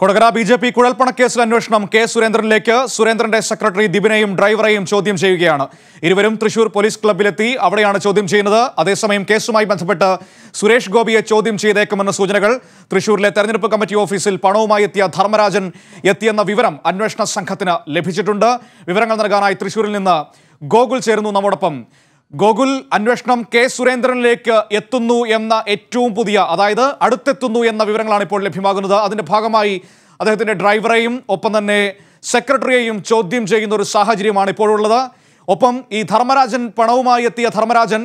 Kodakara BJP കുഴൽപ്പണക്കേസിൽ അന്വേഷണം K സുരേന്ദ്രനിലേക്ക് സുരേന്ദ്രന്റെ secretary ദിബിനെയും ഡ്രൈവറെയും ചോദ്യം ചെയ്യുകയാണ്. ഇരുവരും തൃശൂർ പോലീസ് ക്ലബ്ബിലെത്തി അവിടെയാണ് ചോദ്യം ചെയ്യുന്നത്. അതേസമയം കേസുമായി ബന്ധപ്പെട്ട് സുരേഷ് ഗോപിയെ ചോദ്യം ചെയ്തേക്കുമെന്ന സൂചനകൾ. തൃശൂരിലെ തെരഞ്ഞെടുപ്പ് കമ്മിറ്റി ഓഫീസിൽ പണവുമായി എത്തിയ ധർമ്മരാജൻ എത്തിയെന്ന വിവരം അന്വേഷണ സംഘത്തിന് ലഭിച്ചിട്ടുണ്ട്. വിവരങ്ങൾ നൽകാനായി തൃശൂരിൽ നിന്ന് ഗോകുൽ ചേരുന്നു നമ്മോടൊപ്പം. ഗോകുൽ, അന്വേഷണം കെ സുരേന്ദ്രനിലേക്ക് എത്തുന്നു എന്ന ഏറ്റവും പുതിയ, അതായത് അടുത്തെത്തുന്നു എന്ന വിവരങ്ങളാണ് ഇപ്പോൾ ലഭ്യമാകുന്നത്. അതിന്റെ ഭാഗമായി അദ്ദേഹത്തിന്റെ ഡ്രൈവറെയും ഒപ്പം തന്നെ സെക്രട്ടറിയെയും ചോദ്യം ചെയ്യുന്ന ഒരു സാഹചര്യമാണ് ഇപ്പോഴുള്ളത്. ഒപ്പം ഈ ധർമ്മരാജൻ, പണവുമായി എത്തിയ ധർമ്മരാജൻ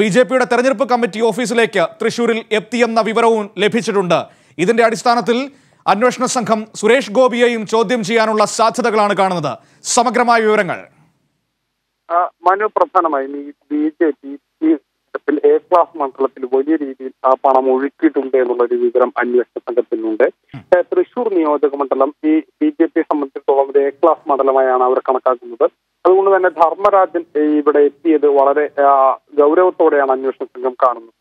ബി ജെ പിയുടെ തെരഞ്ഞെടുപ്പ് കമ്മിറ്റി ഓഫീസിലേക്ക് തൃശൂരിൽ എത്തിയെന്ന വിവരവും ലഭിച്ചിട്ടുണ്ട്. ഇതിന്റെ അടിസ്ഥാനത്തിൽ അന്വേഷണ സംഘം സുരേഷ് ഗോപിയെയും ചോദ്യം ചെയ്യാനുള്ള സാധ്യതകളാണ് കാണുന്നത്. സമഗ്രമായ വിവരങ്ങൾ മനു, പ്രധാനമായും ഈ ബിജെപി എ ക്ലാസ് മണ്ഡലത്തിൽ വലിയ രീതിയിൽ ആ പണം ഒഴുക്കിയിട്ടുണ്ട് എന്നുള്ളൊരു വിവരം അന്വേഷണ സംഘത്തിനുണ്ട്. തൃശൂർ നിയോജക മണ്ഡലം ഈ ബിജെപിയെ സംബന്ധിച്ചിടത്തോളം ഒരു എ ക്ലാസ് മണ്ഡലമായാണ് അവർ കണക്കാക്കുന്നത്. അതുകൊണ്ട് തന്നെ ധർമ്മരാജൻ ഇവിടെ എത്തിയത് വളരെ ഗൗരവത്തോടെയാണ് അന്വേഷണ സംഘം കാണുന്നത്.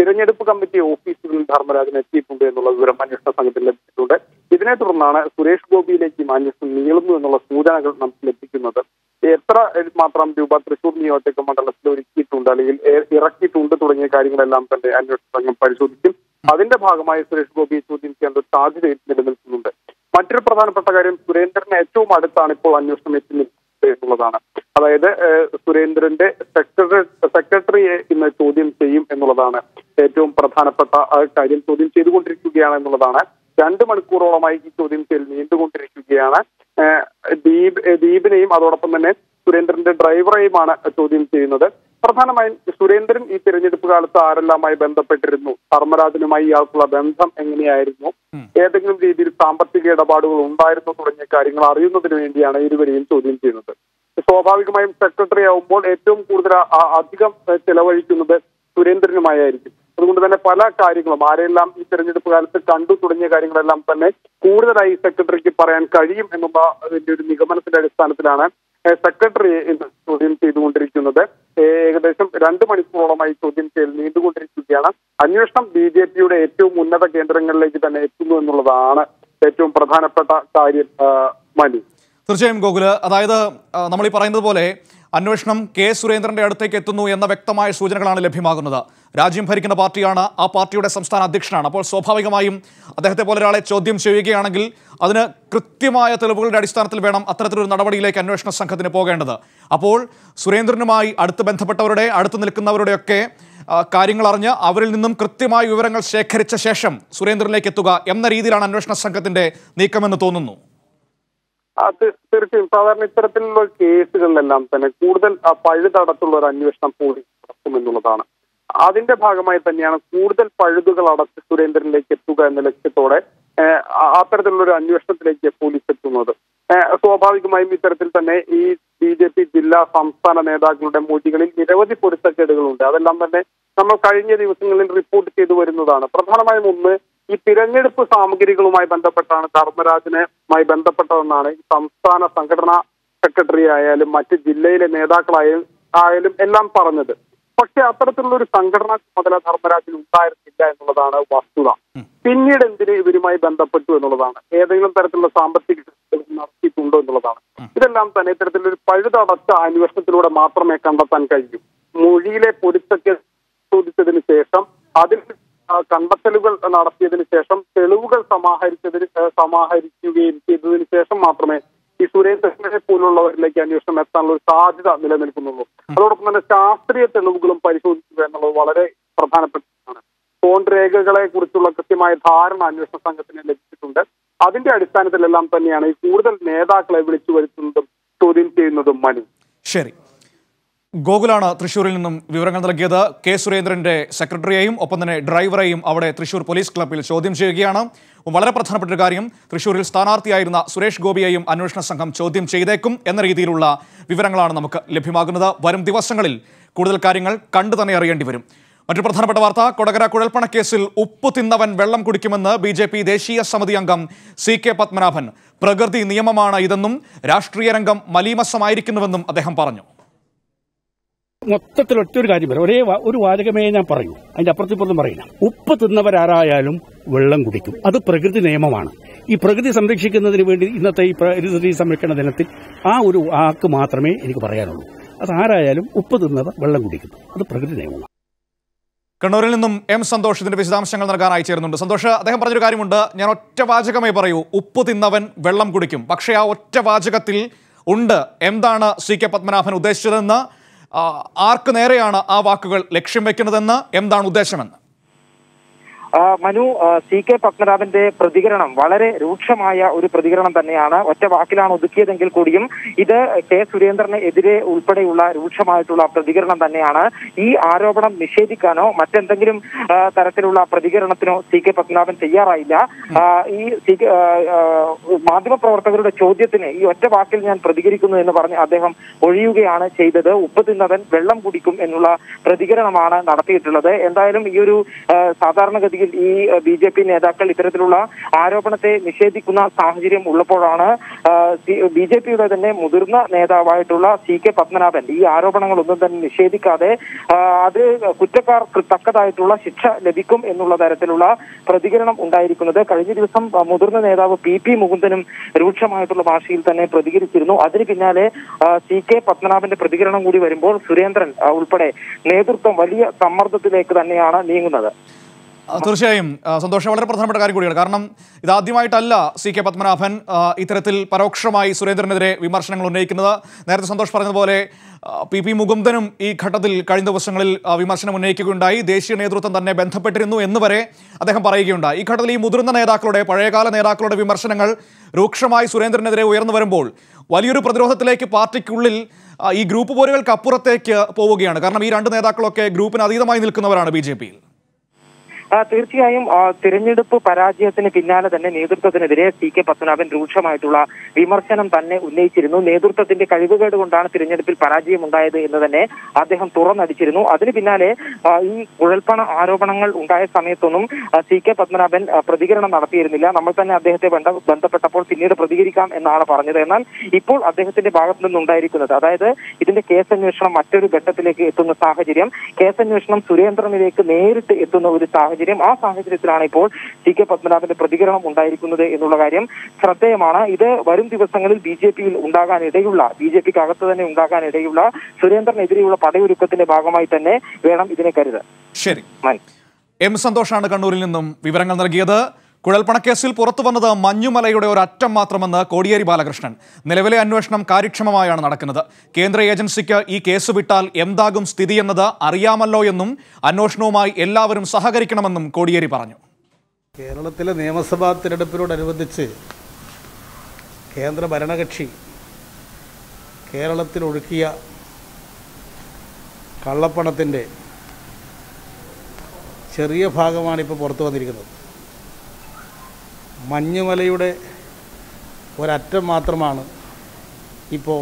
തിരഞ്ഞെടുപ്പ് കമ്മിറ്റി ഓഫീസുകളിൽ ധർമ്മരാജൻ എത്തിയിട്ടുണ്ട് എന്നുള്ള വിവരം അന്വേഷണ സംഘത്തിൽ ലഭിച്ചിട്ടുണ്ട്. ഇതിനെ തുടർന്നാണ് സുരേഷ് ഗോപിയിലേക്ക് അന്വേഷണം നീളുന്നു എന്നുള്ള സൂചനകൾ നമുക്ക് ലഭിക്കുന്നത്. എത്ര മാത്രം രൂപ തൃശൂർ നിയോജക മണ്ഡലത്തിൽ ഒരുക്കിയിട്ടുണ്ട് അല്ലെങ്കിൽ ഇറക്കിയിട്ടുണ്ട് തുടങ്ങിയ കാര്യങ്ങളെല്ലാം തന്നെ അന്വേഷണ സംഘം പരിശോധിക്കും. അതിന്റെ ഭാഗമായി സുരേഷ് ഗോപിയെ ചോദ്യം ചെയ്യേണ്ട സാധ്യത നിലനിൽക്കുന്നുണ്ട്. മറ്റൊരു പ്രധാനപ്പെട്ട കാര്യം, സുരേന്ദ്രന് ഏറ്റവും അടുത്താണ് ഇപ്പോൾ അന്വേഷണം എത്തി നിൽക്കുന്നത് എന്നുള്ളതാണ്. അതായത് സുരേന്ദ്രന്റെ സെക്രട്ടറിയെ ഇന്ന് ചോദ്യം ചെയ്യും എന്നുള്ളതാണ് ഏറ്റവും പ്രധാനപ്പെട്ട കാര്യം. ചോദ്യം ചെയ്തുകൊണ്ടിരിക്കുകയാണ് എന്നുള്ളതാണ്. 2 മണിക്കൂറോളമായി ഈ ചോദ്യം ചെയ്യൽ നീണ്ടുകൊണ്ടിരിക്കുകയാണ്. ദീപിനെയും അതോടൊപ്പം തന്നെ സുരേന്ദ്രന്റെ ഡ്രൈവറെയുമാണ് ചോദ്യം ചെയ്യുന്നത്. പ്രധാനമായും സുരേന്ദ്രൻ ഈ തിരഞ്ഞെടുപ്പ് കാലത്ത് ആരെല്ലാമായി ബന്ധപ്പെട്ടിരുന്നു, ധർമ്മരാജനുമായി ഇയാൾക്കുള്ള ബന്ധം എങ്ങനെയായിരുന്നു, ഏതെങ്കിലും രീതിയിൽ സാമ്പത്തിക ഇടപാടുകൾ ഉണ്ടായിരുന്നു തുടങ്ങിയ കാര്യങ്ങൾ അറിയുന്നതിന് വേണ്ടിയാണ് ഇരുവരെയും ചോദ്യം ചെയ്യുന്നത്. സ്വാഭാവികമായും സെക്രട്ടറി ആവുമ്പോൾ ഏറ്റവും കൂടുതൽ അധികം ചെലവഴിക്കുന്നത് സുരേന്ദ്രനുമായിരിക്കും. അതുകൊണ്ട് തന്നെ പല കാര്യങ്ങളും ആരെല്ലാം ഈ തെരഞ്ഞെടുപ്പ് കാലത്ത് കണ്ടു തുടങ്ങിയ കാര്യങ്ങളെല്ലാം തന്നെ കൂടുതലായി സെക്രട്ടറിക്ക് പറയാൻ കഴിയും എന്നുള്ള അതിന്റെ ഒരു നിഗമനത്തിന്റെ അടിസ്ഥാനത്തിലാണ് സെക്രട്ടറിയെ ചോദ്യം ചെയ്തുകൊണ്ടിരിക്കുന്നത്. ഏകദേശം 2 മണിക്കൂറോളമായി ചോദ്യം ചെയ്യൽ നീണ്ടുകൊണ്ടിരിക്കുകയാണ്. അന്വേഷണം ബി ജെ പിയുടെ ഏറ്റവും ഉന്നത കേന്ദ്രങ്ങളിലേക്ക് തന്നെ എത്തുന്നു എന്നുള്ളതാണ് ഏറ്റവും പ്രധാനപ്പെട്ട കാര്യം. മനു, തീർച്ചയായും ഗോകുല്, അതായത് നമ്മൾ ഈ പറയുന്നത് പോലെ അന്വേഷണം കെ സുരേന്ദ്രന്റെ അടുത്തേക്ക് എത്തുന്നു എന്ന വ്യക്തമായ സൂചനകളാണ് ലഭ്യമാകുന്നത്. രാജ്യം ഭരിക്കുന്ന പാർട്ടിയാണ്, ആ പാർട്ടിയുടെ സംസ്ഥാന അധ്യക്ഷനാണ്. അപ്പോൾ സ്വാഭാവികമായും അദ്ദേഹത്തെ പോലെ ഒരാളെ ചോദ്യം ചെയ്യുകയാണെങ്കിൽ അതിന് കൃത്യമായ തെളിവുകളുടെ അടിസ്ഥാനത്തിൽ വേണം അത്തരത്തിലൊരു നടപടിയിലേക്ക് അന്വേഷണ സംഘത്തിന് പോകേണ്ടത്. അപ്പോൾ സുരേന്ദ്രനുമായി അടുത്ത് ബന്ധപ്പെട്ടവരുടെ, അടുത്ത് നിൽക്കുന്നവരുടെയൊക്കെ കാര്യങ്ങൾ അറിഞ്ഞ് അവരിൽ നിന്നും കൃത്യമായ വിവരങ്ങൾ ശേഖരിച്ച ശേഷം സുരേന്ദ്രനിലേക്ക് എത്തുക എന്ന രീതിയിലാണ് അന്വേഷണ സംഘത്തിന്റെ നീക്കമെന്ന് തോന്നുന്നു. അത് തീർച്ചയായും സാധാരണ ഇത്തരത്തിലുള്ള കേസുകളിലെല്ലാം തന്നെ കൂടുതൽ പഴുതടച്ചുള്ള ഒരു അന്വേഷണം പോലീസ് നടത്തുമെന്നുള്ളതാണ്. അതിന്റെ ഭാഗമായി തന്നെയാണ് കൂടുതൽ പഴുതുകൾ അടച്ച് സുരേന്ദ്രനിലേക്ക് എത്തുക എന്ന ലക്ഷ്യത്തോടെ അത്തരത്തിലുള്ള ഒരു അന്വേഷണത്തിലേക്ക് പോലീസ് എത്തുന്നത്. സ്വാഭാവികമായും ഇത്തരത്തിൽ തന്നെ ഈ ബി ജെ പി ജില്ലാ സംസ്ഥാന നേതാക്കളുടെ മൊഴികളിൽ നിരവധി പൊരുത്തക്കേടുകളുണ്ട്. അതെല്ലാം തന്നെ നമ്മൾ കഴിഞ്ഞ ദിവസങ്ങളിൽ റിപ്പോർട്ട് ചെയ്തു വരുന്നതാണ്. പ്രധാനമായും ഒന്ന്, ഈ തിരഞ്ഞെടുപ്പ് സാമഗ്രികളുമായി ബന്ധപ്പെട്ടാണ് ധർമ്മരാജനുമായി ബന്ധപ്പെട്ടതെന്നാണ് സംസ്ഥാന സംഘടനാ സെക്രട്ടറി ആയാലും മറ്റ് ജില്ലയിലെ നേതാക്കളായാലും എല്ലാം പറഞ്ഞത്. പക്ഷെ അത്തരത്തിലുള്ള ഒരു സംഘടനാ ചുമതല ധർമ്മരാജന് ഉണ്ടായിരുന്നില്ല എന്നുള്ളതാണ് വസ്തുത. പിന്നീട് എന്തിന് ഇവരുമായി ബന്ധപ്പെട്ടു എന്നുള്ളതാണ്, ഏതെങ്കിലും തരത്തിലുള്ള സാമ്പത്തിക നടത്തിയിട്ടുണ്ടോ എന്നുള്ളതാണ്. ഇതെല്ലാം തന്നെ ഇത്തരത്തിലൊരു പഴുതടച്ച അന്വേഷണത്തിലൂടെ മാത്രമേ കണ്ടെത്താൻ കഴിയൂ. മൊഴിയിലെ പൊരുത്തക്കേട് ചോദിച്ചതിന് ശേഷം, അതിൽ കണ്ടെത്തലുകൾ നടത്തിയതിനു ശേഷം, തെളിവുകൾ സമാഹരിക്കുകയും ചെയ്തതിനു ശേഷം മാത്രമേ ഈ സുരേന്ദ്രനെ പോലുള്ളവരിലേക്ക് അന്വേഷണം എത്താനുള്ള ഒരു സാധ്യത നിലനിൽക്കുന്നുള്ളൂ. അതോടൊപ്പം തന്നെ ശാസ്ത്രീയ തെളിവുകളും പരിശോധിക്കുക എന്നുള്ളത് വളരെ പ്രധാനപ്പെട്ടതാണ്. ഫോൺ രേഖകളെ കുറിച്ചുള്ള കൃത്യമായ ധാരണ അന്വേഷണ സംഘത്തിന് ലഭിച്ചിട്ടുണ്ട്. അതിന്റെ അടിസ്ഥാനത്തിലെല്ലാം തന്നെയാണ് ഈ കൂടുതൽ നേതാക്കളെ വിളിച്ചു വരുത്തുന്നതും ചോദ്യം ചെയ്യുന്നതും. മനു, ശരി. ഗോകുലാണ് തൃശ്ശൂരിൽ നിന്നും വിവരങ്ങൾ നൽകിയത്. കെ സുരേന്ദ്രന്റെ സെക്രട്ടറിയെയും ഒപ്പം തന്നെ ഡ്രൈവറെയും അവിടെ തൃശ്ശൂർ പോലീസ് ക്ലബ്ബിൽ ചോദ്യം ചെയ്യുകയാണ്. വളരെ പ്രധാനപ്പെട്ട ഒരു കാര്യം, തൃശ്ശൂരിൽ സ്ഥാനാർത്ഥിയായിരുന്ന സുരേഷ് ഗോപിയെയും അന്വേഷണ സംഘം ചോദ്യം ചെയ്തേക്കും എന്ന രീതിയിലുള്ള വിവരങ്ങളാണ് നമുക്ക് ലഭ്യമാകുന്നത്. വരും ദിവസങ്ങളിൽ കൂടുതൽ കാര്യങ്ങൾ കണ്ടു തന്നെ അറിയേണ്ടി വരും. മറ്റൊരു പ്രധാനപ്പെട്ട വാർത്ത, കൊടകര കുഴൽപ്പണക്കേസിൽ ഉപ്പ് തിന്നവൻ വെള്ളം കുടിക്കുമെന്ന് ബി ജെ പി ദേശീയ സമിതി അംഗം സി കെ പത്മനാഭൻ. പ്രകൃതി നിയമമാണ് ഇതെന്നും രാഷ്ട്രീയ രംഗം മലീമസമായിരിക്കുന്നുവെന്നും അദ്ദേഹം പറഞ്ഞു. മൊത്തത്തിലൊറ്റൊരു കാര്യം പറയാം, ഒരു വാചകമേ ഞാൻ പറയൂ, അതിന്റെ അപ്പുറത്തിപ്പുറത്തും പറയില്ല. ഉപ്പ് തിന്നവരാരായാലും വെള്ളം കുടിക്കും, അത് പ്രകൃതി നിയമമാണ്. ഈ പ്രകൃതി സംരക്ഷിക്കുന്നതിന് വേണ്ടി ഇന്നത്തെ ഈ പരിസ്ഥിതി സംരക്ഷണ ദിനത്തിൽ ആ ഒരു വാക്ക് മാത്രമേ എനിക്ക് പറയാനുള്ളൂ. അതാരായാലും ഉപ്പ് തിന്നവർ വെള്ളം കുടിക്കും, അത് പ്രകൃതി നിയമമാണ്. കണ്ണൂരിൽ നിന്നും എം സന്തോഷ് ഇതിന്റെ വിശദാംശങ്ങൾ നൽകാനായി ചേരുന്നുണ്ട്. സന്തോഷ്, അദ്ദേഹം പറഞ്ഞൊരു കാര്യമുണ്ട്, ഞാൻ ഒറ്റ വാചകമായി പറയൂ, ഉപ്പ് തിന്നവൻ വെള്ളം കുടിക്കും. പക്ഷേ ആ ഒറ്റ വാചകത്തിൽ ഉണ്ട് എന്താണ് സി കെ പത്മനാഭൻ ഉദ്ദേശിച്ചതെന്ന്, ആർക്ക് നേരെയാണ് ആ വാക്കുകൾ ലക്ഷ്യം വെക്കുന്നതെന്ന്, എന്താണ് ഉദ്ദേശമെന്ന്. മനു, സി കെ പത്മനാഭന്റെ പ്രതികരണം വളരെ രൂക്ഷമായ ഒരു പ്രതികരണം തന്നെയാണ്. ഒറ്റ വാക്കിലാണ് ഒതുക്കിയതെങ്കിൽ കൂടിയും ഇത് കെ സുരേന്ദ്രന് എതിരെ ഉൾപ്പെടെയുള്ള രൂക്ഷമായിട്ടുള്ള പ്രതികരണം തന്നെയാണ്. ഈ ആരോപണം നിഷേധിക്കാനോ മറ്റെന്തെങ്കിലും തരത്തിലുള്ള പ്രതികരണത്തിനോ സി കെ പത്മനാഭൻ തയ്യാറായില്ല. ഈ മാധ്യമപ്രവർത്തകരുടെ ചോദ്യത്തിന് ഈ ഒറ്റ വാക്കിൽ ഞാൻ പ്രതികരിക്കുന്നു എന്ന് പറഞ്ഞ് അദ്ദേഹം ഒഴിയുകയാണ് ചെയ്തത്. ഉപ്പ് തിന്നവൻ വെള്ളം കുടിക്കും എന്നുള്ള പ്രതികരണമാണ് നടത്തിയിട്ടുള്ളത്. എന്തായാലും ഈ ഒരു സാധാരണഗതിയിൽ ഈ ബി ജെ പി നേതാക്കൾ ഇത്തരത്തിലുള്ള ആരോപണത്തെ നിഷേധിക്കുന്ന സാഹചര്യം ഉള്ളപ്പോഴാണ് ബി ജെ പിയുടെ തന്നെ മുതിർന്ന നേതാവായിട്ടുള്ള സി കെ പത്മനാഭൻ ഈ ആരോപണങ്ങളൊന്നും തന്നെ നിഷേധിക്കാതെ അത് കുറ്റക്കാർക്ക് തക്കതായിട്ടുള്ള ശിക്ഷ ലഭിക്കും എന്നുള്ള തരത്തിലുള്ള പ്രതികരണം ഉണ്ടായിരിക്കുന്നത്. കഴിഞ്ഞ ദിവസം മുതിർന്ന നേതാവ് പി പി മുകുന്ദനും രൂക്ഷമായിട്ടുള്ള ഭാഷയിൽ തന്നെ പ്രതികരിച്ചിരുന്നു. അതിന് പിന്നാലെ സി കെ പത്മനാഭന്റെ പ്രതികരണം കൂടി വരുമ്പോൾ സുരേന്ദ്രൻ ഉൾപ്പെടെ നേതൃത്വം വലിയ സമ്മർദ്ദത്തിലേക്ക് തന്നെയാണ് നീങ്ങുന്നത്. തീർച്ചയായും സന്തോഷം, വളരെ പ്രധാനപ്പെട്ട കാര്യം കൂടിയാണ്. കാരണം ഇതാദ്യമായിട്ടല്ല സി കെ പത്മനാഭൻ ഇത്തരത്തിൽ പരോക്ഷമായി സുരേന്ദ്രനെതിരെ വിമർശനങ്ങൾ ഉന്നയിക്കുന്നത്. നേരത്തെ സന്തോഷ് പറഞ്ഞതുപോലെ പി പി മുകുന്ദനും ഈ ഘട്ടത്തിൽ കഴിഞ്ഞ ദിവസങ്ങളിൽ വിമർശനം ഉന്നയിക്കുകയുണ്ടായി. ദേശീയ നേതൃത്വം തന്നെ ബന്ധപ്പെട്ടിരുന്നു എന്ന് വരെ അദ്ദേഹം പറയുകയുണ്ടായി. ഈ ഘട്ടത്തിൽ ഈ മുതിർന്ന നേതാക്കളുടെ, പഴയകാല നേതാക്കളുടെ വിമർശനങ്ങൾ രൂക്ഷമായി സുരേന്ദ്രനെതിരെ ഉയർന്നു വരുമ്പോൾ വലിയൊരു പ്രതിരോധത്തിലേക്ക് പാർട്ടിക്കുള്ളിൽ ഈ ഗ്രൂപ്പ് പോരുകൾക്കപ്പുറത്തേക്ക് പോവുകയാണ്. കാരണം ഈ രണ്ട് നേതാക്കളൊക്കെ ഗ്രൂപ്പിന് അതീതമായി നിൽക്കുന്നവരാണ് ബി ജെ പിയിൽ. തീർച്ചയായും തിരഞ്ഞെടുപ്പ് പരാജയത്തിന് പിന്നാലെ തന്നെ നേതൃത്വത്തിനെതിരെ സി കെ പത്മനാഭൻ രൂക്ഷമായിട്ടുള്ള വിമർശനം തന്നെ ഉന്നയിച്ചിരുന്നു. നേതൃത്വത്തിന്റെ കഴിവുകേട് കൊണ്ടാണ് തിരഞ്ഞെടുപ്പിൽ പരാജയമുണ്ടായത് എന്ന് തന്നെ അദ്ദേഹം തുറന്നടിച്ചിരുന്നു. അതിന് പിന്നാലെ ഈ കുഴൽപ്പണ ആരോപണങ്ങൾ ഉണ്ടായ സമയത്തൊന്നും സി കെ പത്മനാഭൻ പ്രതികരണം നടത്തിയിരുന്നില്ല. നമ്മൾ തന്നെ അദ്ദേഹത്തെ ബന്ധപ്പെട്ടപ്പോൾ പിന്നീട് പ്രതികരിക്കാം എന്നാണ് പറഞ്ഞത്. എന്നാൽ ഇപ്പോൾ അദ്ദേഹത്തിന്റെ ഭാഗത്തു നിന്നുണ്ടായിരിക്കുന്നത്, അതായത് ഇതിന്റെ കേസന്വേഷണം മറ്റൊരു ഘട്ടത്തിലേക്ക് എത്തുന്ന സാഹചര്യം, കേസന്വേഷണം സുരേന്ദ്രനിലേക്ക് നേരിട്ട് എത്തുന്ന ഒരു സാഹചര്യം, ആ സാഹചര്യത്തിലാണ് ഇപ്പോൾ സി കെ പത്മനാഭന്റെ പ്രതികരണം ഉണ്ടായിരിക്കുന്നത് എന്നുള്ള കാര്യം ശ്രദ്ധേയമാണ്. ഇത് വരും ദിവസങ്ങളിൽ ബി ജെ പിയിൽ ഉണ്ടാകാനിടയുള്ള, ബി ജെ പിക്ക് അകത്ത് തന്നെ ഉണ്ടാകാനിടയുള്ള സുരേന്ദ്രനെതിരെയുള്ള പടയൊരുക്കത്തിന്റെ ഭാഗമായി തന്നെ വേണം ഇതിനെ കരുതാൻ. ശരി, എം സന്തോഷാണ് കണ്ണൂരിൽ നിന്നും വിവരങ്ങൾ നൽകിയത്. കുഴൽപ്പണക്കേസിൽ പുറത്തു വന്നത് മഞ്ഞുമലയുടെ ഒരറ്റം മാത്രമെന്ന് കോടിയേരി ബാലകൃഷ്ണൻ. നിലവിലെ അന്വേഷണം കാര്യക്ഷമമായാണ് നടക്കുന്നത്. കേന്ദ്ര ഏജൻസിക്ക് ഈ കേസ് വിട്ടാൽ എന്താകും സ്ഥിതിയെന്നത് അറിയാമല്ലോ എന്നും അന്വേഷണവുമായി എല്ലാവരും സഹകരിക്കണമെന്നും കോടിയേരി പറഞ്ഞു. കേരളത്തിലെ നിയമസഭാ തിരഞ്ഞെടുപ്പിനോടനുബന്ധിച്ച് കേന്ദ്ര ഭരണകക്ഷി കേരളത്തിൽ ഒഴുക്കിയ കള്ളപ്പണത്തിൻ്റെ ചെറിയ ഭാഗമാണ് ഇപ്പോൾ പുറത്തു വന്നിരിക്കുന്നത്. മഞ്ഞുമലയുടെ ഒരറ്റം മാത്രമാണ് ഇപ്പോൾ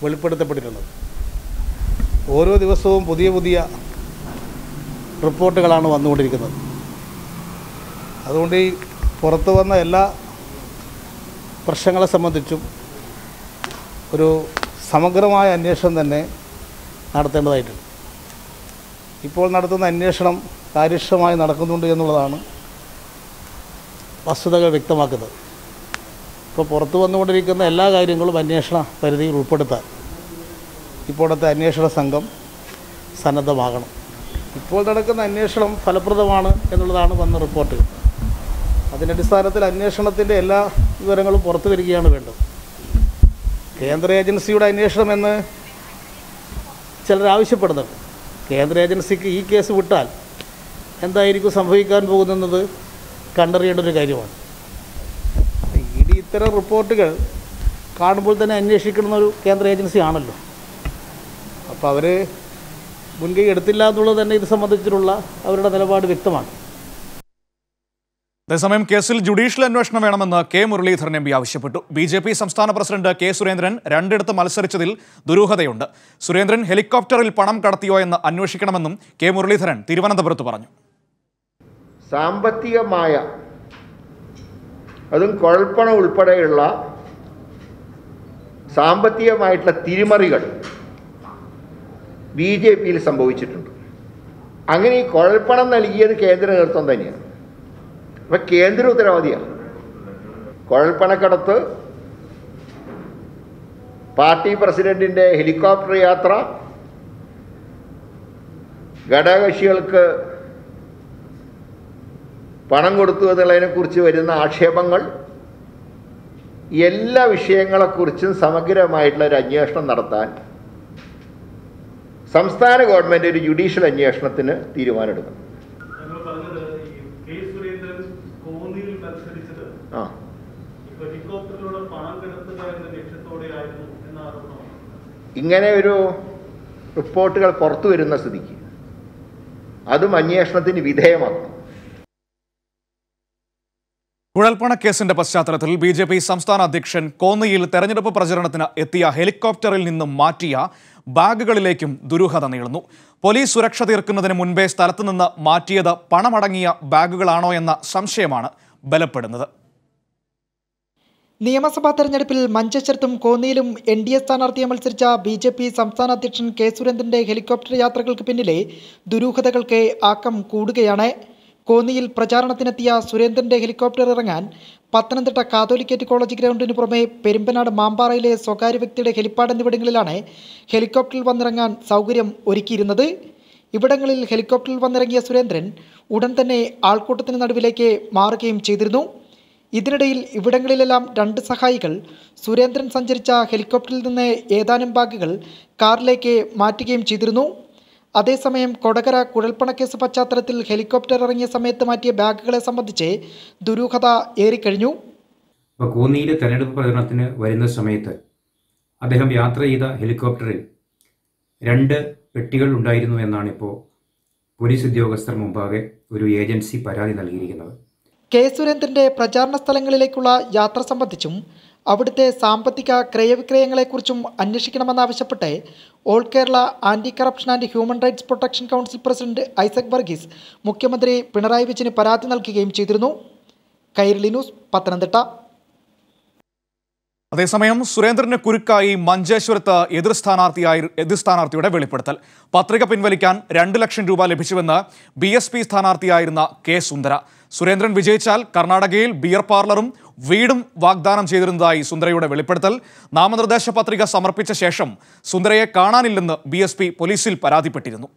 വെളിപ്പെടുത്തപ്പെട്ടിട്ടുള്ളത്. ഓരോ ദിവസവും പുതിയ പുതിയ റിപ്പോർട്ടുകളാണ് വന്നുകൊണ്ടിരിക്കുന്നത്. അതുകൊണ്ട് ഈ പുറത്തു വന്ന എല്ലാ പ്രശ്നങ്ങളെ സംബന്ധിച്ചും ഒരു സമഗ്രമായ അന്വേഷണം തന്നെ നടത്തേണ്ടതായിട്ടുണ്ട്. ഇപ്പോൾ നടത്തുന്ന അന്വേഷണം കാര്യക്ഷമമായി നടക്കുന്നുണ്ട് എന്നുള്ളതാണ് വസ്തുതകൾ വ്യക്തമാക്കുന്നത്. ഇപ്പോൾ പുറത്തു വന്നുകൊണ്ടിരിക്കുന്ന എല്ലാ കാര്യങ്ങളും അന്വേഷണ പരിധിയിൽ ഉൾപ്പെടുത്താൻ ഇപ്പോഴത്തെ അന്വേഷണ സംഘം സന്നദ്ധമാകണം. ഇപ്പോൾ നടക്കുന്ന അന്വേഷണം ഫലപ്രദമാണ് എന്നുള്ളതാണ് വന്ന റിപ്പോർട്ട്. അതിൻ്റെ അടിസ്ഥാനത്തിൽ അന്വേഷണത്തിൻ്റെ എല്ലാ വിവരങ്ങളും പുറത്തു വരികയാണ് വേണ്ടത്. കേന്ദ്ര ഏജൻസിയുടെ അന്വേഷണമെന്ന് ചിലർ ആവശ്യപ്പെടുന്നുണ്ട്. കേന്ദ്ര ഏജൻസിക്ക് ഈ കേസ് വിട്ടാൽ എന്തായിരിക്കും സംഭവിക്കാൻ പോകുന്നത് കണ്ടറിയേണ്ട ഒരു കാര്യമാണ്. ഇ ഡി ഇത്തരം റിപ്പോർട്ടുകൾ കാണുമ്പോൾ തന്നെ അന്വേഷിക്കുന്ന ഒരു കേന്ദ്ര ഏജൻസി ആണല്ലോ. അപ്പോൾ അവർ മുൻകൈ എടുത്തില്ല എന്നുള്ളത് തന്നെ ഇത് സംബന്ധിച്ചിട്ടുള്ള അവരുടെ നിലപാട് വ്യക്തമാണ്. അതേസമയം കേസിൽ ജുഡീഷ്യൽ അന്വേഷണം വേണമെന്ന് കെ മുരളീധരൻ എം പി ആവശ്യപ്പെട്ടു. ബി ജെ പി സംസ്ഥാന പ്രസിഡന്റ് കെ സുരേന്ദ്രൻ രണ്ടിടത്ത് മത്സരിച്ചതിൽ ദുരൂഹതയുണ്ട്. സുരേന്ദ്രൻ ഹെലികോപ്റ്ററിൽ പണം കടത്തിയോ എന്ന് അന്വേഷിക്കണമെന്നും കെ മുരളീധരൻ തിരുവനന്തപുരത്ത് പറഞ്ഞു. സാമ്പത്തികമായ, അതും കുഴൽപ്പണം ഉൾപ്പെടെയുള്ള സാമ്പത്തികമായിട്ടുള്ള തിരിമറികൾ ബി ജെ പിയിൽ സംഭവിച്ചിട്ടുണ്ട്. അങ്ങനെ ഈ കുഴൽപ്പണം നൽകിയത് കേന്ദ്ര നേതൃത്വം തന്നെയാണ്. അപ്പം കേന്ദ്ര ഉത്തരവാദിയാണ്. കുഴൽപ്പണക്കടത്ത്, പാർട്ടി പ്രസിഡന്റിൻ്റെ ഹെലികോപ്റ്റർ യാത്ര, ഘടകകക്ഷികൾക്ക് പണം കൊടുത്തു എന്നുള്ളതിനെക്കുറിച്ച് വരുന്ന ആക്ഷേപങ്ങൾ, എല്ലാ വിഷയങ്ങളെക്കുറിച്ചും സമഗ്രമായിട്ടുള്ള ഒരു അന്വേഷണം നടത്താൻ സംസ്ഥാന ഗവൺമെൻറ് ഒരു ജുഡീഷ്യൽ അന്വേഷണത്തിന് തീരുമാനമെടുക്കണം. ആ ഇങ്ങനെ ഒരു റിപ്പോർട്ടുകൾ പുറത്തു വരുന്ന സ്ഥിതിക്ക് അതും അന്വേഷണത്തിന് വിധേയമാക്കണം. കുഴൽപ്പണക്കേസിന്റെ പശ്ചാത്തലത്തിൽ ബി ജെ പി സംസ്ഥാന അധ്യക്ഷൻ കോന്നിയിൽ തെരഞ്ഞെടുപ്പ് പ്രചരണത്തിന് എത്തിയ ഹെലികോപ്റ്ററിൽ നിന്നും മാറ്റിയ ബാഗുകളിലേക്കും ദുരൂഹത നീളുന്നു. പോലീസ് സുരക്ഷ തീർക്കുന്നതിന് മുൻപേ സ്ഥലത്ത് നിന്ന് മാറ്റിയത് പണമടങ്ങിയ ബാഗുകളാണോ എന്ന സംശയമാണ് ബലപ്പെടുന്നത്. നിയമസഭാ തെരഞ്ഞെടുപ്പിൽ മഞ്ചേശ്വരത്തും കോന്നിയിലും എൻ ഡി എ സ്ഥാനാർത്ഥിയെ മത്സരിച്ച ബി ജെ പി സംസ്ഥാന അധ്യക്ഷൻ കെ സുരേന്ദ്രൻ്റെ ഹെലികോപ്റ്റർ യാത്രകൾക്ക് പിന്നിലെ ദുരൂഹതകൾക്ക് ആക്കം കൂടുകയാണ്. കോന്നിയിൽ പ്രചാരണത്തിനെത്തിയ സുരേന്ദ്രൻ്റെ ഹെലികോപ്റ്റർ ഇറങ്ങാൻ പത്തനംതിട്ട കാതോലിക്കേറ്റ് കോളേജ് ഗ്രൗണ്ടിന് പുറമെ പെരുമ്പനാട് മാമ്പാറയിലെ സ്വകാര്യ വ്യക്തിയുടെ ഹെലിപ്പാഡ് എന്നിവിടങ്ങളിലാണ് ഹെലികോപ്റ്ററിൽ വന്നിറങ്ങാൻ സൗകര്യം ഒരുക്കിയിരുന്നത്. ഇവിടങ്ങളിൽ ഹെലികോപ്റ്ററിൽ വന്നിറങ്ങിയ സുരേന്ദ്രൻ ഉടൻ തന്നെ ആൾക്കൂട്ടത്തിന് നടുവിലേക്ക് മാറുകയും ചെയ്തിരുന്നു. ഇതിനിടയിൽ ഇവിടങ്ങളിലെല്ലാം രണ്ട് സഹായികൾ സുരേന്ദ്രൻ സഞ്ചരിച്ച ഹെലികോപ്റ്ററിൽ നിന്ന് ഏതാനും ബാഗുകൾ കാറിലേക്ക് മാറ്റുകയും ചെയ്തിരുന്നു. അതേസമയം കൊടകര കുഴൽപ്പണക്കേസ് പശ്ചാത്തലത്തിൽ ഹെലികോപ്റ്റർ ഇറങ്ങിയ സമയത്ത് മാറ്റിയ ബാഗുകളെ സംബന്ധിച്ച് ദുരൂഹത ഏറിക്കഴിഞ്ഞു. ഇപ്പോൾ കോന്നിയിലെ തെരഞ്ഞെടുപ്പ് പ്രചരണത്തിന് വരുന്ന സമയത്ത് അദ്ദേഹം യാത്ര ചെയ്ത ഹെലികോപ്റ്ററിൽ രണ്ട് പെട്ടികൾ ഉണ്ടായിരുന്നു എന്നാണ് ഇപ്പോൾ പോലീസ് ഉദ്യോഗസ്ഥർ മുമ്പാകെ ഒരു ഏജൻസി പരാതി നൽകിയിരിക്കുന്നത്. കെ സുരേന്ദ്രൻ്റെ പ്രചാരണ സ്ഥലങ്ങളിലേക്കുള്ള യാത്ര സംബന്ധിച്ചും അവിടുത്തെ സാമ്പത്തിക ക്രയവിക്രയങ്ങളെക്കുറിച്ചും അന്വേഷിക്കണമെന്നാവശ്യപ്പെട്ട് all Kerala anti corruption and human rights protection council president Isaac Varghese മുഖ്യമന്ത്രി പിണറായി വിജയന് പരാതി നൽകുകയും ചെയ്തിരുന്നു. കൈരളി ന്യൂസ്, പത്തനംതിട്ട. അതേസമയം സുരേന്ദ്രന് കുരുക്കായി മഞ്ചേശ്വരത്ത് എതിർ സ്ഥാനാർത്ഥിയുടെ വെളിപ്പെടുത്തൽ. പത്രിക പിൻവലിക്കാൻ 2 ലക്ഷം രൂപ ലഭിച്ചുവെന്ന് BSP സ്ഥാനാർത്ഥിയായിരുന്ന കെ സുന്ദര. സുരേന്ദ്രൻ വിജയിച്ചാൽ കർണാടകയിൽ ബിയർ പാർലറും വീടും വാഗ്ദാനം ചെയ്തിരുന്നതായി സുന്ദരയുടെ വെളിപ്പെടുത്തൽ. നാമനിർദ്ദേശ പത്രിക സമർപ്പിച്ച ശേഷം സുന്ദരയെ കാണാനില്ലെന്ന് BSP പോലീസിൽ പരാതിപ്പെട്ടിരുന്നു.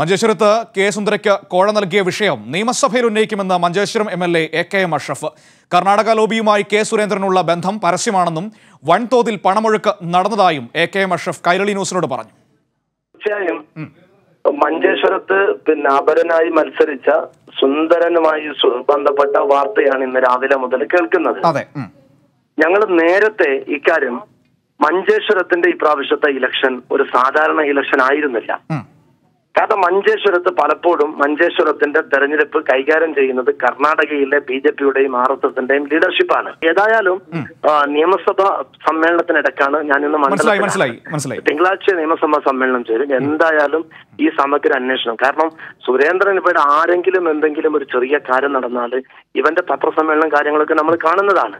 മഞ്ചേശ്വരത്ത് കെ സുന്ദരയ്ക്ക് കോഴ നൽകിയ വിഷയം നിയമസഭയിൽ ഉന്നയിക്കുമെന്ന് മഞ്ചേശ്വരം MLA AKM അഷ്റഫ്. കർണാടക ലോബിയുമായി കെ സുരേന്ദ്രനുള്ള ബന്ധം പരസ്യമാണെന്നും വൻതോതിൽ പണമൊഴുക്ക് നടന്നതായും AKM അഷ്റഫ് കൈരളി ന്യൂസിനോട് പറഞ്ഞു. തീർച്ചയായും മഞ്ചേശ്വരത്ത് അപരനായി മത്സരിച്ച സുന്ദരനുമായി ബന്ധപ്പെട്ട വാർത്തയാണ് ഇന്ന് രാവിലെ മുതൽ കേൾക്കുന്നത്. അതെ, ഞങ്ങൾ നേരത്തെ ഇക്കാര്യം മഞ്ചേശ്വരത്തിന്റെ ഇപ്രാവശ്യത്തെ ഇലക്ഷൻ ഒരു സാധാരണ ഇലക്ഷൻ ആയിരുന്നില്ല. കാരണം മഞ്ചേശ്വരത്ത് പലപ്പോഴും മഞ്ചേശ്വരത്തിന്റെ തെരഞ്ഞെടുപ്പ് കൈകാര്യം ചെയ്യുന്നത് കർണാടകയിലെ BJPയുടെയും RSSന്റെയും ലീഡർഷിപ്പാണ്. ഏതായാലും നിയമസഭാ സമ്മേളനത്തിനിടക്കാണ് ഞാനിന്ന് മണ്ഡലം തിങ്കളാഴ്ച നിയമസഭാ സമ്മേളനം ചേരും. എന്തായാലും ഈ സമഗ്ര അന്വേഷണം, കാരണം സുരേന്ദ്രൻ ഇവിടെ ആരെങ്കിലും എന്തെങ്കിലും ഒരു ചെറിയ കാര്യം നടന്നാൽ ഇവന്റെ പത്രസമ്മേളനം കാര്യങ്ങളൊക്കെ നമ്മൾ കാണുന്നതാണ്.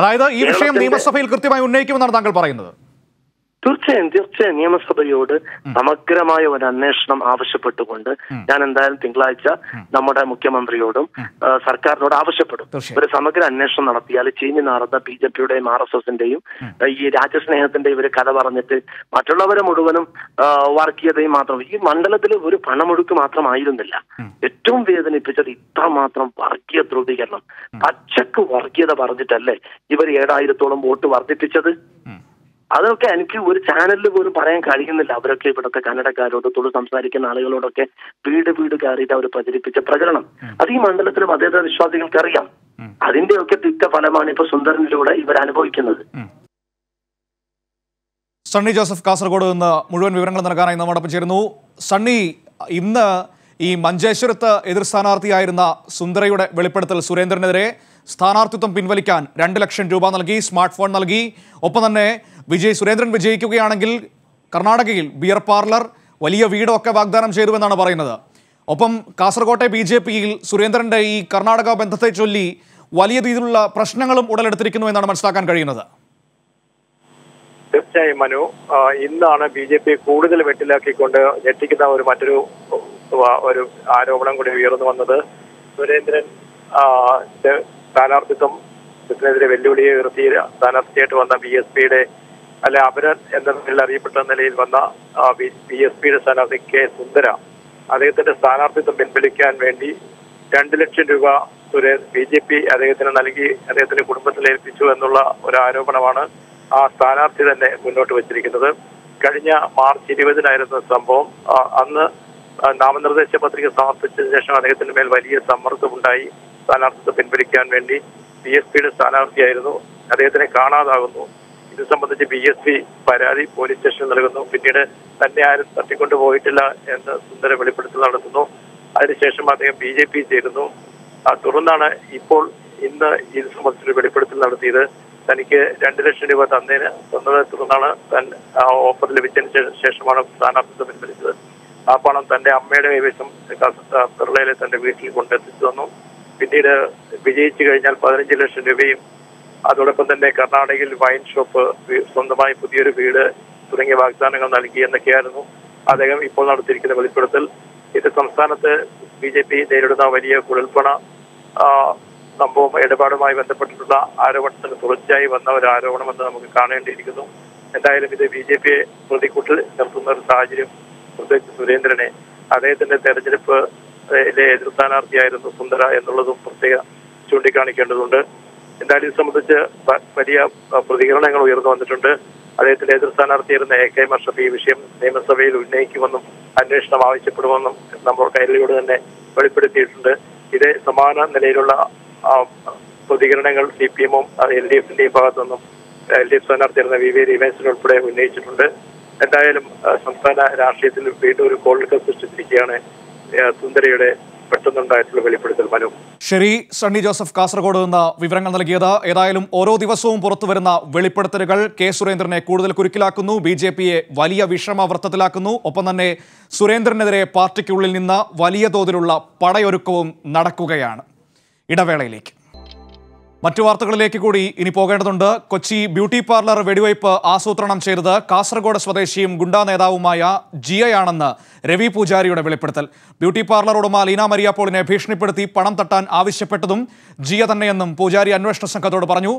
അതായത് ഈ വിഷയം നിയമസഭയിൽ കൃത്യമായി ഉന്നയിക്കുമെന്നാണ് താങ്കൾ പറയുന്നത്. തീർച്ചയായും നിയമസഭയോട് സമഗ്രമായ ഒരു അന്വേഷണം ആവശ്യപ്പെട്ടുകൊണ്ട് ഞാൻ എന്തായാലും തിങ്കളാഴ്ച നമ്മുടെ മുഖ്യമന്ത്രിയോടും സർക്കാരിനോട് ആവശ്യപ്പെടും. ഒരു സമഗ്ര അന്വേഷണം നടത്തിയാൽ ചീഞ്ഞു നാറുന്ന BJPയുടെയും RSSന്റെയും ഈ രാജ്യസ്നേഹത്തിന്റെയും ഒരു കഥ പറഞ്ഞിട്ട് മറ്റുള്ളവരെ മുഴുവനും വർഗീയതയും മാത്രം. ഈ മണ്ഡലത്തിൽ ഒരു പണമൊഴുക്ക് മാത്രമായിരുന്നില്ല. ഏറ്റവും വേദനിപ്പിച്ചത് ഇത്രമാത്രം വർഗീയ ധ്രുവീകരണം, പച്ചക്ക് വർഗീയത പറഞ്ഞിട്ടല്ലേ ഇവർ 7,000-ഓളം വോട്ട് വർദ്ധിപ്പിച്ചത്. അതൊക്കെ എനിക്ക് ഒരു ചാനലിൽ പോലും പറയാൻ കഴിയുന്നില്ല. അവരൊക്കെ ഇവിടുത്തെ കന്നഡക്കാരോട്, തുളു സംസാരിക്കുന്ന ആളുകളോടൊക്കെ വീട് കയറിയിട്ട് അവർ പ്രചരിപ്പിച്ച പ്രചരണം അത് ഈ മണ്ഡലത്തിലെ മതേതര വിശ്വാസികൾക്കറിയാം. അതിന്റെയൊക്കെ തിക്ത ഫലമാണ് ഇപ്പൊ സുന്ദരനിലൂടെ ഇവർ അനുഭവിക്കുന്നത്. സണ്ണി ജോസഫ് കാസർഗോഡ് നിന്ന് മുഴുവൻ വിവരങ്ങൾ നൽകാനായി നമ്മോടൊപ്പം ചേരുന്നു. സണ്ണി, ഇന്ന് ഈ മഞ്ചേശ്വരത്ത് എതിർ സ്ഥാനാർത്ഥിയായിരുന്ന സുന്ദരയുടെ വെളിപ്പെടുത്തൽ, സുരേന്ദ്രനെതിരെ സ്ഥാനാർത്ഥിത്വം പിൻവലിക്കാൻ 2 ലക്ഷം രൂപ നൽകി, സ്മാർട്ട്ഫോൺ നൽകി, ഒപ്പം തന്നെ സുരേന്ദ്രൻ വിജയിക്കുകയാണെങ്കിൽ കർണാടകയിൽ ബിയർ പാർലർ, വലിയ വീടൊക്കെ വാഗ്ദാനം ചെയ്തുവെന്നാണ് പറയുന്നത്. ഒപ്പം കാസർകോട്ടെ BJPയിൽ സുരേന്ദ്രൻ്റെ ഈ കർണാടക ബന്ധത്തെ ചൊല്ലി വലിയ രീതിയിലുള്ള പ്രശ്നങ്ങളും ഉടലെടുത്തിരിക്കുന്നു എന്നാണ് മനസ്സിലാക്കാൻ കഴിയുന്നത്. തീർച്ചയായും മനു, ഇന്നാണ് ബി ജെ പി കൂടുതൽ വെട്ടിലാക്കിക്കൊണ്ട് ഞെട്ടിക്കുന്ന ഒരു മറ്റൊരു ആരോപണം കൂടി ഉയർന്നു വന്നത്. സുരേന്ദ്രൻ സ്ഥാനാർത്ഥിത്വം ത്തിനെതിരെ വെല്ലുവിളിയെ ഉയർത്തി സ്ഥാനാർത്ഥിയായിട്ട് വന്ന ബി എസ് പിയുടെ അല്ലെ അപരൻ എന്ന നിലയിൽ അറിയപ്പെട്ട നിലയിൽ വന്ന ബി എസ് പിയുടെ സ്ഥാനാർത്ഥി കെ സുന്ദര അദ്ദേഹത്തിന്റെ സ്ഥാനാർത്ഥിത്വം പിൻവലിക്കാൻ വേണ്ടി 2 ലക്ഷം രൂപ ബി ജെ പി അദ്ദേഹത്തിന് നൽകി അദ്ദേഹത്തിന്റെ കുടുംബത്തിൽ ഏൽപ്പിച്ചു എന്നുള്ള ഒരു ആരോപണമാണ് ആ സ്ഥാനാർത്ഥി തന്നെ മുന്നോട്ട് വച്ചിരിക്കുന്നത്. കഴിഞ്ഞ മാർച്ച് 20-നായിരുന്നു സംഭവം. അന്ന് നാമനിർദ്ദേശ പത്രിക സമർപ്പിച്ചതിന് ശേഷം അദ്ദേഹത്തിന്റെ മേൽ വലിയ സമ്മർദ്ദമുണ്ടായി. സ്ഥാനാർത്ഥിത്വം പിൻവലിക്കാൻ വേണ്ടി ബി എസ് പിയുടെ സ്ഥാനാർത്ഥിയായിരുന്നു, അദ്ദേഹത്തിനെ കാണാതാകുന്നു. ഇത് സംബന്ധിച്ച് ബി എസ് പി പരാതി പോലീസ് സ്റ്റേഷനിൽ നൽകുന്നു. പിന്നീട് തന്നെ ആരും തട്ടിക്കൊണ്ടുപോയിട്ടില്ല എന്ന് സുന്ദര വെളിപ്പെടുത്തൽ നടത്തുന്നു. അതിനുശേഷം അദ്ദേഹം ബി ജെ പി ചേരുന്നു. തുടർന്നാണ് ഇപ്പോൾ ഇന്ന് ഇത് സംബന്ധിച്ചൊരു വെളിപ്പെടുത്തൽ നടത്തിയത്. തനിക്ക് 2 ലക്ഷം രൂപ തന്നതിനെ തുടർന്നാണ് ഓഫർ ലഭിച്ചതിന് ശേഷമാണ് സ്ഥാനാർത്ഥിത്വം പിൻവലിച്ചത്. ആ പണം തന്റെ അമ്മയുടെ കൈവശം പിറളയിലെ തന്റെ വീട്ടിൽ കൊണ്ടെത്തിച്ചു തന്നു. പിന്നീട് വിജയിച്ചു കഴിഞ്ഞാൽ 15 ലക്ഷം രൂപയും അതോടൊപ്പം തന്നെ കർണാടകയിൽ വൈൻ ഷോപ്പ്, സ്വന്തമായി പുതിയൊരു വീട് തുടങ്ങിയ വാഗ്ദാനങ്ങൾ നൽകി എന്നൊക്കെയായിരുന്നു അദ്ദേഹം ഇപ്പോൾ നടത്തിയിരിക്കുന്ന വെളിപ്പെടുത്തൽ. ഇത് സംസ്ഥാനത്ത് ബി ജെ പി നേരിടുന്ന വലിയ കുഴൽപ്പണ സംഭവം ഇടപാടുമായി ബന്ധപ്പെട്ടിട്ടുള്ള ആരോപണത്തിന് തുടർച്ചയായി വന്ന ഒരു ആരോപണമെന്ന് നമുക്ക് കാണേണ്ടിയിരിക്കുന്നു. എന്തായാലും ഇത് ബി ജെ പിയെ പ്രതിക്കൂട്ടിൽ നിർത്തുന്ന ഒരു സാഹചര്യം, പ്രത്യേകിച്ച് സുരേന്ദ്രനെ അദ്ദേഹത്തിന്റെ തെരഞ്ഞെടുപ്പ് എതിർ സ്ഥാനാർത്ഥിയായിരുന്നു സുന്ദര എന്നുള്ളതും പ്രത്യേക ചൂണ്ടിക്കാണിക്കേണ്ടതുണ്ട്. എന്തായാലും ഇത് സംബന്ധിച്ച് വലിയ പ്രതികരണങ്ങൾ ഉയർന്നു വന്നിട്ടുണ്ട്. അദ്ദേഹത്തിന്റെ എതിർ സ്ഥാനാർത്ഥിയായിരുന്ന AK മഷറഫ് ഈ വിഷയം നിയമസഭയിൽ ഉന്നയിക്കുമെന്നും അന്വേഷണം ആവശ്യപ്പെടുമെന്നും നമ്മൾ കൈരളിയോട് തന്നെ വെളിപ്പെടുത്തിയിട്ടുണ്ട്. ഇതേ സമാന നിലയിലുള്ള പ്രതികരണങ്ങൾ CPM-ഉം LDF-ന്റെയും ഭാഗത്തു നിന്നും LDF സ്ഥാനാർത്ഥിയായിരുന്ന VV രമേശനുൾപ്പെടെ ഉന്നയിച്ചിട്ടുണ്ട്. എന്തായാലും സംസ്ഥാന രാഷ്ട്രീയത്തിൽ വീണ്ടും ഒരു കോളിളക്കം സൃഷ്ടിച്ചിരിക്കുകയാണ് സുന്ദരയുടെ പെട്ടെന്നുണ്ടായിട്ടുള്ള വെളിപ്പെടുത്തൽ. മനു, ശരി. സണ്ണി ജോസഫ് കാസർഗോഡ് നിന്ന് വിവരങ്ങൾ നൽകിയത്. ഏതായാലും ഓരോ ദിവസവും പുറത്തു വരുന്ന വെളിപ്പെടുത്തലുകൾ കെ സുരേന്ദ്രനെ കൂടുതൽ കുരുക്കിലാക്കുന്നു, BJP-യെ വലിയ വിഷമവൃത്തത്തിലാക്കുന്നു. ഒപ്പം തന്നെ സുരേന്ദ്രനെതിരെ പാർട്ടിക്കുള്ളിൽ നിന്ന് വലിയ തോതിലുള്ള പടയൊരുക്കവും നടക്കുകയാണ്. ഇടവേളയിലേക്ക് മറ്റു വാർത്തകളിലേക്ക് കൂടി ഇനി പോകേണ്ടതുണ്ട്. കൊച്ചി ബ്യൂട്ടി പാർലർ വെടിവയ്പ് ആസൂത്രണം ചെയ്തത് കാസർഗോഡ് സ്വദേശിയും ഗുണ്ടാ നേതാവുമായ ജിയയാണെന്ന് രവി പൂജാരിയുടെ വെളിപ്പെടുത്തൽ. ബ്യൂട്ടി പാർലർ ഉടമ ലീന മരിയ പോളിനെ ഭീഷണിപ്പെടുത്തി പണം തട്ടാൻ ആവശ്യപ്പെട്ടതും ജിയ തന്നെയെന്നും പൂജാരി അന്വേഷണ സംഘത്തോട് പറഞ്ഞു.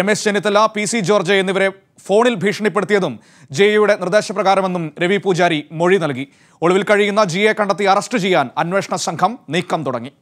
രമേശ് ചെന്നിത്തല, PC ജോർജ് എന്നിവരെ ഫോണിൽ ഭീഷണിപ്പെടുത്തിയതും ജിയയുടെ നിർദ്ദേശപ്രകാരമെന്നും രവി പൂജാരി മൊഴി നൽകി. ഒളിവിൽ കഴിയുന്ന ജിയയെ കണ്ടെത്തി അറസ്റ്റ് ചെയ്യാൻ അന്വേഷണ സംഘം നീക്കം തുടങ്ങി.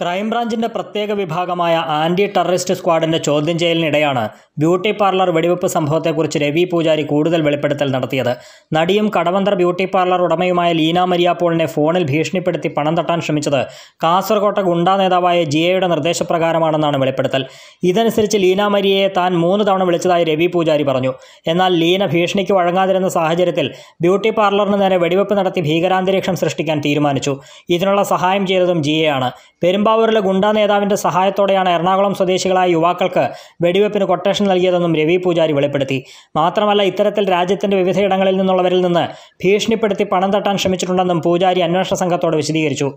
ക്രൈംബ്രാഞ്ചിന്റെ പ്രത്യേക വിഭാഗമായ ആന്റി ടെററിസ്റ്റ് സ്ക്വാഡിന്റെ ചോദ്യം ചെയ്യലിനിടെയാണ് ബ്യൂട്ടി പാർലർ വെടിവെപ്പ് സംഭവത്തെക്കുറിച്ച് രവി പൂജാരി കൂടുതൽ വെളിപ്പെടുത്തൽ നടത്തിയത്. നടിയും കടവന്തർ ബ്യൂട്ടി പാർലർ ഉടമയുമായ ലീന മരിയ പോളിനെ ഫോണിൽ ഭീഷണിപ്പെടുത്തി പണം തട്ടാൻ ശ്രമിച്ചത് കാസർകോട്ടെ ഗുണ്ടാ നേതാവായ ജിയയുടെ നിർദ്ദേശപ്രകാരമാണെന്നാണ് വെളിപ്പെടുത്തൽ. ഇതനുസരിച്ച് ലീന മരിയയെ താൻ 3 തവണ വിളിച്ചതായി രവി പൂജാരി പറഞ്ഞു. എന്നാൽ ലീന ഭീഷണിക്ക് വഴങ്ങാതിരുന്ന സാഹചര്യത്തിൽ ബ്യൂട്ടി പാർലറിന് നേരെ വെടിവെപ്പ് നടത്തി ഭീകരാന്തരീക്ഷം സൃഷ്ടിക്കാൻ തീരുമാനിച്ചു. ഇതിനുള്ള സഹായം ചെയ്തതും ജിയയാണ്. പെരുമ്പാവൂരിലെ ഗുണ്ടാ നേതാവിന്റെ സഹായത്തോടെയാണ് എറണാകുളം സ്വദേശികളായ യുവാക്കൾക്ക് വെടിവെപ്പിന് കൊട്ടേഷൻ നൽകിയതെന്നും രവി പൂജാരി വെളിപ്പെടുത്തി. മാത്രമല്ല, ഇത്തരത്തിൽ രാജ്യത്തിന്റെ വിവിധയിടങ്ങളിൽ നിന്നുള്ളവരിൽ നിന്ന് ഭീഷണിപ്പെടുത്തി പണം തട്ടാൻ ശ്രമിച്ചിട്ടുണ്ടെന്നും പൂജാരി അന്വേഷണ സംഘത്തോട് വിശദീകരിച്ചു.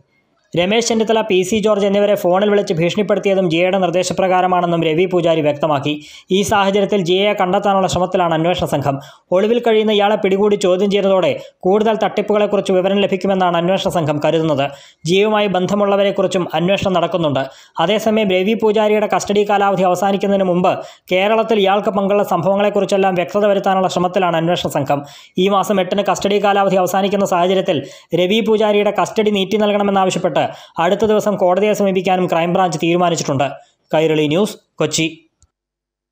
രമേശ് ചെന്നിത്തല, PC ജോർജ് എന്നിവരെ ഫോണിൽ വിളിച്ച് ഭീഷണിപ്പെടുത്തിയതും ജിയയുടെ നിർദ്ദേശപ്രകാരമാണെന്നും രവി പൂജാരി വ്യക്തമാക്കി. ഈ സാഹചര്യത്തിൽ ജിയയെ കണ്ടെത്താനുള്ള ശ്രമത്തിലാണ് അന്വേഷണ സംഘം. ഒളിവിൽ കഴിയുന്ന ഇയാളെ പിടികൂടി ചോദ്യം ചെയ്തതോടെ കൂടുതൽ തട്ടിപ്പുകളെക്കുറിച്ച് വിവരം ലഭിക്കുമെന്നാണ് അന്വേഷണ സംഘം കരുതുന്നത്. ജിയയുമായി ബന്ധമുള്ളവരെക്കുറിച്ചും അന്വേഷണം നടക്കുന്നുണ്ട്. അതേസമയം രവി പൂജാരിയുടെ കസ്റ്റഡി കാലാവധി അവസാനിക്കുന്നതിന് മുമ്പ് കേരളത്തിൽ ഇയാൾക്ക് പങ്കുള്ള സംഭവങ്ങളെക്കുറിച്ചെല്ലാം വ്യക്തത വരുത്താനുള്ള ശ്രമത്തിലാണ് അന്വേഷണ സംഘം. ഈ മാസം 8-ന് കസ്റ്റഡി കാലാവധി അവസാനിക്കുന്ന സാഹചര്യത്തിൽ രവി പൂജാരിയുടെ കസ്റ്റഡി നീട്ടി നൽകണമെന്നാവശ്യപ്പെട്ട് അടുത്ത ദിവസം കോടതിയെ സമീപിക്കാനും ക്രൈംബ്രാഞ്ച് തീരുമാനിച്ചിട്ടുണ്ട്. കൈരളി ന്യൂസ്, കൊച്ചി.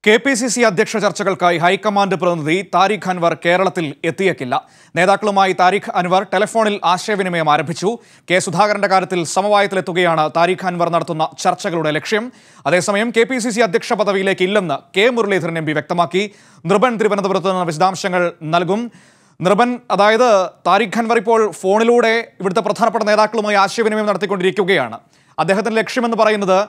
KPCC അധ്യക്ഷ ചർച്ചകൾക്കായി ഹൈക്കമാൻഡ് പ്രതിനിധി താരിഖ് അൻവർ കേരളത്തിൽ എത്തിയേക്കില്ല. നേതാക്കളുമായി താരിഖ് അൻവർ ടെലിഫോണിൽ ആശയവിനിമയം ആരംഭിച്ചു. K. സുധാകരന്റെ കാര്യത്തിൽ സമവായത്തിലെത്തുകയാണ് താരിഖ് അൻവർ നടത്തുന്ന ചർച്ചകളുടെ ലക്ഷ്യം. അതേസമയം KPCC അധ്യക്ഷ പദവിയിലേക്ക് ഇല്ലെന്ന് K. മുരളീധരൻ MB വ്യക്തമാക്കി. നൃപൻ തിരുവനന്തപുരത്ത് നിന്ന് വിശദാംശങ്ങൾ നൽകും. നൃപൻ, അതായത് താരിഖ് അൻവർ ഇപ്പോൾ ഫോണിലൂടെ ഇവിടുത്തെ പ്രധാനപ്പെട്ട നേതാക്കളുമായി ആശയവിനിമയം നടത്തിക്കൊണ്ടിരിക്കുകയാണ്. അദ്ദേഹത്തിന്റെ ലക്ഷ്യമെന്ന് പറയുന്നത്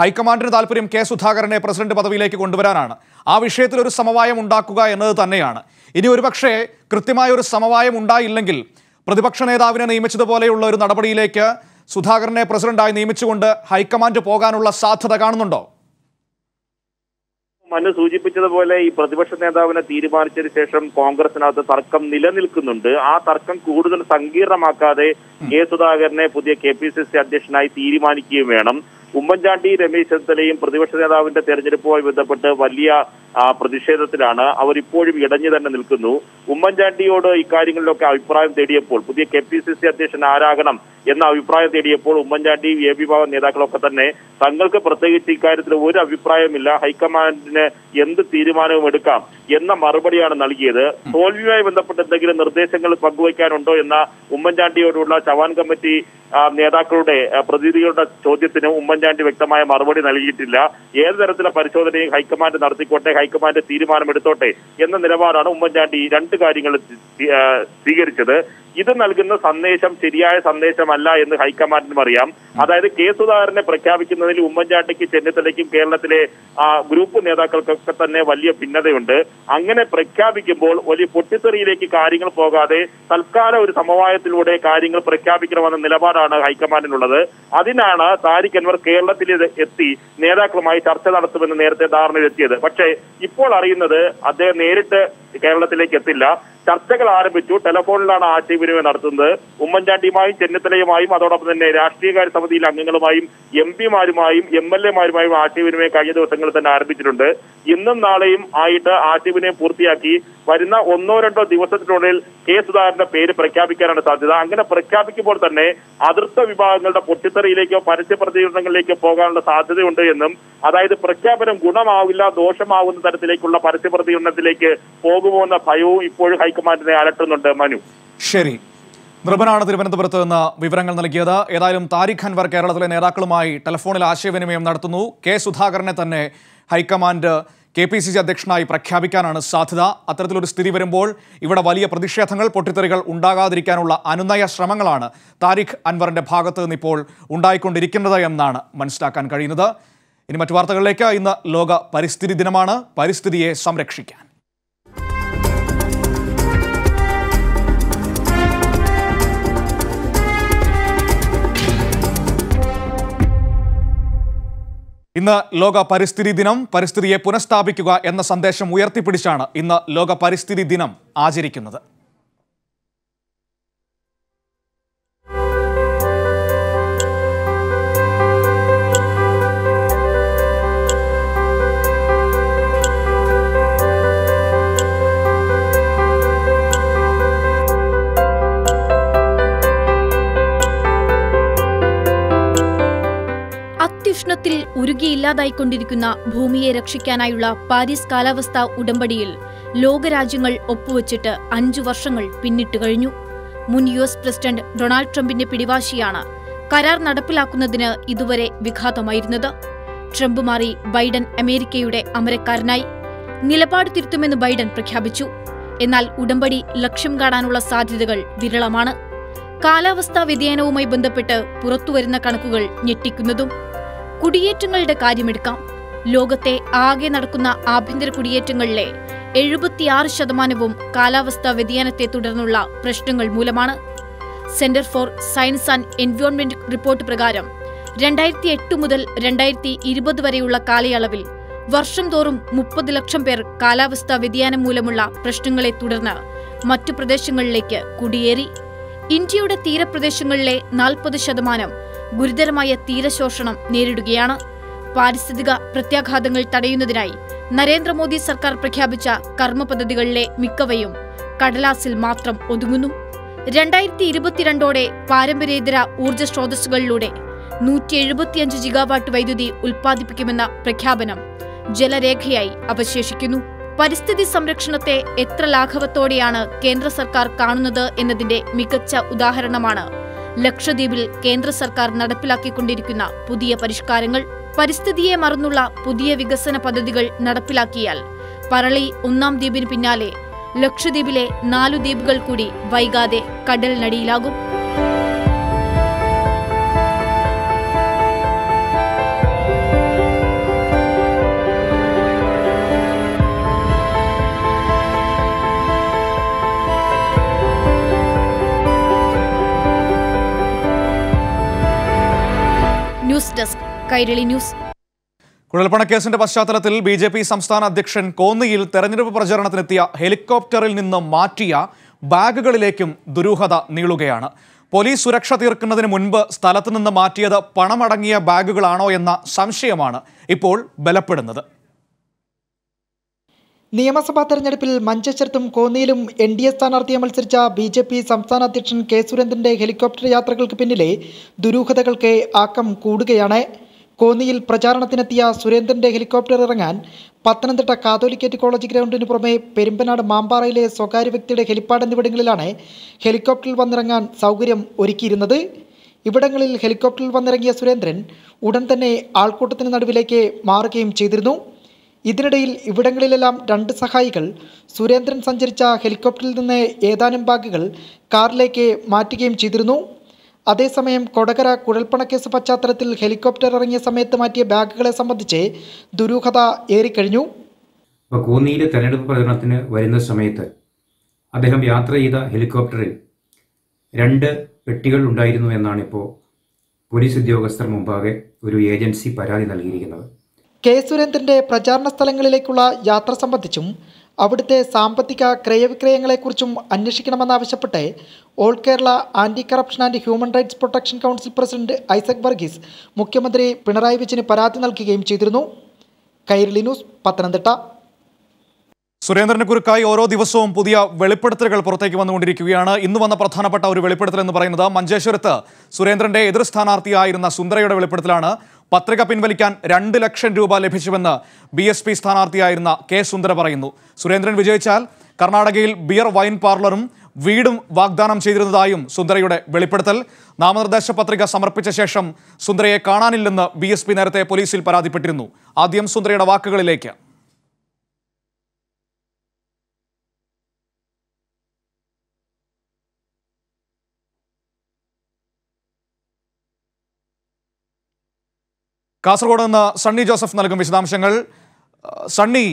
ഹൈക്കമാൻഡിന് താല്പര്യം K. സുധാകരനെ പ്രസിഡന്റ് പദവിയിലേക്ക് കൊണ്ടുവരാനാണ്. ആ വിഷയത്തിൽ ഒരു സമവായം ഉണ്ടാക്കുക എന്നത് തന്നെയാണ്. ഇനി ഒരുപക്ഷെ കൃത്യമായ ഒരു സമവായം ഉണ്ടായില്ലെങ്കിൽ പ്രതിപക്ഷ നേതാവിനെ നിയമിച്ചതുപോലെയുള്ള ഒരു നടപടിയിലേക്ക് സുധാകരനെ പ്രസിഡന്റായി നിയമിച്ചുകൊണ്ട് ഹൈക്കമാൻഡ് പോകാനുള്ള സാധ്യത കാണുന്നുണ്ടോ? മനു സൂചിപ്പിച്ചതുപോലെ ഈ പ്രതിപക്ഷ നേതാവിനെ തീരുമാനിച്ചതിന് ശേഷം കോൺഗ്രസിനകത്ത് തർക്കം നിലനിൽക്കുന്നുണ്ട്. ആ തർക്കം കൂടുതൽ സങ്കീർണമാക്കാതെ കെ സുധാകരനെ പുതിയ KPCC അധ്യക്ഷനായി തീരുമാനിക്കുകയും വേണം. ഉമ്മൻചാണ്ടി, രമേശ് ചെന്നിത്തലയും പ്രതിപക്ഷ നേതാവിന്റെ തെരഞ്ഞെടുപ്പുമായി ബന്ധപ്പെട്ട് വലിയ പ്രതിഷേധത്തിലാണ്. അവരിപ്പോഴും ഇടഞ്ഞു തന്നെ നിൽക്കുന്നു. ഉമ്മൻചാണ്ടിയോട് ഇക്കാര്യങ്ങളിലൊക്കെ അഭിപ്രായം തേടിയപ്പോൾ, പുതിയ KPCC അധ്യക്ഷൻ ആരാകണം എന്ന അഭിപ്രായം തേടിയപ്പോൾ ഉമ്മൻചാണ്ടി, വിഭാഗം നേതാക്കളൊക്കെ തന്നെ തങ്ങൾക്ക് പ്രത്യേകിച്ച് ഇക്കാര്യത്തിൽ ഒരു അഭിപ്രായമില്ല, ഹൈക്കമാൻഡിന് എന്ത് തീരുമാനവും എടുക്കാം എന്ന മറുപടിയാണ് നൽകിയത്. തോൽവിയുമായി ബന്ധപ്പെട്ട് എന്തെങ്കിലും നിർദ്ദേശങ്ങൾ പങ്കുവയ്ക്കാനുണ്ടോ എന്ന ഉമ്മൻചാണ്ടിയോടുള്ള ചവാൻ കമ്മിറ്റി നേതാക്കളുടെ പ്രതിനിധികളുടെ ചോദ്യത്തിന് ഉമ്മൻചാണ്ടി വ്യക്തമായ മറുപടി നൽകിയിട്ടില്ല. ഏത് തരത്തിലുള്ള പരിശോധനയും ഹൈക്കമാൻഡ് നടത്തിക്കോട്ടെ, ഹൈക്കമാൻഡ് തീരുമാനമെടുത്തോട്ടെ എന്ന നിലപാടാണ് ഉമ്മൻചാണ്ടി രണ്ട് കാര്യങ്ങൾ സ്വീകരിച്ചത്. ഇത് നൽകുന്ന സന്ദേശം ശരിയായ സന്ദേശമല്ല എന്ന് ഹൈക്കമാൻഡിനും അറിയാം. അതായത് കെ സുധാകരനെ പ്രഖ്യാപിക്കുന്നതിൽ ഉമ്മൻചാണ്ടിക്ക്, ചെന്നിത്തലയ്ക്കും കേരളത്തിലെ ഗ്രൂപ്പ് നേതാക്കൾക്കൊക്കെ തന്നെ വലിയ ഭിന്നതയുണ്ട്. അങ്ങനെ പ്രഖ്യാപിക്കുമ്പോൾ വലിയ പൊട്ടിത്തെറിയിലേക്ക് കാര്യങ്ങൾ പോകാതെ തൽക്കാല ഒരു സമവായത്തിലൂടെ കാര്യങ്ങൾ പ്രഖ്യാപിക്കണമെന്ന നിലപാടാണ് ഹൈക്കമാൻഡിനുള്ളത്. അതിനാണ് താരിഖ് അൻവർ കേരളത്തിൽ എത്തി നേതാക്കളുമായി ചർച്ച നടത്തുമെന്ന് നേരത്തെ ധാരണയിലെത്തിയത്. പക്ഷേ ഇപ്പോൾ അറിയുന്നത് അദ്ദേഹം നേരിട്ട് കേരളത്തിലേക്ക് എത്തില്ല. ചർച്ചകൾ ആരംഭിച്ചു, ടെലഫോണിലാണ് ആശയവിനിമയം നടത്തുന്നത്. ഉമ്മൻചാണ്ടിയുമായും ചെന്നിത്തലയുമായും അതോടൊപ്പം തന്നെ രാഷ്ട്രീയകാര്യ സമിതിയിലെ അംഗങ്ങളുമായും MPമാരുമായും MLAമാരുമായും ആശയവിനിമയം കഴിഞ്ഞ ദിവസങ്ങളിൽ തന്നെ ആരംഭിച്ചിട്ടുണ്ട്. ഇന്നും നാളെയും ആയിട്ട് ആശയവിനിമയം പൂർത്തിയാക്കി വരുന്ന 1-2 ദിവസത്തിനുള്ളിൽ കെ സുധാകരന്റെ പേര് പ്രഖ്യാപിക്കാനാണ് സാധ്യത. അങ്ങനെ പ്രഖ്യാപിക്കുമ്പോൾ തന്നെ അതിർത്ത വിഭാഗങ്ങളുടെ പൊട്ടിത്തെറിയിലേക്കോ പരസ്യ പ്രതികരണങ്ങളിലേക്കോ പോകാനുള്ള സാധ്യതയുണ്ട് എന്നും, അതായത് പ്രഖ്യാപനം ഗുണമാവില്ല, ദോഷമാവുന്ന തരത്തിലേക്കുള്ള പരസ്യ പ്രതികരണത്തിലേക്ക് പോകുമോ എന്ന ഭയവും ഇപ്പോഴും ഹൈക്കമാൻഡിനെ അലട്ടുന്നുണ്ട്. മനു, ശരി. നിർഭനാണ് തിരുവനന്തപുരത്ത് നിന്ന് വിവരങ്ങൾ നൽകിയത്. ഏതായാലും താരിഖ് അൻവർ കേരളത്തിലെ നേതാക്കളുമായി ടെലഫോണിൽ ആശയവിനിമയം നടത്തുന്നു. കെ സുധാകരനെ തന്നെ ഹൈക്കമാൻഡ് KPCC അധ്യക്ഷനായി പ്രഖ്യാപിക്കാനാണ് സാധ്യത. അത്തരത്തിലൊരു സ്ഥിതി വരുമ്പോൾ ഇവിടെ വലിയ പ്രതിഷേധങ്ങൾ, പൊട്ടിത്തെറികൾ ഉണ്ടാകാതിരിക്കാനുള്ള അനുനയ ശ്രമങ്ങളാണ് താരിഖ് അൻവറിൻ്റെ ഭാഗത്ത് നിന്ന് ഇപ്പോൾ ഉണ്ടായിക്കൊണ്ടിരിക്കുന്നത് എന്നാണ് മനസ്സിലാക്കാൻ കഴിയുന്നത്. ഇനി മറ്റു വാർത്തകളിലേക്ക്. ഇന്ന് ലോക പരിസ്ഥിതി ദിനമാണ്. പരിസ്ഥിതിയെ സംരക്ഷിക്കാൻ ഇന്ന് ലോക പരിസ്ഥിതി ദിനം. പരിസ്ഥിതിയെ പുനഃസ്ഥാപിക്കുക എന്ന സന്ദേശം ഉയർത്തിപ്പിടിച്ചാണ് ഇന്ന് ലോക പരിസ്ഥിതി ദിനം ആചരിക്കുന്നത്. ത്തിൽ ഉരുകിയില്ലാതായിക്കൊണ്ടിരിക്കുന്ന ഭൂമിയെ രക്ഷിക്കാനായുള്ള പാരീസ് കാലാവസ്ഥാ ഉടമ്പടിയിൽ ലോകരാജ്യങ്ങൾ ഒപ്പുവെച്ചിട്ട് 5 വർഷങ്ങൾ പിന്നിട്ട് കഴിഞ്ഞു. മുൻ US പ്രസിഡന്റ് ഡൊണാൾഡ് ട്രംപിന്റെ പിടിവാശിയാണ് കരാർ നടപ്പിലാക്കുന്നതിന് ഇതുവരെ വിഘാതമായിരുന്നത്. ട്രംപ് മാറി ബൈഡൻ അമേരിക്കയുടെ അമരക്കാരനായി. നിലപാട് തിരുത്തുമെന്ന് ബൈഡൻ പ്രഖ്യാപിച്ചു. എന്നാൽ ഉടമ്പടി ലക്ഷ്യം കാണാനുള്ള സാധ്യതകൾ വിരളമാണ്. കാലാവസ്ഥാ വ്യതിയാനവുമായി ബന്ധപ്പെട്ട് പുറത്തുവരുന്ന കണക്കുകൾ ഞെട്ടിക്കുന്നതും. കുടിയേറ്റങ്ങളുടെ കാര്യമെടുക്കാം. ലോകത്തെ ആകെ നടക്കുന്ന ആഭ്യന്തര കുടിയേറ്റങ്ങളിലെ 76% കാലാവസ്ഥാ വ്യതിയാനത്തെ തുടർന്നുള്ള പ്രശ്നങ്ങൾ മൂലമാണ്. Centre for science and environment report പ്രകാരം 2008 മുതൽ 2020 വരെയുള്ള കാലയളവിൽ വർഷം തോറും 30 ലക്ഷം പേർ കാലാവസ്ഥാ വ്യതിയാനം മൂലമുള്ള പ്രശ്നങ്ങളെ തുടർന്ന് മറ്റു പ്രദേശങ്ങളിലേക്ക് കുടിയേറി. ഇന്ത്യയുടെ തീരപ്രദേശങ്ങളിലെ 40% ഗുരുതരമായ തീരശോഷണം നേരിടുകയാണ്. പാരിസ്ഥിതിക പ്രത്യാഘാതങ്ങൾ തടയുന്നതിനായി നരേന്ദ്രമോദി സർക്കാർ പ്രഖ്യാപിച്ച കർമ്മ പദ്ധതികളിലെ മിക്കവയും കടലാസിൽ മാത്രം ഒതുങ്ങുന്നു. 2022 പാരമ്പര്യേതര ഊർജ്ജ സ്രോതസ്സുകളിലൂടെ 175 GW വൈദ്യുതി ഉൽപ്പാദിപ്പിക്കുമെന്ന പ്രഖ്യാപനം ജലരേഖയായി അവശേഷിക്കുന്നു. പരിസ്ഥിതി സംരക്ഷണത്തെ എത്ര ലാഘവത്തോടെയാണ് കേന്ദ്ര സർക്കാർ കാണുന്നത് എന്നതിന്റെ മികച്ച ഉദാഹരണമാണ് ലക്ഷദ്വീപിൽ കേന്ദ്ര സർക്കാർ നടപ്പിലാക്കിക്കൊണ്ടിരിക്കുന്ന പുതിയ പരിഷ്കാരങ്ങൾ. പരിസ്ഥിതിയെ മറന്നുള്ള പുതിയ വികസന പദ്ധതികൾ നടപ്പിലാക്കിയാൽ പറളി 1-ാം ദ്വീപിന് പിന്നാലെ ലക്ഷദ്വീപിലെ 4 ദ്വീപുകൾ കൂടി വൈകാതെ കടലിനടിയിലാകും. News desk Kairali news. കുഴൽപ്പണ കേസിന്റെ പശ്ചാത്തലത്തിൽ ബിജെപി സംസ്ഥാന അധ്യക്ഷൻ കോന്നിയിൽ തെരഞ്ഞെടുപ്പ് പ്രചരണത്തിനെത്തിയ ഹെലികോപ്റ്ററിൽ നിന്ന് മാറ്റിയ ബാഗുകളിലേക്കും ദുരൂഹത നീളുകയാണ്. പോലീസ് സുരക്ഷ തീർക്കുന്നതിന് മുൻപ് സ്ഥലത്ത് നിന്ന് മാറ്റിയത് പണമടങ്ങിയ ബാഗുകളാണോ എന്ന സംശയമാണ് ഇപ്പോൾ ബലപ്പെടുന്നത്. നിയമസഭാ തെരഞ്ഞെടുപ്പിൽ മഞ്ചേശ്വരത്തും കോന്നിയിലും എൻ ഡി എ സ്ഥാനാർത്ഥിയെ മത്സരിച്ച ബി ജെ പി സംസ്ഥാന അധ്യക്ഷൻ കെ സുരേന്ദ്രൻ്റെ ഹെലികോപ്റ്റർ യാത്രകൾക്ക് പിന്നിലെ ദുരൂഹതകൾക്ക് ആക്കം കൂടുകയാണ്. കോന്നിയിൽ പ്രചാരണത്തിനെത്തിയ സുരേന്ദ്രൻ്റെ ഹെലികോപ്റ്റർ ഇറങ്ങാൻ പത്തനംതിട്ട കാതോലിക്കേറ്റ് കോളേജ് ഗ്രൗണ്ടിന് പുറമെ പെരുമ്പനാട് മാമ്പാറയിലെ സ്വകാര്യ വ്യക്തിയുടെ ഹെലിപ്പാഡ് എന്നിവിടങ്ങളിലാണ് ഹെലികോപ്റ്ററിൽ വന്നിറങ്ങാൻ സൗകര്യം ഒരുക്കിയിരുന്നത്. ഇവിടങ്ങളിൽ ഹെലികോപ്റ്ററിൽ വന്നിറങ്ങിയ സുരേന്ദ്രൻ ഉടൻ തന്നെ ആൾക്കൂട്ടത്തിന് നടുവിലേക്ക് മാറുകയും ചെയ്തിരുന്നു. ഇതിനിടയിൽ ഇവിടങ്ങളിലെല്ലാം രണ്ട് സഹായികൾ സുരേന്ദ്രൻ സഞ്ചരിച്ച ഹെലികോപ്റ്ററിൽ നിന്ന് ഏതാനും ബാഗുകൾ കാറിലേക്ക് മാറ്റുകയും ചെയ്തിരുന്നു. അതേസമയം കൊടകര കുഴൽപ്പണക്കേസ് പശ്ചാത്തലത്തിൽ ഹെലികോപ്റ്റർ ഇറങ്ങിയ സമയത്ത് മാറ്റിയ ബാഗുകളെ സംബന്ധിച്ച് ദുരൂഹത ഏറിക്കഴിഞ്ഞു. ഇപ്പോൾ കോന്നിയിലെ തെരഞ്ഞെടുപ്പ് പ്രചരണത്തിന് വരുന്ന സമയത്ത് അദ്ദേഹം യാത്ര ചെയ്ത ഹെലികോപ്റ്ററിൽ രണ്ട് പെട്ടികൾ ഉണ്ടായിരുന്നു എന്നാണ് ഇപ്പോൾ പോലീസ് ഉദ്യോഗസ്ഥർ മുമ്പാകെ ഒരു ഏജൻസി പരാതി നൽകിയിരിക്കുന്നത്. കെ സുരേന്ദ്രൻ്റെ പ്രചാരണ സ്ഥലങ്ങളിലേക്കുള്ള യാത്ര സംബന്ധിച്ചും അവിടുത്തെ സാമ്പത്തിക ക്രയവിക്രയങ്ങളെക്കുറിച്ചും അന്വേഷിക്കണമെന്നാവശ്യപ്പെട്ട് all Kerala anti corruption and human rights protection council president Isaac Varghese മുഖ്യമന്ത്രി പിണറായി വിജയന് പരാതി നൽകുകയും ചെയ്തിരുന്നു. കൈരളി ന്യൂസ്, പത്തനംതിട്ട. സുരേന്ദ്രനെ കുറിച്ചായി ഓരോ ദിവസവും പുതിയ വെളിപ്പെടുത്തലുകൾ പുറത്തേക്ക് വന്നുകൊണ്ടിരിക്കുകയാണ്. ഇന്ന് വന്ന പ്രധാനപ്പെട്ട ഒരു വെളിപ്പെടുത്തൽ എന്ന് പറയുന്നത് മഞ്ചേശ്വരത്ത് സുരേന്ദ്രന്റെ എതിർ സ്ഥാനാർത്ഥിയായിരുന്ന സുന്ദരയുടെ വെളിപ്പെടുത്തലാണ്. പത്രിക പിൻവലിക്കാൻ 2 ലക്ഷം രൂപ ലഭിച്ചുവെന്ന് BSP സ്ഥാനാർത്ഥിയായിരുന്ന കെ സുന്ദര പറയുന്നു. സുരേന്ദ്രൻ വിജയിച്ചാൽ കർണാടകയിൽ ബിയർ വൈൻ പാർലറും വീടും വാഗ്ദാനം ചെയ്തിരുന്നതായും സുന്ദരയുടെ വെളിപ്പെടുത്തൽ. നാമനിർദ്ദേശ പത്രിക സമർപ്പിച്ച ശേഷം സുന്ദരയെ കാണാനില്ലെന്ന് BSP നേരത്തെ പോലീസിൽ പരാതിപ്പെട്ടിരുന്നു. ആദ്യം സുന്ദരയുടെ വാക്കുകളിലേക്ക്. കാസർഗോഡ് നിന്ന് സണ്ണി ജോസഫ് നൽകും വിശദാംശങ്ങൾ. സണ്ണി,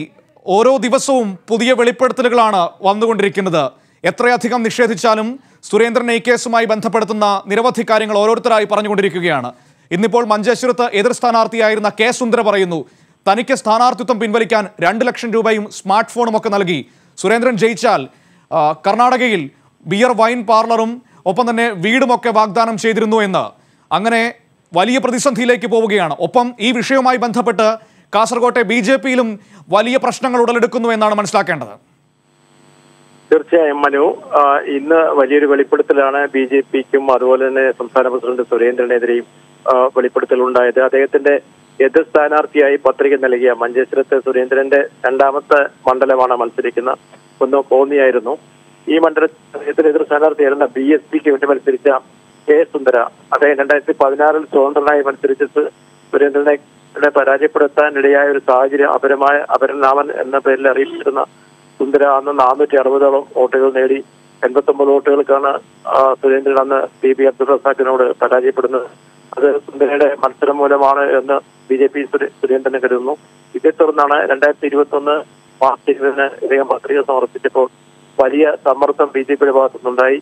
ഓരോ ദിവസവും പുതിയ വെളിപ്പെടുത്തലുകളാണ് വന്നുകൊണ്ടിരിക്കുന്നത്. എത്രയധികം നിഷേധിച്ചാലും സുരേന്ദ്രനെ ഈ കേസുമായി ബന്ധപ്പെടുത്തുന്ന നിരവധി കാര്യങ്ങൾ ഓരോരുത്തരായി പറഞ്ഞുകൊണ്ടിരിക്കുകയാണ്. ഇന്നിപ്പോൾ മഞ്ചേശ്വരത്ത് എതിർ സ്ഥാനാർത്ഥിയായിരുന്ന കെ സുന്ദര പറയുന്നു, തനിക്ക് സ്ഥാനാർത്ഥിത്വം പിൻവലിക്കാൻ 2 ലക്ഷം രൂപയും സ്മാർട്ട് ഫോണും ഒക്കെ നൽകി. സുരേന്ദ്രൻ ജയിച്ചാൽ കർണാടകയിൽ ബിയർ വൈൻ പാർലറും ഒപ്പം തന്നെ വീടുമൊക്കെ വാഗ്ദാനം ചെയ്തിരുന്നു എന്ന്. അങ്ങനെ വലിയ പ്രതിസന്ധിയിലേക്ക് പോവുകയാണ്. ഒപ്പം ഈ വിഷയവുമായി ബന്ധപ്പെട്ട് കാസർകോട്ടെ BJPയിലും വലിയ പ്രശ്നങ്ങൾ ഉടലെടുക്കുന്നു എന്നാണ് മനസ്സിലാക്കേണ്ടത്. തീർച്ചയായും മനു, ഇന്ന് വലിയൊരു വെളിപ്പെടുത്തലാണ് BJPക്കും അതുപോലെ തന്നെ സംസ്ഥാന പ്രസിഡന്റ് സുരേന്ദ്രനെതിരെയും വെളിപ്പെടുത്തൽ ഉണ്ടായത്. അദ്ദേഹത്തിന്റെ എതിർ സ്ഥാനാർത്ഥിയായി പത്രിക നൽകിയ മഞ്ചേശ്വരത്ത് സുരേന്ദ്രന്റെ 2ാമത്തെ മണ്ഡലമാണ് മത്സരിക്കുന്ന ഒന്ന് കോന്നിയായിരുന്നു. ഈ മണ്ഡലത്തിൽ എതിർ സ്ഥാനാർത്ഥിയായിരുന്ന BSPക്ക് വേണ്ടി മത്സരിച്ച കെ സുന്ദര, അദ്ദേഹം 2016 സ്വതന്ത്രനായി മത്സരിച്ചിട്ട് സുരേന്ദ്രനെ പരാജയപ്പെടുത്താനിടയായ ഒരു സാഹചര്യം അപരനാമൻ എന്ന പേരിൽ അറിയിച്ചിരുന്ന സുന്ദര അന്ന് 460ഓളം വോട്ടുകൾ നേടി. 89 വോട്ടുകൾക്കാണ് സുരേന്ദ്രൻ അന്ന് PB അബ്ദുൾ റസാഖിനോട് പരാജയപ്പെടുന്നത്. അത് സുന്ദരയുടെ മത്സരം മൂലമാണ് എന്ന് BJP സുരേന്ദ്രനെ കരുതുന്നു. ഇതേ തുടർന്നാണ് 2021 മാർച്ച് 20 ഇദ്ദേഹം പത്രിക സമർപ്പിച്ചപ്പോൾ വലിയ സമ്മർദ്ദം BJPയുടെ ഭാഗത്തുനിന്നുണ്ടായി.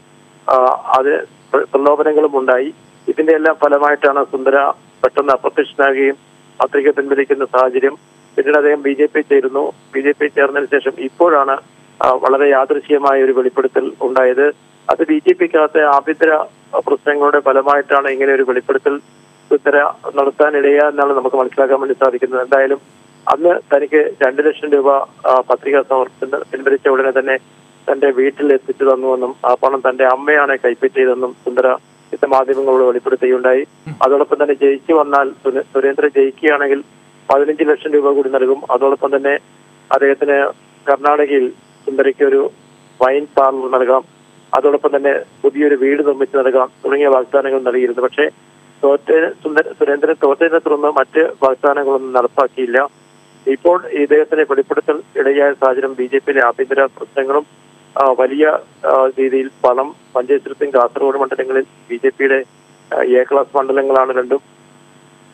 അത് പ്രലോഭനങ്ങളും ഉണ്ടായി. ഇതിന്റെ എല്ലാം ഫലമായിട്ടാണ് സുന്ദര പെട്ടെന്ന് അപ്രത്യക്ഷനാകുകയും പത്രിക പിൻവലിക്കുന്ന സാഹചര്യം. പിന്നീട് അദ്ദേഹം BJP ചേരുന്നു. BJP ചേർന്നതിന് ശേഷം ഇപ്പോഴാണ് വളരെ യാദൃശ്യമായ ഒരു വെളിപ്പെടുത്തൽ ഉണ്ടായത്. അത് BJPക്കകത്തെ ആഭ്യന്തര പ്രശ്നങ്ങളുടെ ഫലമായിട്ടാണ് ഇങ്ങനെ ഒരു വെളിപ്പെടുത്തൽ സുന്ദര നടത്താനിടയാ എന്നാണ് നമുക്ക് മനസ്സിലാക്കാൻ വേണ്ടി സാധിക്കുന്നത്. എന്തായാലും അന്ന് തനിക്ക് 2 ലക്ഷം രൂപ പത്രിക പിൻവലിച്ച ഉടനെ തന്നെ തന്റെ വീട്ടിൽ എത്തിച്ചു തന്നുവെന്നും ആ പണം തന്റെ അമ്മയാണ് കൈപ്പറ്റിയതെന്നും സുന്ദര ഇത്ത മാധ്യമങ്ങളോട് വെളിപ്പെടുത്തുകയുണ്ടായി. അതോടൊപ്പം തന്നെ ജയിച്ചു വന്നാൽ സുരേന്ദ്രൻ ജയിക്കുകയാണെങ്കിൽ 15 ലക്ഷം രൂപ കൂടി നൽകും. അതോടൊപ്പം തന്നെ അദ്ദേഹത്തിന് കർണാടകയിൽ സുന്ദരയ്ക്ക് ഒരു വൈൻ പാർലർ നൽകാം. അതോടൊപ്പം തന്നെ പുതിയൊരു വീട് നിർമ്മിച്ച് നൽകാം തുടങ്ങിയ വാഗ്ദാനങ്ങൾ നൽകിയിരുന്നു. പക്ഷേ സുരേന്ദ്രൻ തോറ്റതിനെ തുടർന്ന് മറ്റ് വാഗ്ദാനങ്ങളൊന്നും നടപ്പാക്കിയില്ല. ഇപ്പോൾ ഇദ്ദേഹത്തിന് വെളിപ്പെടുത്തൽ ഇടയായ സാഹചര്യം BJPയിലെ ആഭ്യന്തര പ്രശ്നങ്ങളും വലിയ രീതിയിൽ പണം മഞ്ചേശ്വരത്തും കാസർഗോഡ് മണ്ഡലങ്ങളിൽ BJPയുടെ A ക്ലാസ് മണ്ഡലങ്ങളാണ് രണ്ടും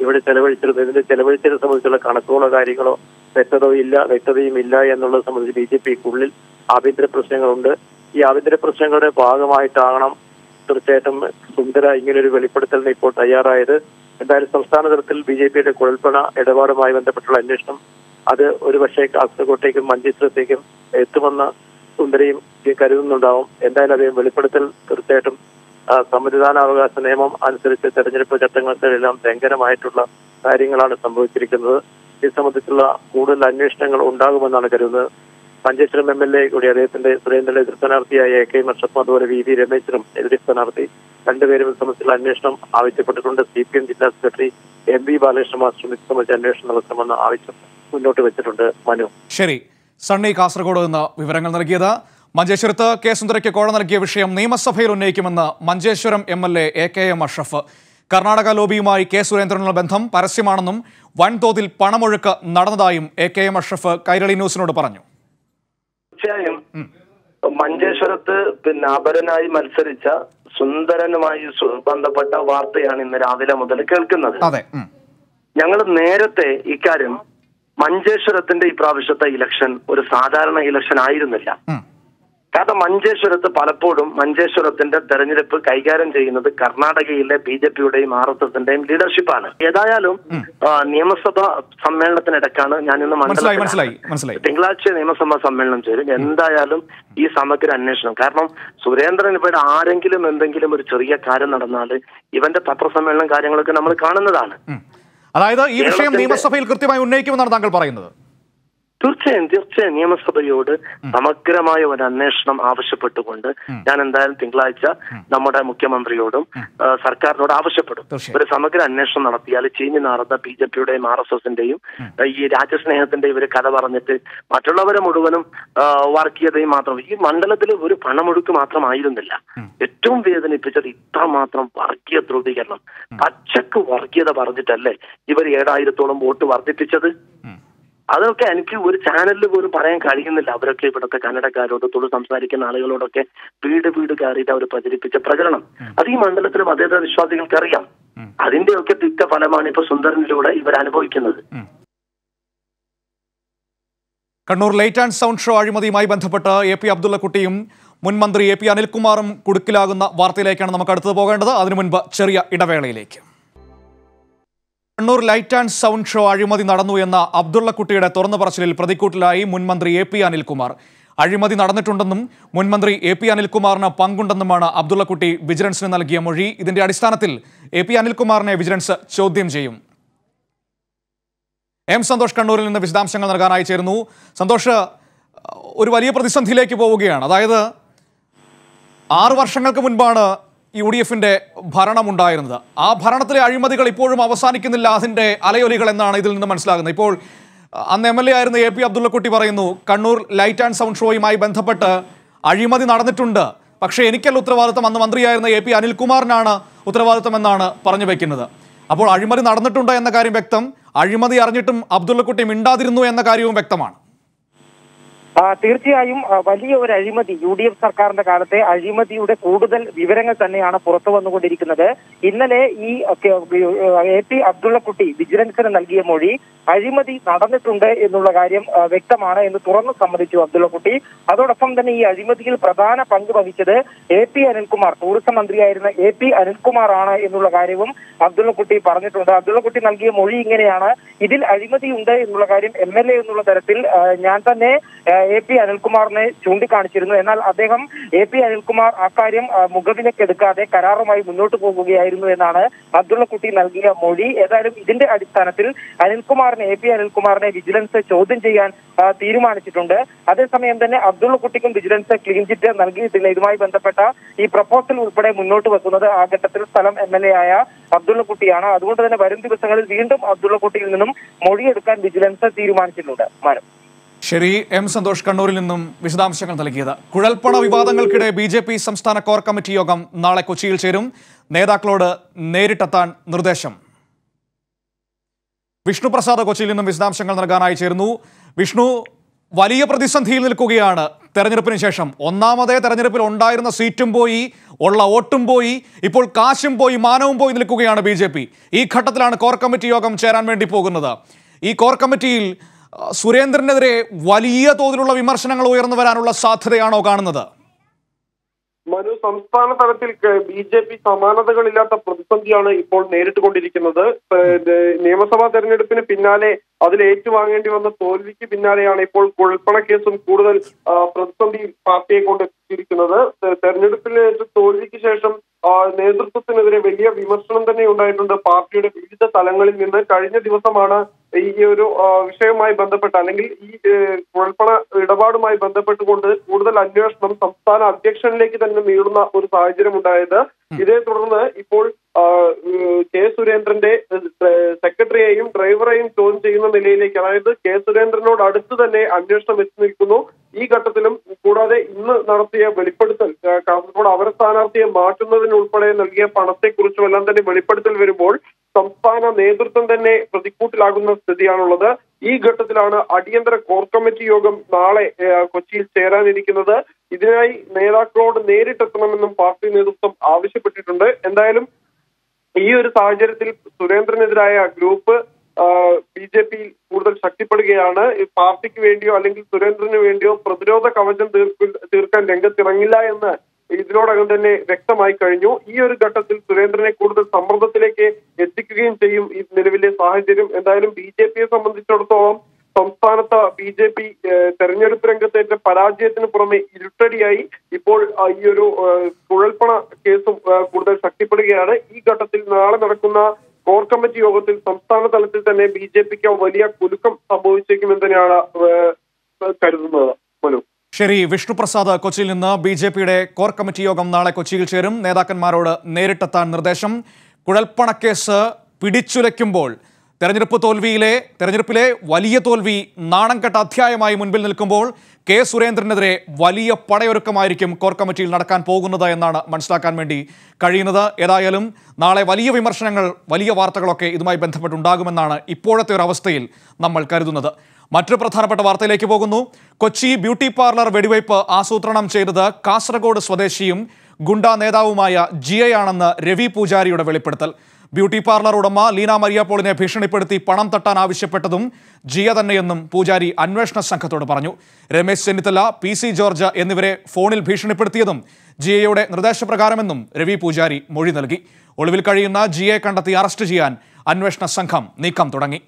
ഇവിടെ ചെലവഴിച്ചിരുന്നത്. ഇതിന്റെ ചെലവഴിച്ചതിനെ സംബന്ധിച്ചുള്ള കണക്കുകളോ കാര്യങ്ങളോ വ്യക്തതയും ഇല്ല എന്നുള്ളത് സംബന്ധിച്ച് BJPക്കുള്ളിൽ ആഭ്യന്തര പ്രശ്നങ്ങളുണ്ട്. ഈ ആഭ്യന്തര പ്രശ്നങ്ങളുടെ ഭാഗമായിട്ടാകണം തീർച്ചയായിട്ടും സുന്ദര ഇങ്ങനൊരു വെളിപ്പെടുത്തലിന് ഇപ്പോൾ തയ്യാറായത്. എന്തായാലും സംസ്ഥാന തലത്തിൽ ബി ജെ പിയുടെ കുഴൽപ്പണ ഇടപാടുമായി ബന്ധപ്പെട്ടുള്ള അന്വേഷണം അത് ഒരുപക്ഷെ കാസർകോട്ടേക്കും മഞ്ചേശ്വരത്തേക്കും എത്തുമെന്ന സുന്ദരയും കരുതുന്നുണ്ടാവും. എന്തായാലും അതേ വെളിപ്പെടുത്തൽ തീർച്ചയായിട്ടും സമ്മതിദാനാവകാശ നിയമം അനുസരിച്ച് തെരഞ്ഞെടുപ്പ് ചട്ടങ്ങൾക്കെല്ലാം ലംഘനമായിട്ടുള്ള കാര്യങ്ങളാണ് സംഭവിച്ചിരിക്കുന്നത്. ഇത് സംബന്ധിച്ചുള്ള കൂടുതൽ അന്വേഷണങ്ങൾ ഉണ്ടാകുമെന്നാണ് കരുതുന്നത്. മഞ്ചേശ്വരം എം എൽ എ കൂടി അദ്ദേഹത്തിന്റെ സുരേന്ദ്രന്റെ എതിർ സ്ഥാനാർത്ഥിയായ കെ മഷപ്പും അതുപോലെ വി വി രമേശനും എതിരെ സ്ഥാനാർത്ഥി രണ്ടുപേരും സംബന്ധിച്ചുള്ള അന്വേഷണം ആവശ്യപ്പെട്ടിട്ടുണ്ട്. CPM ജില്ലാ സെക്രട്ടറി MV ബാലകൃഷ്ണ മാസ്റ്ററും ഇത് സംബന്ധിച്ച് അന്വേഷണം നടത്തണമെന്ന ആവശ്യം മുന്നോട്ട് വെച്ചിട്ടുണ്ട്. മനു ശരി, സണ്ണി കാസർഗോഡ് നിന്ന് വിവരങ്ങൾ നൽകിയത്. മഞ്ചേശ്വരത്ത് കെ സുന്ദരയ്ക്ക് കോഴ നൽകിയ വിഷയം നിയമസഭയിൽ ഉന്നയിക്കുമെന്ന് മഞ്ചേശ്വരം MLA AKM അഷ്റഫ്. കർണാടക ലോബിയുമായി കെ സുരേന്ദ്രനുള്ള ബന്ധം പരസ്യമാണെന്നും വൻതോതിൽ പണമൊഴുക്ക് നടന്നതായും AKM അഷ്റഫ് കൈരളി ന്യൂസിനോട് പറഞ്ഞു. തീർച്ചയായും മഞ്ചേശ്വരത്ത് അപരനായി മത്സരിച്ച സുന്ദരനുമായി ബന്ധപ്പെട്ട വാർത്തയാണ് ഇന്ന് രാവിലെ മുതൽ കേൾക്കുന്നത്. ഞങ്ങൾ നേരത്തെ ഇക്കാര്യം മഞ്ചേശ്വരത്തിന്റെ ഇപ്രാവശ്യത്തെ ഇലക്ഷൻ ഒരു സാധാരണ ഇലക്ഷൻ ആയിരുന്നില്ല. കാരണം മഞ്ചേശ്വരത്ത് പലപ്പോഴും മഞ്ചേശ്വരത്തിന്റെ തെരഞ്ഞെടുപ്പ് കൈകാര്യം ചെയ്യുന്നത് കർണാടകയിലെ BJPയുടെയും RSSന്റെയും ലീഡർഷിപ്പാണ്. ഏതായാലും നിയമസഭാ സമ്മേളനത്തിനിടക്കാണ് ഞാൻ ഇന്ന് മണ്ഡലം തിങ്കളാഴ്ച നിയമസഭാ സമ്മേളനം ചേരും. എന്തായാലും ഈ സമഗ്ര അന്വേഷണം, കാരണം സുരേന്ദ്രൻ ഇവിടെ ആരെങ്കിലും എന്തെങ്കിലും ഒരു ചെറിയ കാര്യം നടന്നാൽ ഇവന്റെ പത്രസമ്മേളനം കാര്യങ്ങളൊക്കെ നമ്മൾ കാണുന്നതാണ്. അതായത് ഈ വിഷയം നിയമസഭയിൽ കൃത്യമായി ഉന്നയിക്കുമെന്നാണ് താങ്കൾ പറയുന്നത്. തീർച്ചയായും നിയമസഭയോട് സമഗ്രമായ ഒരു അന്വേഷണം ആവശ്യപ്പെട്ടുകൊണ്ട് ഞാൻ എന്തായാലും തിങ്കളാഴ്ച നമ്മുടെ മുഖ്യമന്ത്രിയോടും സർക്കാരിനോട് ആവശ്യപ്പെടും. ഒരു സമഗ്ര അന്വേഷണം നടത്തിയാൽ ചീഞ്ഞു നാറുന്ന BJPയുടെയും RSSന്റെയും ഈ രാജ്യസ്നേഹത്തിന്റെയും ഒരു കഥ പറഞ്ഞിട്ട് മറ്റുള്ളവരെ മുഴുവനും വർഗീയതയും മാത്രം. ഈ മണ്ഡലത്തിൽ ഒരു പണമൊഴുക്ക് മാത്രമായിരുന്നില്ല. ഏറ്റവും വേദനിപ്പിച്ചത് ഇത്രമാത്രം വർഗീയ ധ്രുവീകരണം, പച്ചക്ക് വർഗീയത പറഞ്ഞിട്ടല്ലേ ഇവർ 7,000-ഓളം വോട്ട് വർദ്ധിപ്പിച്ചത്. അതൊക്കെ എനിക്ക് ഒരു ചാനലിൽ പോലും പറയാൻ കഴിയുന്നില്ല. അവരൊക്കെ ഇവിടുത്തെ കന്നഡക്കാരോട് തുളു സംസാരിക്കുന്ന ആളുകളോടൊക്കെ വീട് കയറിയിട്ട് അവർ പ്രചരിപ്പിച്ച പ്രചരണം അത് ഈ മണ്ഡലത്തിലും അതേതര വിശ്വാസികൾക്കറിയാം. അതിന്റെയൊക്കെ തിക്ത ഫലമാണ് ഇപ്പൊ സുന്ദരനിലൂടെ ഇവർ അനുഭവിക്കുന്നത്. Kannur light and sound show അഴിമതിയുമായി ബന്ധപ്പെട്ട് AP അബ്ദുള്ളക്കുട്ടിയും മുൻ മന്ത്രി AP അനിൽകുമാറും കുടുക്കിലാകുന്ന വാർത്തയിലേക്കാണ് നമുക്ക് അടുത്ത് പോകേണ്ടത്. അതിനു മുൻപ് ചെറിയ ഇടവേളയിലേക്ക്. Kannur light and sound show അഴിമതി നടന്നു എന്ന അബ്ദുള്ളക്കുട്ടിയുടെ തുറന്നു പറച്ചിലിൽ പ്രതിക്കൂട്ടിലായി മുൻമന്ത്രി AP അനിൽകുമാർ. അഴിമതി നടന്നിട്ടുണ്ടെന്നും മുൻമന്ത്രി AP അനിൽകുമാറിന് പങ്കുണ്ടെന്നുമാണ് അബ്ദുള്ളക്കുട്ടി വിജിലൻസിന് നൽകിയ മൊഴി. ഇതിന്റെ അടിസ്ഥാനത്തിൽ AP അനിൽകുമാറിനെ വിജിലൻസ് ചോദ്യം ചെയ്യും. സന്തോഷ് കണ്ണൂരിൽ നിന്ന് വിശദാംശങ്ങൾ നൽകാനായി ചേരുന്നു. സന്തോഷ്, ഒരു വലിയ പ്രതിസന്ധിയിലേക്ക് പോവുകയാണ്. അതായത് 6 വർഷങ്ങൾക്ക് മുൻപാണ് UDFന്റെ ഭരണമുണ്ടായിരുന്നത്. ആ ഭരണത്തിലെ അഴിമതികൾ ഇപ്പോഴും അവസാനിക്കുന്നില്ല, അതിന്റെ അലയൊലികൾ എന്നാണ് ഇതിൽ നിന്ന് മനസ്സിലാകുന്നത്. ഇപ്പോൾ അന്ന് MLA ആയിരുന്ന AP അബ്ദുള്ളക്കുട്ടി പറയുന്നു കണ്ണൂർ ലൈറ്റ് ആൻഡ് സൗണ്ട് ഷോയുമായി ബന്ധപ്പെട്ട് അഴിമതി നടന്നിട്ടുണ്ട്, പക്ഷേ എനിക്കല്ല ഉത്തരവാദിത്തം, അന്ന് മന്ത്രിയായിരുന്ന AP അനിൽകുമാറിനാണ് ഉത്തരവാദിത്തം എന്നാണ് പറഞ്ഞു വയ്ക്കുന്നത്. അപ്പോൾ അഴിമതി നടന്നിട്ടുണ്ട് എന്ന കാര്യം വ്യക്തം. അഴിമതി അറിഞ്ഞിട്ടും അബ്ദുള്ളക്കുട്ടി മിണ്ടാതിരുന്നു എന്ന കാര്യവും വ്യക്തമാണ്. തീർച്ചയായും വലിയ ഒരു അഴിമതി UDF സർക്കാരിന്റെ കാലത്തെ അഴിമതിയുടെ കൂടുതൽ വിവരങ്ങൾ തന്നെയാണ് പുറത്തു വന്നുകൊണ്ടിരിക്കുന്നത്. ഇന്നലെ ഈ AP അബ്ദുള്ളക്കുട്ടി വിജിലൻസിന് നൽകിയ മൊഴി അഴിമതി നടന്നിട്ടുണ്ട് എന്നുള്ള കാര്യം വ്യക്തമാണ് എന്ന് തുറന്നു സമ്മതിച്ചു അബ്ദുള്ളക്കുട്ടി. അതോടൊപ്പം തന്നെ ഈ അഴിമതിയിൽ പ്രധാന പങ്ക് വഹിച്ചത് AP അനിൽകുമാർ, ടൂറിസം മന്ത്രിയായിരുന്ന AP അനിൽകുമാർ ആണ് എന്നുള്ള കാര്യവും അബ്ദുള്ളക്കുട്ടി പറഞ്ഞിട്ടുണ്ട്. അബ്ദുള്ളക്കുട്ടി നൽകിയ മൊഴി ഇങ്ങനെയാണ്: ഇതിൽ അഴിമതിയുണ്ട് എന്നുള്ള കാര്യം MLA എന്നുള്ള തരത്തിൽ ഞാൻ തന്നെ AP അനിൽകുമാറിനെ ചൂണ്ടിക്കാണിച്ചിരുന്നു. എന്നാൽ അദ്ദേഹം AP അനിൽകുമാർ അക്കാര്യം മുഖവിലക്കെടുക്കാതെ കരാറുമായി മുന്നോട്ട് പോകുകയായിരുന്നു എന്നാണ് അബ്ദുള്ളക്കുട്ടി നൽകിയ മൊഴി. ഏതായാലും ഇതിന്റെ അടിസ്ഥാനത്തിൽ AP അനിൽകുമാറിനെ വിജിലൻസ് ചോദ്യം ചെയ്യാൻ തീരുമാനിച്ചിട്ടുണ്ട്. അതേസമയം തന്നെ അബ്ദുള്ളക്കുട്ടിക്കും വിജിലൻസ് ക്ലീൻ ചിറ്റ് നൽകിയിട്ടില്ല. ഇതുമായി ബന്ധപ്പെട്ട ഈ പ്രപ്പോസൽ ഉൾപ്പെടെ മുന്നോട്ട് വെക്കുന്നത് ആ ഘട്ടത്തിൽ സ്ഥലം MLA ആയ അബ്ദുള്ളക്കുട്ടിയാണ്. അതുകൊണ്ട് തന്നെ വരും ദിവസങ്ങളിൽ വീണ്ടും അബ്ദുള്ളക്കുട്ടിയിൽ നിന്നും മൊഴിയെടുക്കാൻ വിജിലൻസ് തീരുമാനിച്ചിട്ടുണ്ട്. ശരി, സന്തോഷ് കണ്ണൂരിൽ നിന്നും വിശദാംശങ്ങൾ നൽകിയത്. കുഴൽപ്പണ വിവാദങ്ങൾക്കിടെ BJP സംസ്ഥാന കോർ കമ്മിറ്റി യോഗം നാളെ കൊച്ചിയിൽ ചേരും. നേതാക്കളോട് നേരിട്ടെത്താൻ നിർദ്ദേശം. വിഷ്ണു പ്രസാദ് കൊച്ചിയിൽ നിന്നും വിശദാംശങ്ങൾ നൽകാനായി ചേരുന്നു. വിഷ്ണു, വലിയ പ്രതിസന്ധിയിൽ നിൽക്കുകയാണ് തെരഞ്ഞെടുപ്പിന് ശേഷം. ഒന്നാമതേ തെരഞ്ഞെടുപ്പിൽ ഉണ്ടായിരുന്ന സീറ്റും പോയി, ഉള്ള വോട്ടും പോയി, ഇപ്പോൾ കാശും പോയി, മാനവും പോയി നിൽക്കുകയാണ് BJP. ഈ ഘട്ടത്തിലാണ് കോർ കമ്മിറ്റി യോഗം ചേരാൻ വേണ്ടി പോകുന്നത്. ഈ കോർ കമ്മിറ്റിയിൽ സുരേന്ദ്രനെതിരെ വലിയ തോതിലുള്ള വിമർശനങ്ങൾ ഉയർന്നു വരാനുള്ള സാധ്യതയാണോ കാണുന്നത്? മനു, സംസ്ഥാന തലത്തിൽ ബി ജെ പി സമാനതകളില്ലാത്ത പ്രതിസന്ധിയാണ് ഇപ്പോൾ നേരിട്ടുകൊണ്ടിരിക്കുന്നത്. നിയമസഭാ തെരഞ്ഞെടുപ്പിന് പിന്നാലെ അതിൽ ഏറ്റുവാങ്ങേണ്ടി വന്ന തോൽവിക്ക് പിന്നാലെയാണ് ഇപ്പോൾ കുഴൽപ്പണക്കേസും കൂടുതൽ പ്രതിസന്ധി പാർട്ടിയെ കൊണ്ടെത്തിച്ചിരിക്കുന്നത്. തെരഞ്ഞെടുപ്പിലേറ്റ തോൽവിക്ക് ശേഷം നേതൃത്വത്തിനെതിരെ വലിയ വിമർശനം തന്നെ ഉണ്ടായിട്ടുണ്ട് പാർട്ടിയുടെ വിവിധ തലങ്ങളിൽ നിന്ന്. കഴിഞ്ഞ ദിവസമാണ് ഈ ഒരു വിഷയവുമായി ബന്ധപ്പെട്ട്, അല്ലെങ്കിൽ ഈ കുഴൽപ്പണ ഇടപാടുമായി ബന്ധപ്പെട്ടുകൊണ്ട് കൂടുതൽ അന്വേഷണം സംസ്ഥാന അധ്യക്ഷനിലേക്ക് തന്നെ നീളുന്ന ഒരു സാഹചര്യം ഉണ്ടായത്. ഇതേ തുടർന്ന് ഇപ്പോൾ കെ സുരേന്ദ്രന്റെ സെക്രട്ടറിയെയും ഡ്രൈവറെയും ചോദ്യം ചെയ്യുന്ന നിലയിലേക്ക്, അതായത് കെ സുരേന്ദ്രനോട് അടുത്ത് തന്നെ അന്വേഷണം എത്തി നിൽക്കുന്നു ഈ ഘട്ടത്തിലും. കൂടാതെ ഇന്ന് നടത്തിയ വെളിപ്പെടുത്തൽ, കാസർഗോഡ് അവരെ സ്ഥാനാർത്ഥിയെ മാറ്റുന്നതിനുൾപ്പെടെ നൽകിയ പണത്തെക്കുറിച്ചും എല്ലാം തന്നെ വെളിപ്പെടുത്തൽ വരുമ്പോൾ സംസ്ഥാന നേതൃത്വം തന്നെ പ്രതിക്കൂട്ടിലാകുന്ന സ്ഥിതിയാണുള്ളത്. ഈ ഘട്ടത്തിലാണ് അടിയന്തര കോർ കമ്മിറ്റി യോഗം നാളെ കൊച്ചിയിൽ ചേരാനിരിക്കുന്നത്. ഇതിനായി നേതാക്കളോട് നേരിട്ടെത്തണമെന്നും പാർട്ടി നേതൃത്വം ആവശ്യപ്പെട്ടിട്ടുണ്ട്. എന്തായാലും ഈ ഒരു സാഹചര്യത്തിൽ സുരേന്ദ്രനെതിരായ ഗ്രൂപ്പ് ബി ജെ പിയിൽ കൂടുതൽ ശക്തിപ്പെടുകയാണ്. പാർട്ടിക്ക് വേണ്ടിയോ അല്ലെങ്കിൽ സുരേന്ദ്രന് വേണ്ടിയോ പ്രതിരോധ കവചം തീർക്കാൻ രംഗത്തിറങ്ങില്ല എന്ന് ഇതിനോടകം തന്നെ വ്യക്തമായി കഴിഞ്ഞു. ഈ ഒരു ഘട്ടത്തിൽ സുരേന്ദ്രനെ കൂടുതൽ സമ്മർദ്ദത്തിലേക്ക് എത്തിക്കുകയും ചെയ്യും ഈ നിലവിലെ സാഹചര്യം. എന്തായാലും ബി ജെ പിയെ സംബന്ധിച്ചിടത്തോളം സംസ്ഥാനത്ത് ബി ജെ പി തെരഞ്ഞെടുപ്പ് രംഗത്തേറ്റ പരാജയത്തിന് പുറമെ ഇരുട്ടടിയായി ഇപ്പോൾ ഈ ഒരു കുഴൽപ്പണ കേസും കൂടുതൽ ശക്തിപ്പെടുകയാണ്. ഈ ഘട്ടത്തിൽ നാളെ നടക്കുന്ന കോർ കമ്മിറ്റി യോഗത്തിൽ സംസ്ഥാന തലത്തിൽ തന്നെ ബി ജെ പിക്ക് വലിയ കുലുക്കം സംഭവിച്ചേക്കുമെന്ന് തന്നെയാണ് കരുതുന്നത്. മനു, ശരി. വിഷ്ണുപ്രസാദ് കൊച്ചിയിൽ നിന്ന്. ബി ജെ പിയുടെ കോർ കമ്മിറ്റി യോഗം നാളെ കൊച്ചിയിൽ ചേരും. നേതാക്കന്മാരോട് നേരിട്ടെത്താൻ നിർദ്ദേശം. കുഴൽപ്പണക്കേസ് പിടിച്ചുലയ്ക്കുമ്പോൾ തെരഞ്ഞെടുപ്പിലെ വലിയ തോൽവി നാണം കെട്ട അധ്യായമായി മുൻപിൽ നിൽക്കുമ്പോൾ കെ സുരേന്ദ്രനെതിരെ വലിയ പടയൊരുക്കമായിരിക്കും കോർ കമ്മിറ്റിയിൽ നടക്കാൻ പോകുന്നത് എന്നാണ് മനസ്സിലാക്കാൻ വേണ്ടി കഴിയുന്നത്. ഏതായാലും നാളെ വലിയ വിമർശനങ്ങൾ, വലിയ വാർത്തകളൊക്കെ ഇതുമായി ബന്ധപ്പെട്ടുണ്ടാകുമെന്നാണ് ഇപ്പോഴത്തെ ഒരു അവസ്ഥയിൽ നമ്മൾ കരുതുന്നത്. മറ്റൊരു പ്രധാനപ്പെട്ട വാർത്തയിലേക്ക് പോകുന്നു. കൊച്ചി ബ്യൂട്ടി പാർലർ വെടിവയ്പ് ആസൂത്രണം ചെയ്തത് കാസർഗോഡ് സ്വദേശിയും ഗുണ്ടാ നേതാവുമായ ജിയെ ആണെന്ന് രവി പൂജാരിയുടെ വെളിപ്പെടുത്തൽ. ബ്യൂട്ടി പാർലർ ഉടമ ലീന മരിയ പോളിനെ ഭീഷണിപ്പെടുത്തി പണം തട്ടാൻ ആവശ്യപ്പെട്ടതും ജിയ തന്നെയെന്നും പൂജാരി അന്വേഷണ സംഘത്തോട് പറഞ്ഞു. Ramesh Chennithala, P C George എന്നിവരെ ഫോണിൽ ഭീഷണിപ്പെടുത്തിയതും ജിയയുടെ നിർദ്ദേശപ്രകാരമെന്നും രവി പൂജാരി മൊഴി നൽകി. ഒളിവിൽ കഴിയുന്ന ജിയെ കണ്ടെത്തി അറസ്റ്റ് ചെയ്യാൻ അന്വേഷണ സംഘം നീക്കം തുടങ്ങി.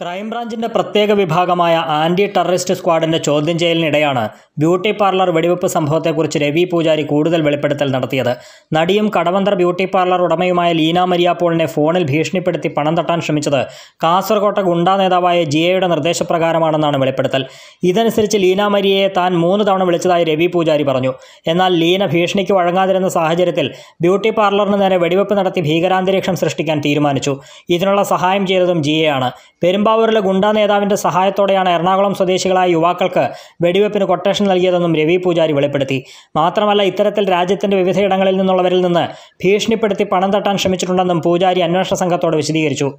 ക്രൈംബ്രാഞ്ചിന്റെ പ്രത്യേക വിഭാഗമായ ആന്റി ടെററിസ്റ്റ് സ്ക്വാഡിന്റെ ചോദ്യം ചെയ്യലിനിടെയാണ് ബ്യൂട്ടി പാർലർ വെടിവെപ്പ് സംഭവത്തെക്കുറിച്ച് രവി പൂജാരി കൂടുതൽ വെളിപ്പെടുത്തൽ നടത്തിയത്. നടിയും കടവന്തർ ബ്യൂട്ടി പാർലർ ഉടമയുമായ ലീന മരിയ പോളിനെ ഫോണിൽ ഭീഷണിപ്പെടുത്തി പണം തട്ടാൻ ശ്രമിച്ചത് കാസർകോട്ടെ ഗുണ്ടാ നേതാവായ ജിയയുടെ നിർദ്ദേശപ്രകാരമാണെന്നാണ് വെളിപ്പെടുത്തൽ. ഇതനുസരിച്ച് ലീന മരിയയെ താൻ 3 തവണ വിളിച്ചതായി രവി പൂജാരി പറഞ്ഞു. എന്നാൽ ലീന ഭീഷണിക്ക് വഴങ്ങാതിരുന്ന സാഹചര്യത്തിൽ ബ്യൂട്ടി പാർലറിന് നേരെ വെടിവെപ്പ് നടത്തി ഭീകരാന്തരീക്ഷം സൃഷ്ടിക്കാൻ തീരുമാനിച്ചു. ഇതിനുള്ള സഹായം ചെയ്തതും ജിയയാണ്. പെരുമ്പാവൂരിലെ ഗുണ്ടാ നേതാവിൻ്റെ സഹായത്തോടെയാണ് എറണാകുളം സ്വദേശികളായ യുവാക്കൾക്ക് വെടിവെപ്പിന് കൊട്ടേഷൻ നൽകിയതെന്നും രവി പൂജാരി വെളിപ്പെടുത്തി. മാത്രമല്ല, ഇത്തരത്തിൽ രാജ്യത്തിൻ്റെ വിവിധയിടങ്ങളിൽ നിന്നുള്ളവരിൽ നിന്ന് ഭീഷണിപ്പെടുത്തി പണം തട്ടാൻ ശ്രമിച്ചിട്ടുണ്ടെന്നും പൂജാരി അന്വേഷണ സംഘത്തോട് വിശദീകരിച്ചു.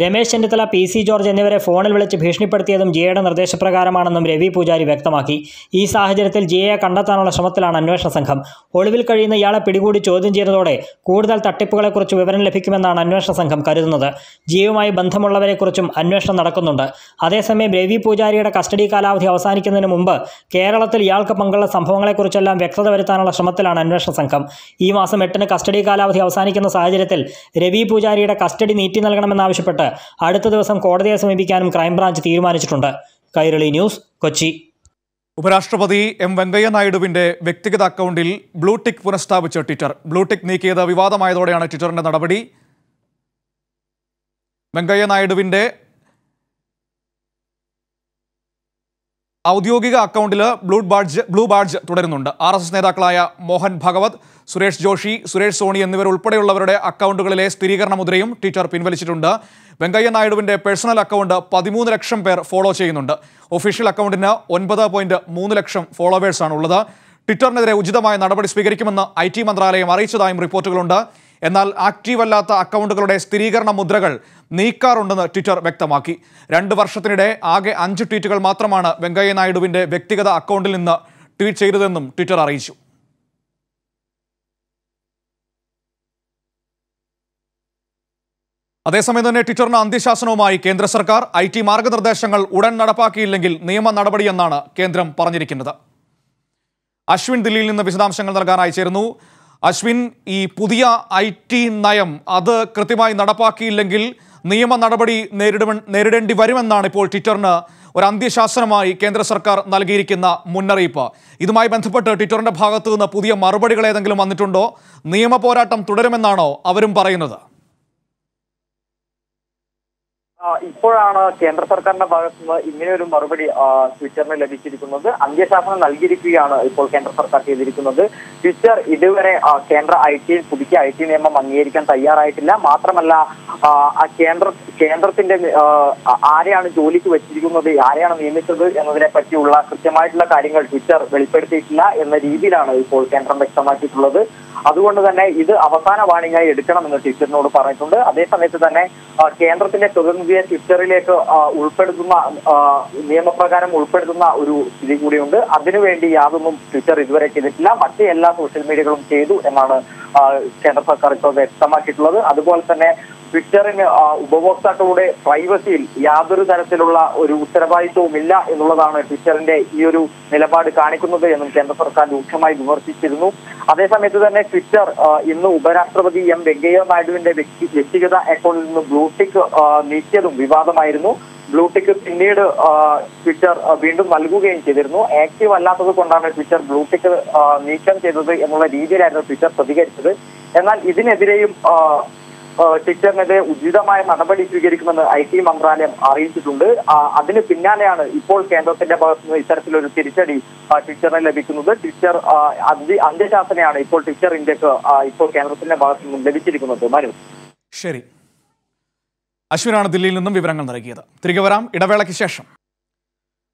Ramesh Chennithala, P C George എന്നിവരെ ഫോണിൽ വിളിച്ച് ഭീഷണിപ്പെടുത്തിയതും ജിയയുടെ നിർദ്ദേശപ്രകാരമാണെന്നും രവി പൂജാരി വ്യക്തമാക്കി. ഈ സാഹചര്യത്തിൽ ജിയയെ കണ്ടെത്താനുള്ള ശ്രമത്തിലാണ് അന്വേഷണ സംഘം. ഒളിവിൽ കഴിയുന്ന ഇയാളെ പിടികൂടി ചോദ്യം ചെയ്തതോടെ കൂടുതൽ തട്ടിപ്പുകളെക്കുറിച്ച് വിവരം ലഭിക്കുമെന്നാണ് അന്വേഷണ സംഘം കരുതുന്നത്. ജിയയുമായി ബന്ധമുള്ളവരെക്കുറിച്ചും അന്വേഷണം നടക്കുന്നുണ്ട്. അതേസമയം രവി പൂജാരിയുടെ കസ്റ്റഡി കാലാവധി അവസാനിക്കുന്നതിന് മുമ്പ് കേരളത്തിൽ ഇയാൾക്ക് പങ്കുള്ള സംഭവങ്ങളെക്കുറിച്ചെല്ലാം വ്യക്തത വരുത്താനുള്ള ശ്രമത്തിലാണ് അന്വേഷണ സംഘം. ഈ മാസം 8-ന് കസ്റ്റഡി കാലാവധി അവസാനിക്കുന്ന സാഹചര്യത്തിൽ രവി പൂജാരിയുടെ കസ്റ്റഡി നീട്ടി നൽകണമെന്നാവശ്യപ്പെട്ട് അടുത്ത ദിവസം കോടതിയെ സമീപിക്കാനും ക്രൈംബ്രാഞ്ച് തീരുമാനിച്ചിട്ടുണ്ട്. കൈരളി ന്യൂസ്, കൊച്ചി. ഉപരാഷ്ട്രപതി എം വെങ്കയ്യ നായിഡുവിന്റെ വ്യക്തിഗത അക്കൗണ്ടിൽ ബ്ലൂടിക് പുനഃസ്ഥാപിച്ച ട്വിറ്റർ. ബ്ലൂടിക് നീക്കിയത് വിവാദമായതോടെയാണ് ട്വിറ്ററിന്റെ നടപടി. വെങ്കയ്യ നായിഡുവിന്റെ ഔദ്യോഗിക അക്കൗണ്ടിൽ ബ്ലൂ ബാഡ്ജ് തുടരുന്നുണ്ട്. RSS നേതാക്കളായ മോഹൻ ഭഗവത്, സുരേഷ് ജോഷി, സുരേഷ് സോണി എന്നിവരുൾപ്പെടെയുള്ളവരുടെ അക്കൗണ്ടുകളിലെ സ്ഥിരീകരണ മുദ്രയും ട്വിറ്റർ പിൻവലിച്ചിട്ടുണ്ട്. വെങ്കയ്യ നായിഡുവിൻ്റെ പേഴ്സണൽ അക്കൗണ്ട് 13 ലക്ഷം പേർ ഫോളോ ചെയ്യുന്നുണ്ട്. ഒഫീഷ്യൽ അക്കൗണ്ടിന് 9.3 ലക്ഷം ഫോളോവേഴ്സാണ് ഉള്ളത്. ട്വിറ്ററിനെതിരെ ഉചിതമായ നടപടി സ്വീകരിക്കുമെന്ന് IT മന്ത്രാലയം അറിയിച്ചതായും റിപ്പോർട്ടുകളുണ്ട്. എന്നാൽ ആക്റ്റീവ് അല്ലാത്ത അക്കൗണ്ടുകളുടെ സ്ഥിരീകരണ മുദ്രകൾ നീക്കാറുണ്ടെന്ന് ട്വിറ്റർ വ്യക്തമാക്കി. 2 വർഷത്തിനിടെ ആകെ 5 ട്വീറ്റുകൾ മാത്രമാണ് വെങ്കയ്യ നായിഡുവിൻ്റെ വ്യക്തിഗത അക്കൗണ്ടിൽ നിന്ന് ട്വീറ്റ് ചെയ്തതെന്നും ട്വിറ്റർ അറിയിച്ചു. അതേസമയം തന്നെ ട്വിറ്ററിന് അന്ത്യശാസനവുമായി കേന്ദ്ര സർക്കാർ. IT മാർഗനിർദ്ദേശങ്ങൾ ഉടൻ നടപ്പാക്കിയില്ലെങ്കിൽ നിയമ നടപടിയെന്നാണ് കേന്ദ്രം പറഞ്ഞിരിക്കുന്നത്. അശ്വിൻ ദില്ലിയിൽ നിന്ന് വിശദാംശങ്ങൾ നൽകാനായി ചേരുന്നു. അശ്വിൻ, ഈ പുതിയ IT നയം അത് കൃത്യമായി നടപ്പാക്കിയില്ലെങ്കിൽ നിയമ നടപടി നേരിടേണ്ടി വരുമെന്നാണ് ഇപ്പോൾ ട്വിറ്ററിന് ഒരു അന്ത്യശാസനമായി കേന്ദ്ര സർക്കാർ നൽകിയിരിക്കുന്ന മുന്നറിയിപ്പ്. ഇതുമായി ബന്ധപ്പെട്ട് ട്വിറ്ററിന്റെ ഭാഗത്തു നിന്ന് പുതിയ മറുപടികൾ ഏതെങ്കിലും വന്നിട്ടുണ്ടോ? നിയമ പോരാട്ടം തുടരുമെന്നാണോ അവരും പറയുന്നത്? ഇപ്പോഴാണ് കേന്ദ്ര സർക്കാരിന്റെ ഭാഗത്തുനിന്ന് ഇങ്ങനെ ഒരു മറുപടി ട്വിറ്ററിന് ലഭിച്ചിരിക്കുന്നത്. അന്ത്യശാസനം നൽകിയിരിക്കുകയാണ് ഇപ്പോൾ കേന്ദ്ര സർക്കാർ ചെയ്തിരിക്കുന്നത്. ട്വിറ്റർ ഇതുവരെ കേന്ദ്ര പുതുക്കിയ IT നിയമം അംഗീകരിക്കാൻ തയ്യാറായിട്ടില്ല. മാത്രമല്ല, കേന്ദ്രത്തിന്റെ ആരെയാണ് ജോലിക്ക് വെച്ചിരിക്കുന്നത്, ആരെയാണ് നിയമിച്ചത് എന്നതിനെ പറ്റിയുള്ള കൃത്യമായിട്ടുള്ള കാര്യങ്ങൾ ട്വിറ്റർ വെളിപ്പെടുത്തിയിട്ടില്ല എന്ന രീതിയിലാണ് ഇപ്പോൾ കേന്ദ്രം വ്യക്തമാക്കിയിട്ടുള്ളത്. അതുകൊണ്ട് തന്നെ ഇത് അവസാന വാണിംഗായി എടുക്കണമെന്ന് ട്വിറ്ററിനോട് പറഞ്ഞിട്ടുണ്ട്. അതേസമയത്ത് തന്നെ കേന്ദ്രത്തിന്റെ പ്രതിനിധിയെ ട്വിറ്ററിലേക്ക് നിയമപ്രകാരം ഉൾപ്പെടുത്തുന്ന ഒരു സ്ഥിതി കൂടിയുണ്ട്. അതിനുവേണ്ടി യാതൊന്നും ട്വിറ്റർ ഇതുവരെ ചെയ്തിട്ടില്ല. മറ്റ് എല്ലാ സോഷ്യൽ മീഡിയകളും ചെയ്തു എന്നാണ് കേന്ദ്ര സർക്കാർ ഇപ്പോൾ വ്യക്തമാക്കിയിട്ടുള്ളത്. അതുപോലെ തന്നെ ട്വിറ്ററിന് ഉപഭോക്താക്കളുടെ പ്രൈവസിയിൽ യാതൊരു തരത്തിലുള്ള ഒരു ഉത്തരവാദിത്വവും ഇല്ല എന്നുള്ളതാണ് ട്വിറ്ററിന്റെ ഈ ഒരു നിലപാട് കാണിക്കുന്നത് എന്നും കേന്ദ്ര സർക്കാർ രൂക്ഷമായി വിമർശിച്ചിരുന്നു. അതേസമയത്ത് തന്നെ ട്വിറ്റർ ഇന്ന് ഉപരാഷ്ട്രപതി M വെങ്കയ്യ നായിഡുവിന്റെ വ്യക്തിഗത അക്കൗണ്ടിൽ നിന്ന് ബ്ലൂടിക്ക് നീക്കിയതും വിവാദമായിരുന്നു. ബ്ലൂടിക്ക് പിന്നീട് ട്വിറ്റർ വീണ്ടും നൽകുകയും ചെയ്തിരുന്നു. ആക്റ്റീവ് അല്ലാത്തത് കൊണ്ടാണ് ട്വിറ്റർ ബ്ലൂടിക്ക് നീക്കം ചെയ്തത് എന്നുള്ള രീതിയിലായിരുന്നു ട്വിറ്റർ പ്രതികരിച്ചത്. എന്നാൽ ഇതിനെതിരെയും ട്വിറ്ററിനെതിരെ ഉചിതമായ നടപടി സ്വീകരിക്കുമെന്ന് IT മന്ത്രാലയം അറിയിച്ചിട്ടുണ്ട്. അതിന് പിന്നാലെയാണ് ഇപ്പോൾ കേന്ദ്രത്തിന്റെ ഭാഗത്തുനിന്ന് ഇത്തരത്തിലൊരു തിരിച്ചടി ട്വിറ്ററിന് ലഭിക്കുന്നത്. ട്വിറ്റർ അന്ത്യശാസനയാണ് ഇപ്പോൾ ട്വിറ്റർ ഇന്ത്യക്ക് ഇപ്പോൾ കേന്ദ്രത്തിന്റെ ഭാഗത്തുനിന്നും ലഭിച്ചിരിക്കുന്നത്. മനു, ശരി. അശ്വിനാണ് ദില്ലിയിൽ നിന്നും വിവരങ്ങൾ നൽകിയത്. തിരികെ വരാം ഇടവേളയ്ക്ക് ശേഷം.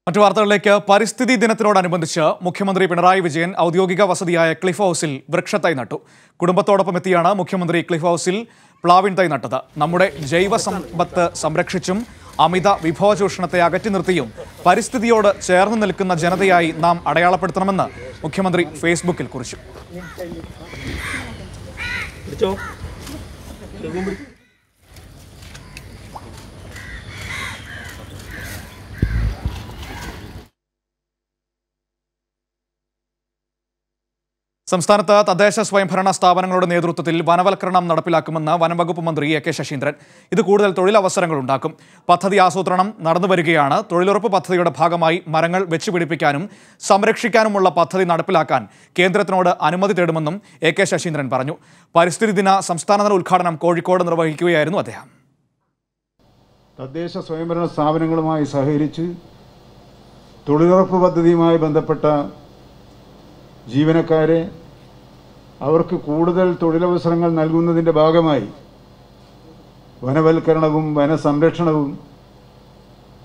മറ്റു വാർത്തകളിലേക്ക്. പരിസ്ഥിതി ദിനത്തിനോടനുബന്ധിച്ച് മുഖ്യമന്ത്രി പിണറായി വിജയൻ ഔദ്യോഗിക വസതിയായ ക്ലിഫ് ഹൗസിൽ വൃക്ഷത്തൈ നട്ടു. കുടുംബത്തോടൊപ്പം എത്തിയാണ് മുഖ്യമന്ത്രി ക്ലിഫ് ഹൗസിൽ പ്ലാവിൻ തൈ നട്ടത്. നമ്മുടെ ജൈവ സമ്പത്ത് സംരക്ഷിച്ചും അമിത വിഭവ ചൂഷണത്തെ അകറ്റി നിർത്തിയും പരിസ്ഥിതിയോട് ചേർന്ന് നിൽക്കുന്ന ജനതയായി നാം അടയാളപ്പെടുത്തണമെന്ന് മുഖ്യമന്ത്രി ഫേസ്ബുക്കിൽ കുറിച്ചു. സംസ്ഥാനത്ത് തദ്ദേശ സ്വയംഭരണ സ്ഥാപനങ്ങളുടെ നേതൃത്വത്തിൽ വനവൽക്കരണം നടപ്പിലാക്കുമെന്ന് വനംവകുപ്പ് മന്ത്രി A K Shashീന്ദ്രൻ. ഇത് കൂടുതൽ തൊഴിലവസരങ്ങൾ ഉണ്ടാക്കും. പദ്ധതി ആസൂത്രണം നടന്നു വരികയാണ്. തൊഴിലുറപ്പ് പദ്ധതിയുടെ ഭാഗമായി മരങ്ങൾ വെച്ചുപിടിപ്പിക്കാനും സംരക്ഷിക്കാനുമുള്ള പദ്ധതി നടപ്പിലാക്കാൻ കേന്ദ്രത്തിനോട് അനുമതി തേടുമെന്നും A K Shashീന്ദ്രൻ പറഞ്ഞു. പരിസ്ഥിതി ദിന സംസ്ഥാനതല ഉദ്ഘാടനം കോഴിക്കോട് നിർവഹിക്കുകയായിരുന്നു അദ്ദേഹം. തദ്ദേശ സ്വയംഭരണ സ്ഥാപനങ്ങളുമായി സഹകരിച്ച് തൊഴിലുറപ്പ് പദ്ധതിയുമായി ബന്ധപ്പെട്ട ജീവനക്കാരെ അവർക്ക് കൂടുതൽ തൊഴിലവസരങ്ങൾ നൽകുന്നതിൻ്റെ ഭാഗമായി വനവൽക്കരണവും വനസംരക്ഷണവും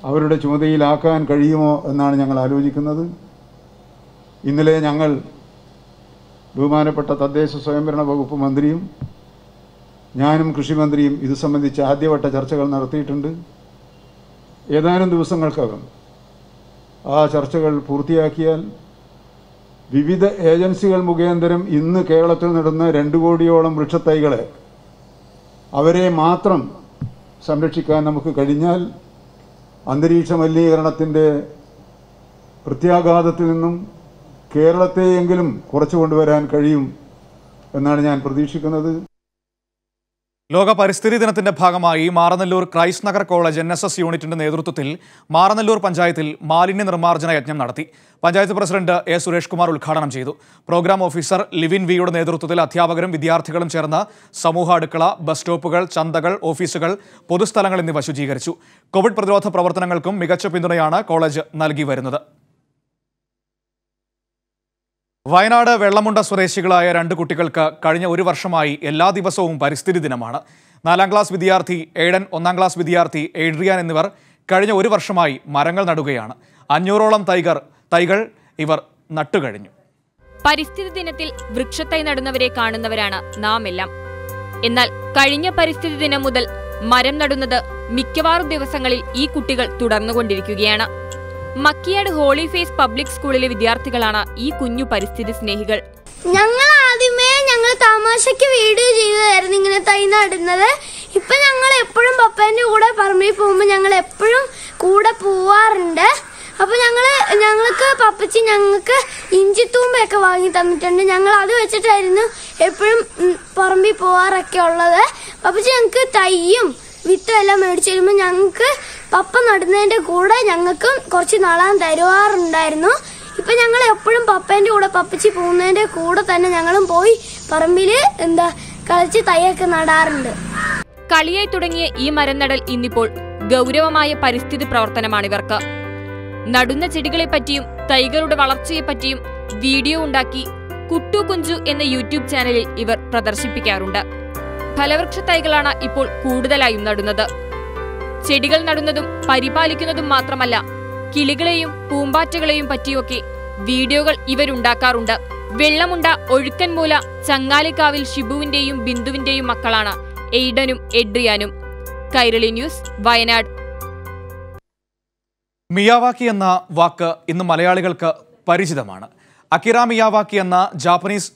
അവരുടെ ചുമതലയിലാക്കാൻ കഴിയുമോ എന്നാണ് ഞങ്ങൾ ആലോചിക്കുന്നത്. ഇന്നലെ ഞങ്ങൾ ബഹുമാനപ്പെട്ട തദ്ദേശ സ്വയംഭരണ വകുപ്പ് മന്ത്രിയും ഞാനും കൃഷിമന്ത്രിയും ഇത് സംബന്ധിച്ച് ആദ്യവട്ട ചർച്ചകൾ നടത്തിയിട്ടുണ്ട്. ഏതാനും ദിവസങ്ങൾക്കകം ആ ചർച്ചകൾ പൂർത്തിയാക്കിയാൽ വിവിധ ഏജൻസികൾ മുഖേന്തരം ഇന്ന് കേരളത്തിൽ നടന്ന 2 കോടിയോളം വൃക്ഷത്തൈകളെ അവരെ മാത്രം സംരക്ഷിക്കാൻ നമുക്ക് കഴിഞ്ഞാൽ അന്തരീക്ഷ മലിനീകരണത്തിൻ്റെ പ്രത്യാഘാതത്തിൽ നിന്നും കേരളത്തെയെങ്കിലും കുറച്ചു കൊണ്ടുവരാൻ കഴിയും എന്നാണ് ഞാൻ പ്രതീക്ഷിക്കുന്നത്. ലോക പരിസ്ഥിതി ദിനത്തിന്റെ ഭാഗമായി Maranallur Christ Nagar college NSS യൂണിറ്റിന്റെ നേതൃത്വത്തിൽ മാറനല്ലൂർ പഞ്ചായത്തിൽ മാലിന്യ നിർമ്മാർജ്ജന യജ്ഞം നടത്തി. Panchayat president A Suresh Kumar ഉദ്ഘാടനം ചെയ്തു. പ്രോഗ്രാം ഓഫീസർ ലിവിൻ വിയുടെ നേതൃത്വത്തിൽ അധ്യാപകരും വിദ്യാർത്ഥികളും ചേർന്ന് സമൂഹ അടുക്കള, ബസ് സ്റ്റോപ്പുകൾ, ചന്തകൾ, ഓഫീസുകൾ, പൊതുസ്ഥലങ്ങൾ എന്നിവ ശുചീകരിച്ചു. കോവിഡ് പ്രതിരോധ പ്രവർത്തനങ്ങൾക്കും മികച്ച പിന്തുണയാണ് കോളേജ് നൽകി വരുന്നത്. വയനാട് വെള്ളമുണ്ട സ്വദേശികളായ 2 കുട്ടികൾക്ക് കഴിഞ്ഞ 1 വർഷമായി എല്ലാ ദിവസവും പരിസ്ഥിതി ദിനമാണ്. 4-ാം ക്ലാസ് വിദ്യാർത്ഥി ഏഡൻ, 1-ആം ക്ലാസ് വിദ്യാർത്ഥി ഏഡ്രിയാൻ എന്നിവർ കഴിഞ്ഞ 1 വർഷമായി മരങ്ങൾ നടുകയാണ്. 500ഓളം തൈകൾ ഇവർ നട്ടുകഴിഞ്ഞു. പരിസ്ഥിതി ദിനത്തിൽ വൃക്ഷത്തൈ നടുന്നവരെ കാണുന്നവരാണ് നാം എല്ലാം. എന്നാൽ കഴിഞ്ഞ പരിസ്ഥിതി ദിനം മുതൽ മരം നടുന്നത് മിക്കവാറും ദിവസങ്ങളിൽ ഈ കുട്ടികൾ തുടർന്നുകൊണ്ടിരിക്കുകയാണ്. മക്കിയാട് ഹോളി ഫേസ് പബ്ലിക് സ്കൂളിലെ വിദ്യാർത്ഥികളാണ് ഈ കുഞ്ഞു പരിസ്ഥിതി സ്നേഹികൾ. ഞങ്ങൾ ആദ്യമേ തമാശക്ക് വീഡിയോ ചെയ്തതായിരുന്നു ഇങ്ങനെ തൈ നടുന്നത്. ഇപ്പൊ ഞങ്ങൾ എപ്പോഴും പപ്പേന്റെ കൂടെ പറമ്പിൽ പോകുമ്പോൾ ഞങ്ങൾ എപ്പോഴും കൂടെ പോവാറുണ്ട്. അപ്പോൾ ഞങ്ങൾക്ക് പപ്പച്ചി ഞങ്ങൾക്ക് ഇഞ്ചി തൂമ്പയൊക്കെ വാങ്ങി തന്നിട്ടുണ്ട്. ഞങ്ങൾ അത് വെച്ചിട്ടായിരുന്നു എപ്പോഴും പറമ്പിൽ പോകാറൊക്കെ ഉള്ളത്. പപ്പച്ചി ഞങ്ങൾക്ക് തൈയും വിത്തും എല്ലാം മേടിച്ചു തരുമ്പോൾ ഞങ്ങൾക്ക് പപ്പ നടുന്നതിൻ്റെ കൂടെ ഞങ്ങൾക്കും കുറച്ച് നടാൻ തരുവാറുണ്ടായിരുന്നു. ഇപ്പം ഞങ്ങൾ എപ്പോഴും പപ്പേൻ്റെ കൂടെ പപ്പച്ചി പോകുന്നതിൻ്റെ കൂടെ തന്നെ ഞങ്ങളും പോയി പറമ്പിൽ കളിച്ച് തൈയൊക്കെ നടാറുണ്ട്. കളിയായി തുടങ്ങിയ ഈ മരനടൽ ഇന്നിപ്പോൾ ഗൗരവമായ പരിസ്ഥിതി പ്രവർത്തനമാണിവർക്ക്. നടുന്ന ചെടികളെപ്പറ്റിയും തൈകളുടെ വളർച്ചയെപ്പറ്റിയും വീഡിയോ ഉണ്ടാക്കി കുട്ടു കുഞ്ചു എന്ന യൂട്യൂബ് ചാനലിൽ ഇവർ പ്രദർശിപ്പിക്കാറുണ്ട്. ഫലവൃക്ഷ തൈകളാണ് ഇപ്പോൾ കൂടുതലായും നടുന്നത്. ചെടികൾ നടുന്നതും പരിപാലിക്കുന്നതും മാത്രമല്ല കിളികളെയും പൂമ്പാറ്റകളെയും പറ്റിയൊക്കെ വീഡിയോകൾ ഇവരുണ്ടാക്കാറുണ്ട്. വെള്ളമുണ്ട, ഒഴുക്കൻമൂല, ചങ്ങാലിക്കാവിൽ ഷിബുവിന്റെയും ബിന്ദുവിന്റെയും മക്കളാണ് എയ്ഡനും എഡ്രിയാനും. കൈരളി ന്യൂസ്, വയനാട്. മിയാവാക്കി എന്ന വാക്ക് ഇന്ന് മലയാളികൾക്ക് പരിചിതമാണ്. അകിറ മിയാവാക്കി എന്ന ജാപ്പനീസ്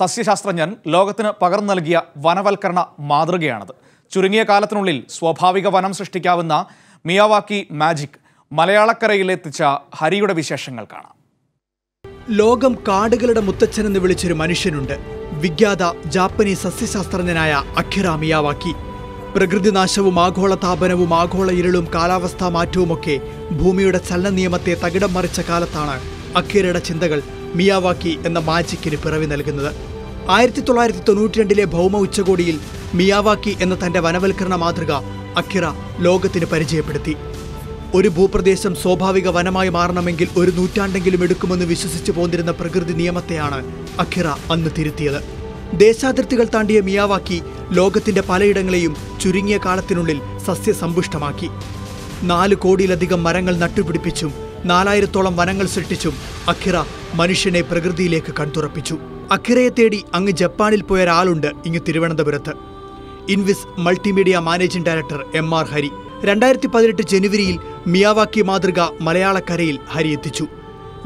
സസ്യശാസ്ത്രജ്ഞൻ ലോകത്തിന് പകർന്നു നൽകിയ വനവൽക്കരണ മാതൃകയാണത്. ചുരുങ്ങിയ കാലത്തിനുള്ളിൽ സ്വാഭാവിക വനം സൃഷ്ടിക്കാവുന്ന മിയാവാക്കി മാജിക് മലയാളക്കരയിലെത്തിച്ച ഹരിയുടെ വിശേഷങ്ങൾ കാണാം. ലോകം കാടുകളുടെ മുത്തച്ഛനെന്ന് വിളിച്ചൊരു മനുഷ്യനുണ്ട്. വിഖ്യാത ജാപ്പനീസ് സസ്യശാസ്ത്രജ്ഞനായ അകിറ മിയാവാക്കി. പ്രകൃതിനാശവും ആഗോളതാപനവും ആഗോള ഇരുളും കാലാവസ്ഥാ മാറ്റവുമൊക്കെ ഭൂമിയുടെ ചലന നിയമത്തെ തകിടം മറിച്ച കാലത്താണ് അക്കിരയുടെ ചിന്തകൾ മിയാവാക്കി എന്ന മാജിക്കിന് പിറവി നൽകുന്നത്. 1992 ഭൗമ ഉച്ചകോടിയിൽ മിയാവാക്കി എന്ന തന്റെ വനവൽക്കരണ മാതൃക അക്കിറ ലോകത്തിന് പരിചയപ്പെടുത്തി. ഒരു ഭൂപ്രദേശം സ്വാഭാവിക വനമായി മാറണമെങ്കിൽ ഒരു നൂറ്റാണ്ടെങ്കിലും എടുക്കുമെന്ന് വിശ്വസിച്ചു പോന്നിരുന്ന പ്രകൃതി നിയമത്തെയാണ് അക്കിറ അന്ന് തിരുത്തിയത്. ദേശാതിർത്തികൾ താണ്ടിയ മിയാവാക്കി ലോകത്തിന്റെ പലയിടങ്ങളെയും ചുരുങ്ങിയ കാലത്തിനുള്ളിൽ സസ്യസമ്പുഷ്ടമാക്കി. 4 കോടിയിലധികം മരങ്ങൾ നട്ടുപിടിപ്പിച്ചും 4000ത്തോളം വനങ്ങൾ സൃഷ്ടിച്ചും അക്കിറ മനുഷ്യനെ പ്രകൃതിയിലേക്ക് കൺതുറപ്പിച്ചു. അക്കിറയെ തേടി അങ്ങ് ജപ്പാനിൽ പോയ ഒരാളുണ്ട് ഇങ്ങ് തിരുവനന്തപുരത്ത്. Invis multimedia managing director MR Hari. 2018 ജനുവരിയിൽ മിയാവാക്കി മാതൃക മലയാളക്കരയിൽ ഹരി എത്തിച്ചു.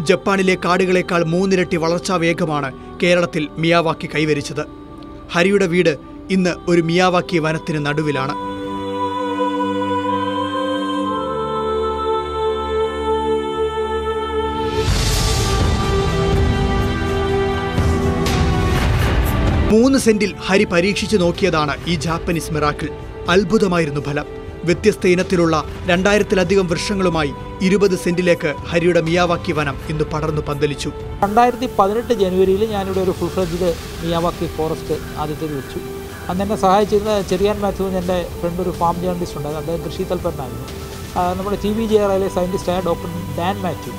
ജപ്പാനിലെ കാടുകളേക്കാൾ 3 ഇരട്ടി വളർച്ചാ വേഗമാണ് കേരളത്തിൽ മിയാവാക്കി കൈവരിച്ചത്. ഹരിയുടെ വീട് ഇന്ന് ഒരു മിയാവാക്കി വനത്തിന് നടുവിലാണ്. $3 സെന്റിൽ ഹരി പരീക്ഷിച്ചു നോക്കിയതാണ് ഈ ജാപ്പനീസ് മിറാക്കിൾ. അത്ഭുതമായിരുന്നു ഫലം. വ്യത്യസ്ത ഇനത്തിലുള്ള 2000-ലധികം വൃക്ഷങ്ങളുമായി 20 സെന്റിലേക്ക് ഹരിയുടെ മിയാവാക്കി വനം ഇന്ന് പടർന്നു പന്തലിച്ചു. 2018 ജനുവരിയിൽ ഞാനിവിടെ ഒരു ഫുൾ ഫ്ലെഡ്ജില് മിയാവാക്കി ഫോറസ്റ്റ് ആദ്യത്തെ വെച്ചു. അന്ന് എന്നെ സഹായിച്ചിരുന്ന ചെറിയാൻ മാത്യൂന്ന് എൻ്റെ ഫ്രണ്ട്, ഒരു ഫാം ജേർണലിസ്റ്റ് ഉണ്ടായിരുന്നു. അദ്ദേഹം കൃഷി തൽപ്പരനായിരുന്നു. നമ്മുടെ TVJRയിലെ സയൻറ്റിസ്റ്റായ ഡോക്ടർ ഡാൻ മാത്യു,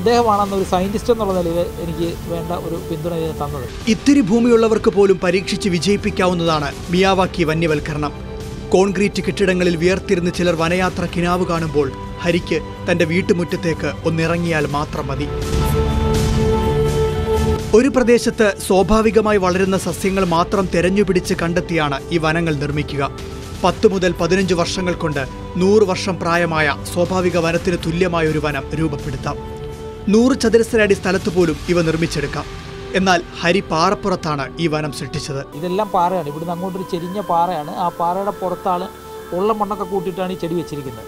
അദ്ദേഹമാണ് അന്ന് ഒരു സയൻറ്റിസ്റ്റ് എന്നുള്ള നിലയിൽ എനിക്ക് വേണ്ട ഒരു പിന്തുണ തന്നത്. ഇത്തിരി ഭൂമിയുള്ളവർക്ക് പോലും പരീക്ഷിച്ച് വിജയിപ്പിക്കാവുന്നതാണ് മിയാവാക്കി വന്യവൽക്കരണം. കോൺക്രീറ്റ് കെട്ടിടങ്ങളിൽ വിയർത്തിരുന്ന് ചിലർ വനയാത്ര കിനാവ് കാണുമ്പോൾ ഹരിക്ക് തൻ്റെ വീട്ടുമുറ്റത്തേക്ക് ഒന്നിറങ്ങിയാൽ മാത്രം മതി. ഒരു പ്രദേശത്ത് സ്വാഭാവികമായി വളരുന്ന സസ്യങ്ങൾ മാത്രം തെരഞ്ഞുപിടിച്ച് കണ്ടെത്തിയാണ് ഈ വനങ്ങൾ നിർമ്മിക്കുക. 10 മുതൽ 15 വർഷങ്ങൾ കൊണ്ട് 100 വർഷം പ്രായമായ സ്വാഭാവിക വനത്തിന് തുല്യമായ ഒരു വനം രൂപപ്പെടുത്താം. 100 ചതുരശ്രയടി സ്ഥലത്ത് പോലും ഇവ നിർമ്മിച്ചെടുക്കാം. എന്നാൽ ഹരി പാറപ്പുറത്താണ് ഈ വനം സൃഷ്ടിച്ചത്. ഇതെല്ലാം പാറയാണ്. ഇവിടുന്ന് അങ്ങോട്ടൊരു ചെരിഞ്ഞ പാറയാണ്. ആ പാറയുടെ പുറത്താണ് ഉള്ള മണ്ണൊക്കെ കൂട്ടിയിട്ടാണ് ഈ ചെടി വെച്ചിരിക്കുന്നത്.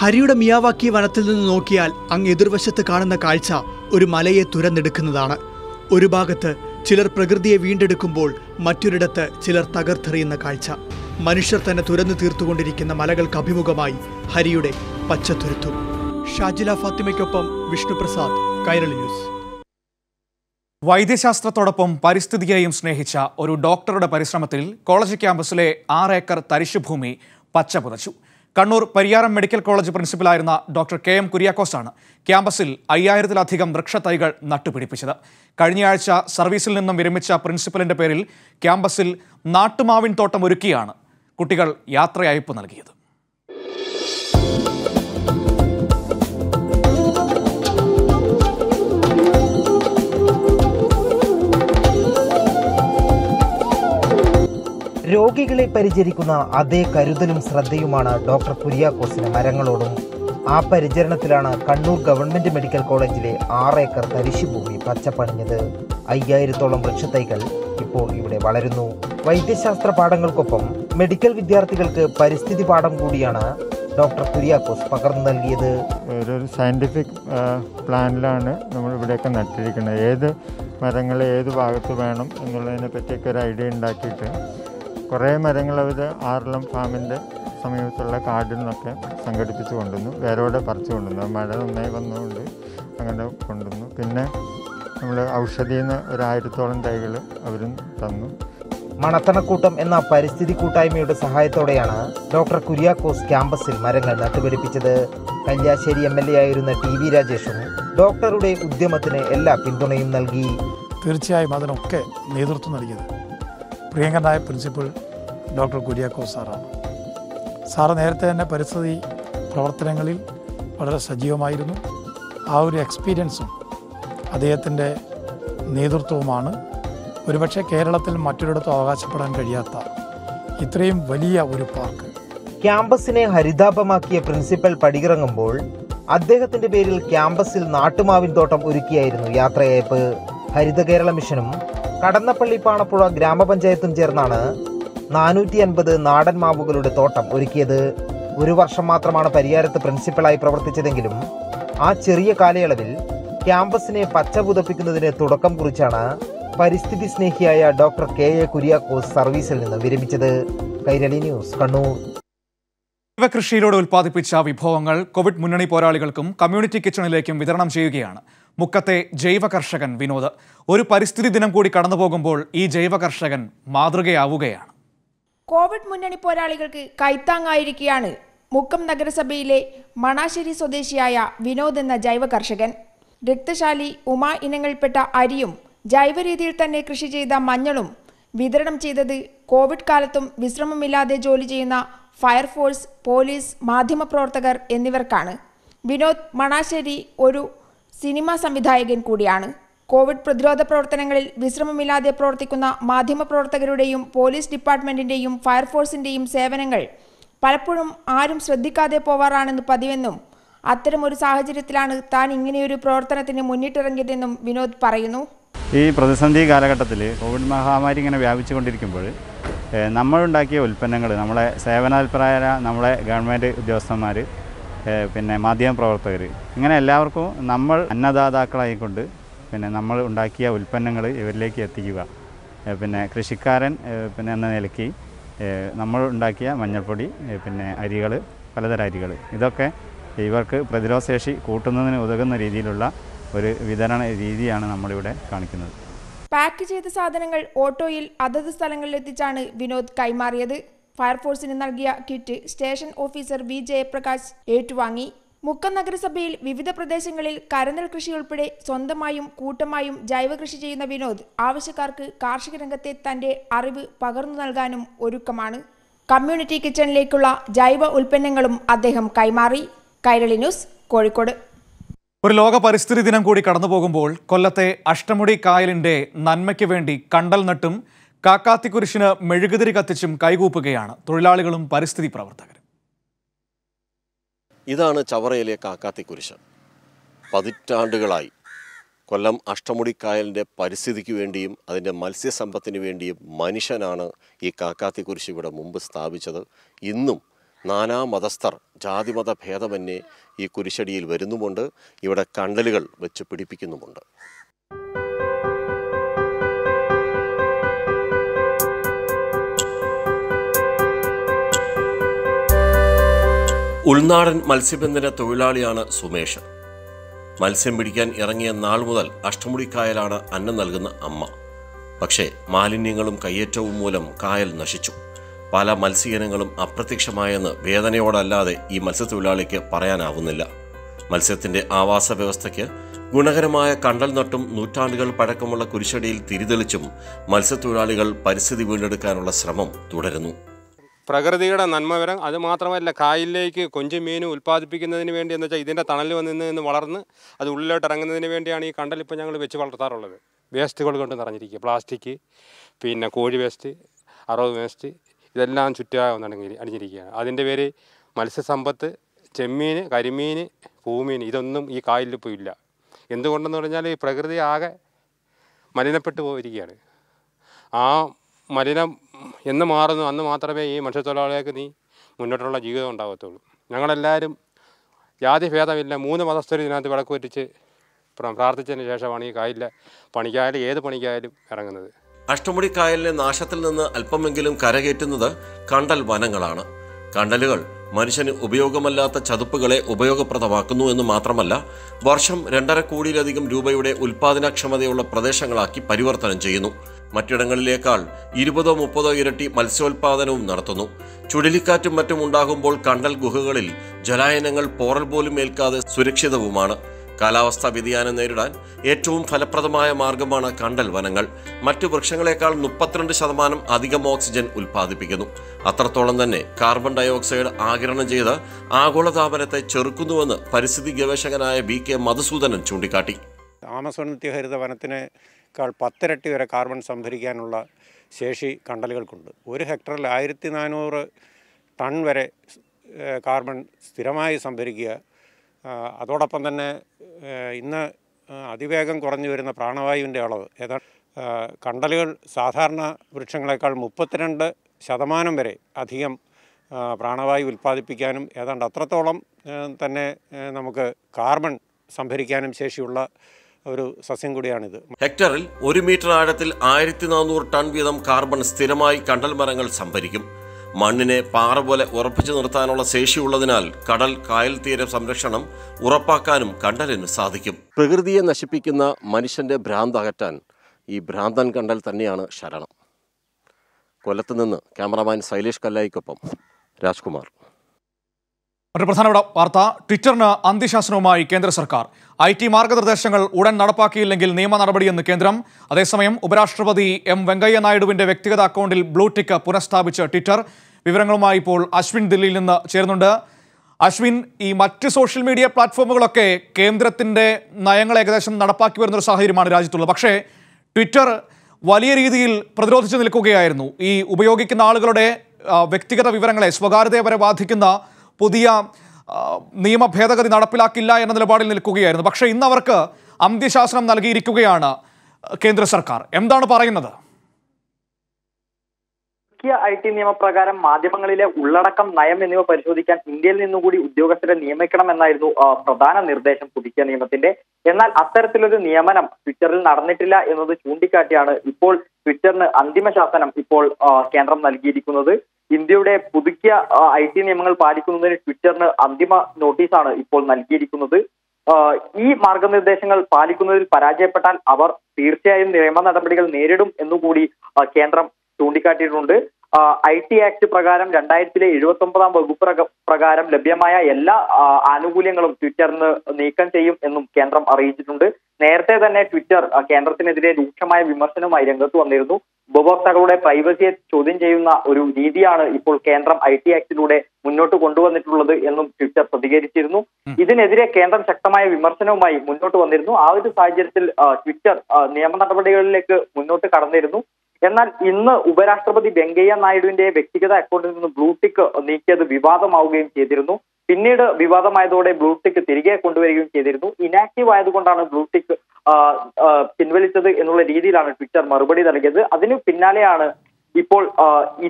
ഹരിയുടെ മിയാവാക്കി വനത്തിൽ നിന്ന് നോക്കിയാൽ അങ്ങ് എതിർവശത്ത് കാണുന്ന കാഴ്ച ഒരു മലയെ തുരന്നെടുക്കുന്നതാണ്. ഒരു ഭാഗത്ത് ചിലർ പ്രകൃതിയെ വീണ്ടെടുക്കുമ്പോൾ മറ്റൊരിടത്ത് ചിലർ തകർത്തെറിയുന്ന കാഴ്ച. മനുഷ്യർ തന്നെ തുരന്നു തീർത്തുകൊണ്ടിരിക്കുന്ന മലകൾക്ക് അഭിമുഖമായി ഹരിയുടെ പച്ചത്തുരുത്തു. ഷാജില ഫാത്തിമയ്ക്കൊപ്പം വിഷ്ണുപ്രസാദ്, കൈരളി ന്യൂസ്. വൈദ്യശാസ്ത്രത്തോടൊപ്പം പരിസ്ഥിതിയെയും സ്നേഹിച്ച ഒരു ഡോക്ടറുടെ പരിശ്രമത്തിൽ കോളേജ് ക്യാമ്പസിലെ 6 ഏക്കർ തരിശുഭൂമി പച്ച പുതച്ചു. കണ്ണൂർ പരിയാരം മെഡിക്കൽ കോളേജ് പ്രിൻസിപ്പലായിരുന്ന ഡോക്ടർ KM കുര്യാക്കോസാണ് ക്യാമ്പസിൽ 5000-ലധികം വൃക്ഷത്തൈകൾ നട്ടുപിടിപ്പിച്ചത്. കഴിഞ്ഞയാഴ്ച സർവീസിൽ നിന്നും വിരമിച്ച പ്രിൻസിപ്പലിൻ്റെ പേരിൽ ക്യാമ്പസിൽ നാട്ടുമാവിൻ തോട്ടം ഒരുക്കിയാണ് കുട്ടികൾ യാത്രയയപ്പ് നൽകിയത്. രോഗികളെ പരിചരിക്കുന്ന അതേ കരുതലും ശ്രദ്ധയുമാണ് ഡോക്ടർ കുര്യാക്കോസിന് മരങ്ങളോടും. ആ പരിചരണത്തിലാണ് കണ്ണൂർ ഗവൺമെൻറ് മെഡിക്കൽ കോളേജിലെ 6 ഏക്കർ തരിശുഭൂമി പച്ചപ്പണിഞ്ഞത്. 5000-ത്തോളം വൃക്ഷത്തൈകൾ ഇപ്പോൾ ഇവിടെ വളരുന്നു. വൈദ്യശാസ്ത്ര പാഠങ്ങൾക്കൊപ്പം മെഡിക്കൽ വിദ്യാർത്ഥികൾക്ക് പരിസ്ഥിതി പാഠം കൂടിയാണ് ഡോക്ടർ കുര്യാക്കോസ് പകർന്നു നൽകിയത്. ഒരു സയൻറ്റിഫിക് പ്ലാനിലാണ് നമ്മളിവിടെയൊക്കെ നട്ടിരിക്കുന്നത്. ഏത് മരങ്ങൾ ഏത് ഭാഗത്ത് വേണം എന്നുള്ളതിനെ പറ്റിയൊക്കെ ഒരു ഐഡിയ ഉണ്ടാക്കിയിട്ട് കുറേ മരങ്ങൾ അവർ ആറളം ഫാമിൻ്റെ സമീപത്തുള്ള കാടിൽ നിന്നൊക്കെ സംഘടിപ്പിച്ച് കൊണ്ടുവന്നു, വേരോടെ പറിച്ചു കൊണ്ടുവന്നു. മഴ നന്നായി വന്നുകൊണ്ട് അങ്ങനെ കൊണ്ടുവന്നു. പിന്നെ നമ്മൾ ഔഷധിയിൽ നിന്ന് 1000ഓളം തൈകൾ അവരും തന്നു. മണത്തണക്കൂട്ടം എന്ന പരിസ്ഥിതി കൂട്ടായ്മയുടെ സഹായത്തോടെയാണ് ഡോക്ടർ കുര്യാക്കോസ് ക്യാമ്പസിൽ മരങ്ങൾ നട്ടുപിടിപ്പിച്ചത്. കല്യാശ്ശേരി MLA ആയിരുന്ന TV രാജേഷും ഡോക്ടറുടെ ഉദ്യമത്തിന് എല്ലാ പിന്തുണയും നൽകി. തീർച്ചയായും അതിനൊക്കെ നേതൃത്വം നൽകിയത് പ്രിയങ്കരനായ പ്രിൻസിപ്പൽ ഡോക്ടർ കുര്യാക്കോസ് സാറാണ്. സാറ് നേരത്തെ തന്നെ പരിസ്ഥിതി പ്രവർത്തനങ്ങളിൽ വളരെ സജീവമായിരുന്നു. ആ ഒരു എക്സ്പീരിയൻസും അദ്ദേഹത്തിൻ്റെ നേതൃത്വവുമാണ് ഒരുപക്ഷെ കേരളത്തിൽ മറ്റൊരിടത്തും അവകാശപ്പെടാൻ കഴിയാത്ത ഇത്രയും വലിയ ഒരു പാർക്ക്. ക്യാമ്പസിനെ ഹരിതാപമാക്കിയ പ്രിൻസിപ്പൽ പടിയിറങ്ങുമ്പോൾ അദ്ദേഹത്തിൻ്റെ പേരിൽ ക്യാമ്പസിൽ നാട്ടുമാവിൻ തോട്ടം ഒരുക്കിയായിരുന്നു യാത്രയയപ്പ്. ഹരിത കേരള മിഷനും കടന്നപ്പള്ളി പാണപ്പുഴ ഗ്രാമപഞ്ചായത്തും ചേർന്നാണ് 450 നാടൻ മാവുകളുടെ തോട്ടം ഒരുക്കിയത്. ഒരു വർഷം മാത്രമാണ് പരിയാരത്ത് പ്രിൻസിപ്പളായി പ്രവർത്തിച്ചതെങ്കിലും ആ ചെറിയ കാലയളവിൽ ക്യാമ്പസിനെ പച്ചപുതപ്പിക്കുന്നതിന് തുടക്കം കുറിച്ചാണ് പരിസ്ഥിതി സ്നേഹിയായ ഡോക്ടർ KA കുര്യാക്കോസ് സർവീസിൽ നിന്ന് വിരമിച്ചത്. കൈരളി ന്യൂസ്, കണ്ണൂർ. ജൈവകൃഷിയിലൂടെ ഉൽപ്പാദിപ്പിച്ച വിഭവങ്ങൾ കോവിഡ് മുന്നണി പോരാളികൾക്കും കമ്മ്യൂണിറ്റി കിച്ചണിലേക്കും വിതരണം ചെയ്യുകയാണ് മുക്കത്തെ ജൈവ കർഷകൻ വിനോദ്. ഒരു പരിസ്ഥിതി ദിനം കൂടി കടന്നുപോകുമ്പോൾ ഈ ജൈവ കർഷകൻ മാതൃകയാവുകയാണ്. കോവിഡ് മുന്നണി പോരാളികൾക്ക് കൈത്താങ്ങായിരിക്കുകയാണ് മുക്കം നഗരസഭയിലെ മണാശ്ശേരി സ്വദേശിയായ വിനോദ് എന്ന ജൈവ കർഷകൻ. രക്തശാലി ഉമാ ഇനങ്ങളിൽപ്പെട്ട അരിയും ജൈവ രീതിയിൽ തന്നെ കൃഷി ചെയ്ത മഞ്ഞളും വിതരണം ചെയ്തത് കോവിഡ് കാലത്തും വിശ്രമമില്ലാതെ ജോലി ചെയ്യുന്ന ഫയർഫോഴ്സ്, പോലീസ്, മാധ്യമപ്രവർത്തകർ എന്നിവർക്കാണ്. വിനോദ് മണാശ്ശേരി ഒരു സിനിമാ സംവിധായകൻ കൂടിയാണ്. കോവിഡ് പ്രതിരോധ പ്രവർത്തനങ്ങളിൽ വിശ്രമമില്ലാതെ പ്രവർത്തിക്കുന്ന മാധ്യമപ്രവർത്തകരുടെയും പോലീസ് ഡിപ്പാർട്ട്മെൻറ്റിൻ്റെയും ഫയർഫോഴ്സിൻ്റെയും സേവനങ്ങൾ പലപ്പോഴും ആരും ശ്രദ്ധിക്കാതെ പോവാറാണെന്ന് പതിവെന്നും അത്തരമൊരു സാഹചര്യത്തിലാണ് താൻ ഇങ്ങനെയൊരു പ്രവർത്തനത്തിന് മുന്നിട്ടിറങ്ങിയതെന്നും വിനോദ് പറയുന്നു. ഈ പ്രതിസന്ധി കാലഘട്ടത്തിൽ കോവിഡ് മഹാമാരി ഇങ്ങനെ വ്യാപിച്ചുകൊണ്ടിരിക്കുമ്പോൾ നമ്മളുണ്ടാക്കിയ ഉൽപ്പന്നങ്ങൾ, നമ്മളെ സേവനാൽപരായ നമ്മളെ ഗവൺമെൻറ് ഉദ്യോഗസ്ഥന്മാർ, പിന്നെ മാധ്യമപ്രവർത്തകർ, ഇങ്ങനെ എല്ലാവർക്കും നമ്മൾ അന്നദാതാക്കളായിക്കൊണ്ട് പിന്നെ നമ്മൾ ഉണ്ടാക്കിയ ഉൽപ്പന്നങ്ങൾ ഇവരിലേക്ക് എത്തിക്കുക. പിന്നെ കൃഷിക്കാരൻ പിന്നെ എന്ന നിലയ്ക്ക് നമ്മൾ ഉണ്ടാക്കിയ മഞ്ഞൾപ്പൊടി, പിന്നെ അരികൾ, പലതരം അരികൾ, ഇതൊക്കെ ഇവർക്ക് പ്രതിരോധ ശേഷി കൂട്ടുന്നതിന് ഉതകുന്ന രീതിയിലുള്ള ഒരു വിതരണ രീതിയാണ് നമ്മളിവിടെ കാണിക്കുന്നത്. പാക്ക് ചെയ്ത സാധനങ്ങൾ ഓട്ടോയിൽ അതത് സ്ഥലങ്ങളിൽ എത്തിച്ചാണ് വിനോദ് കൈമാറിയത്. ഫയർഫോഴ്സിന് നൽകിയ kit station officer V Jayaprakash ഏറ്റുവാങ്ങി. മുക്കം നഗരസഭയിൽ വിവിധ പ്രദേശങ്ങളിൽ കരനെൽ കൃഷി ഉൾപ്പെടെ സ്വന്തമായും കൂട്ടമായും ജൈവ കൃഷി ചെയ്യുന്ന വിനോദ് ആവശ്യക്കാർക്ക് കാർഷിക രംഗത്തെ തൻ്റെ അറിവ് പകർന്നു നൽകാനും ഒരുക്കമാണ്. കമ്മ്യൂണിറ്റി കിച്ചണിലേക്കുള്ള ജൈവ ഉൽപ്പന്നങ്ങളും അദ്ദേഹം കൈമാറി. കൈരളി ന്യൂസ്, കോഴിക്കോട്. ഒരു ലോക പരിസ്ഥിതി ദിനം കൂടി കടന്നു പോകുമ്പോൾ കൊല്ലത്തെ അഷ്ടമുടി കായലിന്റെ നന്മയ്ക്ക് വേണ്ടി കണ്ടൽ നട്ടും കാക്കാത്തിക്കുരിശിന് മെഴുകുതിരി കത്തിച്ചും കൈകൂപ്പുകയാണ് തൊഴിലാളികളും പരിസ്ഥിതി പ്രവർത്തകരും. ഇതാണ് ചവറയിലെ കാക്കാത്തിക്കുരിശ്. പതിറ്റാണ്ടുകളായി കൊല്ലം അഷ്ടമുടി കായലിന്റെ പരിസ്ഥിതിക്ക് വേണ്ടിയും അതിൻ്റെ മത്സ്യസമ്പത്തിന് വേണ്ടിയും മനുഷ്യനാണ് ഈ കാക്കാത്തിക്കുരിശ് ഇവിടെ മുമ്പ് സ്ഥാപിച്ചത്. ഇന്നും നാനാ മതസ്ഥർ, ജാതിമത ഭേദമന്യേ ഈ കുരിശടിയിൽ വരുന്നുമുണ്ട്, ഇവിടെ കണ്ടലുകൾ വെച്ച് പിടിപ്പിക്കുന്നുമുണ്ട്. ഉൾനാടൻ മത്സ്യബന്ധന തൊഴിലാളിയാണ് സുമേഷ്. മത്സ്യം പിടിക്കാൻ ഇറങ്ങിയ നാൾ മുതൽ അഷ്ടമുടിക്കായലാണ് അന്നം നൽകുന്ന അമ്മ. പക്ഷേ മാലിന്യങ്ങളും കയ്യേറ്റവും മൂലം കായൽ നശിച്ചു. പല മത്സ്യയിനങ്ങളും അപ്രത്യക്ഷമായെന്ന് വേദനയോടല്ലാതെ ഈ മത്സ്യത്തൊഴിലാളിക്ക് പറയാനാവുന്നില്ല. മത്സ്യത്തിൻ്റെ ആവാസ വ്യവസ്ഥയ്ക്ക് ഗുണകരമായ കണ്ടൽ നട്ടും നൂറ്റാണ്ടുകൾ പഴക്കമുള്ള കുരിശടിയിൽ തിരിതെളിച്ചും മത്സ്യത്തൊഴിലാളികൾ പരിസ്ഥിതി വീണ്ടെടുക്കാനുള്ള ശ്രമം തുടരുന്നു. പ്രകൃതിയുടെ നന്മവരം, അത് മാത്രമല്ല കായലിലേക്ക് കൊഞ്ച് മീൻ ഉൽപ്പാദിപ്പിക്കുന്നതിന് വേണ്ടി എന്ന് വെച്ചാൽ ഇതിൻ്റെ തണലിൽ വന്ന് വളർന്ന് അത് ഉള്ളിലോട്ട് ഇറങ്ങുന്നതിന് വേണ്ടിയാണ് ഈ കണ്ടൽ ഇപ്പോൾ ഞങ്ങൾ വെച്ച് വളർത്താറുള്ളത്. വേസ്റ്റുകൾ കൊണ്ട് നിറഞ്ഞിരിക്കുക, പ്ലാസ്റ്റിക്, പിന്നെ കോഴി വേസ്റ്റ്, അറവ് വേസ്റ്റ്, ഇതെല്ലാം ചുറ്റാവുന്ന അണിഞ്ഞിരിക്കുകയാണ്. അതിൻ്റെ പേര് മത്സ്യസമ്പത്ത്, ചെമ്മീൻ, കരിമീൻ, പൂമീൻ, ഇതൊന്നും ഈ കായലിപ്പോൾ ഇല്ല. എന്തുകൊണ്ടെന്ന് പറഞ്ഞാൽ ഈ പ്രകൃതി ആകെ മലിനപ്പെട്ടു പോയിരിക്കുകയാണ്. ആ മലിനം എന്ന് മാറുന്നു അന്ന് മാത്രമേ ഈ മത്സ്യത്തൊഴിലാളികൾക്ക് നീ മുന്നോട്ടുള്ള ജീവിതം ഉണ്ടാകത്തുള്ളൂ. ഞങ്ങളെല്ലാവരും ജാതിഭേദമില്ല മൂന്ന് മതസ്ഥരും ഇതിനകത്ത് വിളക്ക് വെറ്റിച്ച് പ്രാർത്ഥിച്ചതിന് ശേഷമാണ് ഈ കായലിൽ പണിക്കായാലും ഏത് പണിക്കായാലും ഇറങ്ങുന്നത്. അഷ്ടമുടി കായലിലെ നാശത്തിൽ നിന്ന് അല്പമെങ്കിലും കരകയറ്റുന്നത് കണ്ടൽ വനങ്ങളാണ്. കണ്ടലുകൾ മനുഷ്യന് ഉപയോഗമല്ലാത്ത ചതുപ്പുകളെ ഉപയോഗപ്രദമാക്കുന്നു എന്ന് മാത്രമല്ല വർഷം 2.5 കോടിയിലധികം രൂപയുടെ ഉൽപാദനക്ഷമതയുള്ള പ്രദേശങ്ങളാക്കി പരിവർത്തനം ചെയ്യുന്നു. മറ്റിടങ്ങളിലേക്കാൾ 20-30 ഇരട്ടി മത്സ്യോൽപാദനവും നടത്തുന്നു. ചുഴലിക്കാറ്റും മറ്റും ഉണ്ടാകുമ്പോൾ കണ്ടൽ ഗുഹകളിൽ ജലായനങ്ങൾ പോറൽ പോലും ഏൽക്കാതെ സുരക്ഷിതവുമാണ്. കാലാവസ്ഥാ വ്യതിയാനം നേരിടാൻ ഏറ്റവും ഫലപ്രദമായ മാർഗമാണ് കണ്ടൽ വനങ്ങൾ. മറ്റു വൃക്ഷങ്ങളെക്കാൾ 32% അധികം ഓക്സിജൻ ഉൽപ്പാദിപ്പിക്കുന്നു. അത്രത്തോളം തന്നെ കാർബൺ ഡയോക്സൈഡ് ആഗിരണം ചെയ്ത് ആഗോളതാപനത്തെ ചെറുക്കുന്നുവെന്ന് പരിസ്ഥിതി ഗവേഷകനായ BK മധുസൂദനൻ ചൂണ്ടിക്കാട്ടി. ആമസോൺ നിത്യഹരിത വനത്തിനേക്കാൾ 10 ഇരട്ടി വരെ കാർബൺ സംഭരിക്കാനുള്ള ശേഷി കണ്ടലുകൾക്കുണ്ട്. 1 ഹെക്ടറിൽ 1400 ടൺ വരെ കാർബൺ സ്ഥിരമായി സംഭരിക്കുക. അതോടൊപ്പം തന്നെ ഇന്ന് അതിവേഗം കുറഞ്ഞു വരുന്ന പ്രാണവായുവിൻ്റെ അളവ് ഏതാണ്ട് കണ്ടലുകൾ സാധാരണ വൃക്ഷങ്ങളെക്കാൾ 32% വരെ അധികം പ്രാണവായു ഉൽപ്പാദിപ്പിക്കാനും ഏതാണ്ട് അത്രത്തോളം തന്നെ നമുക്ക് കാർബൺ സംഭരിക്കാനും ശേഷിയുള്ള ഒരു സസ്യം കൂടിയാണിത്. ഹെക്ടറിൽ 1 മീറ്റർ ആഴത്തിൽ 1400 ടൺ വീതം കാർബൺ സ്ഥിരമായി കണ്ടൽ മരങ്ങൾ സംഭരിക്കും. മണ്ണിനെ പാറ പോലെ ഉറപ്പിച്ചു നിർത്താനുള്ള ശേഷിയുള്ളതിനാൽ കടൽ കായൽ തീര സംരക്ഷണം ഉറപ്പാക്കാനും കണ്ടലിന് സാധിക്കും. പ്രകൃതിയെ നശിപ്പിക്കുന്ന മനുഷ്യൻ്റെ ഭ്രാന്ത് അകറ്റാൻ ഈ ഭ്രാന്തൻ കണ്ടൽ തന്നെയാണ് ശരണം. കൊല്ലത്ത് നിന്ന് ക്യാമറാമാൻ ശൈലേഷ് കല്ലായിക്കൊപ്പം രാജ്കുമാർ. മറ്റൊരു പ്രധാനപ്പെട്ട വാർത്ത, ട്വിറ്ററിന് അന്ത്യശാസനവുമായി കേന്ദ്ര സർക്കാർ. IT മാർഗനിർദ്ദേശങ്ങൾ ഉടൻ നടപ്പാക്കിയില്ലെങ്കിൽ നിയമ നടപടിയെന്ന് കേന്ദ്രം. അതേസമയം ഉപരാഷ്ട്രപതി M വെങ്കയ്യ നായിഡുവിൻ്റെ വ്യക്തിഗത അക്കൗണ്ടിൽ ബ്ലൂടിക്ക് പുനഃസ്ഥാപിച്ച് ട്വിറ്റർ. വിവരങ്ങളുമായി ഇപ്പോൾ അശ്വിൻ ദില്ലിയിൽ നിന്ന് ചേരുന്നുണ്ട്. അശ്വിൻ, ഈ മറ്റ് സോഷ്യൽ മീഡിയ പ്ലാറ്റ്ഫോമുകളൊക്കെ കേന്ദ്രത്തിൻ്റെ നയങ്ങൾ ഏകദേശം നടപ്പാക്കി വരുന്നൊരു സാഹചര്യമാണ് രാജ്യത്തുള്ളത്. പക്ഷേ ട്വിറ്റർ വലിയ രീതിയിൽ പ്രതിരോധിച്ച് നിൽക്കുകയായിരുന്നു. ഈ ഉപയോഗിക്കുന്ന ആളുകളുടെ വ്യക്തിഗത വിവരങ്ങളെ സ്വകാര്യതയെ വരെ ബാധിക്കുന്ന പുതിയ നിയമ ഭേദഗതി നടപ്പിലാക്കില്ല എന്ന നിലപാടിൽ നിൽക്കുകയായിരുന്നു. പക്ഷേ ഇന്ന് അവർക്ക് അന്ത്യശാസനം നൽകിയിരിക്കുകയാണ് കേന്ദ്ര സർക്കാർ. എന്താണ് പറയുന്നത്? പുതിയ IT നിയമപ്രകാരം മാധ്യമങ്ങളിലെ ഉള്ളടക്കം, നയം എന്നിവ പരിശോധിക്കാൻ ഇന്ത്യയിൽ നിന്നുകൂടി ഉദ്യോഗസ്ഥരെ നിയമിക്കണമെന്നായിരുന്നു പ്രധാന നിർദ്ദേശം പുതുക്കിയ നിയമത്തിന്റെ. എന്നാൽ അത്തരത്തിലൊരു നിയമനം ട്വിറ്ററിൽ നടന്നിട്ടില്ല എന്നത് ചൂണ്ടിക്കാട്ടിയാണ് ഇപ്പോൾ ട്വിറ്ററിന് അന്തിമ ശാസനം ഇപ്പോൾ കേന്ദ്രം നൽകിയിരിക്കുന്നത്. ഇന്ത്യയുടെ പുതുക്കിയ IT നിയമങ്ങൾ പാലിക്കുന്നതിന് ട്വിറ്ററിന് അന്തിമ നോട്ടീസാണ് ഇപ്പോൾ നൽകിയിരിക്കുന്നത്. ഈ മാർഗനിർദ്ദേശങ്ങൾ പാലിക്കുന്നതിൽ പരാജയപ്പെട്ടാൽ അവർ തീർച്ചയായും നിയമ നടപടികൾ നേരിടും എന്നുകൂടി കേന്ദ്രം ചൂണ്ടിക്കാട്ടിയിട്ടുണ്ട്. IT ആക്ട് പ്രകാരം 2000-ലെ 79ാം വകുപ്പ് പ്രകാരം ലഭ്യമായ എല്ലാ ആനുകൂല്യങ്ങളും ട്വിറ്ററിന് നീക്കം ചെയ്യും എന്നും കേന്ദ്രം അറിയിച്ചിട്ടുണ്ട്. നേരത്തെ തന്നെ ട്വിറ്റർ കേന്ദ്രത്തിനെതിരെ രൂക്ഷമായ വിമർശനവുമായി രംഗത്ത് വന്നിരുന്നു. ഉപഭോക്താക്കളുടെ പ്രൈവസിയെ ചോദ്യം ചെയ്യുന്ന ഒരു രീതിയാണ് ഇപ്പോൾ കേന്ദ്രം IT ആക്ടിലൂടെ മുന്നോട്ട് കൊണ്ടുവന്നിട്ടുള്ളത് എന്നും ട്വിറ്റർ പ്രതികരിച്ചിരുന്നു. ഇതിനെതിരെ കേന്ദ്രം ശക്തമായ വിമർശനവുമായി മുന്നോട്ട് വന്നിരുന്നു. ആ ഒരു സാഹചര്യത്തിൽ ട്വിറ്റർ നിയമ നടപടികളിലേക്ക് മുന്നോട്ട് കടന്നിരുന്നു. എന്നാൽ ഇന്ന് ഉപരാഷ്ട്രപതി വെങ്കയ്യ നായിഡുവിന്റെ വ്യക്തിഗത അക്കൗണ്ടിൽ നിന്ന് ബ്ലൂടിക്ക് നീക്കിയത് വിവാദമാവുകയും ചെയ്തിരുന്നു. പിന്നീട് വിവാദമായതോടെ ബ്ലൂടിക്ക് തിരികെ കൊണ്ടുവരികയും ചെയ്തിരുന്നു. ഇനാക്റ്റീവ് ആയതുകൊണ്ടാണ് ബ്ലൂടിക്ക് പിൻവലിച്ചത് എന്നുള്ള രീതിയിലാണ് ട്വിറ്റർ മറുപടി നൽകിയത്. അതിനു പിന്നാലെയാണ് ഇപ്പോൾ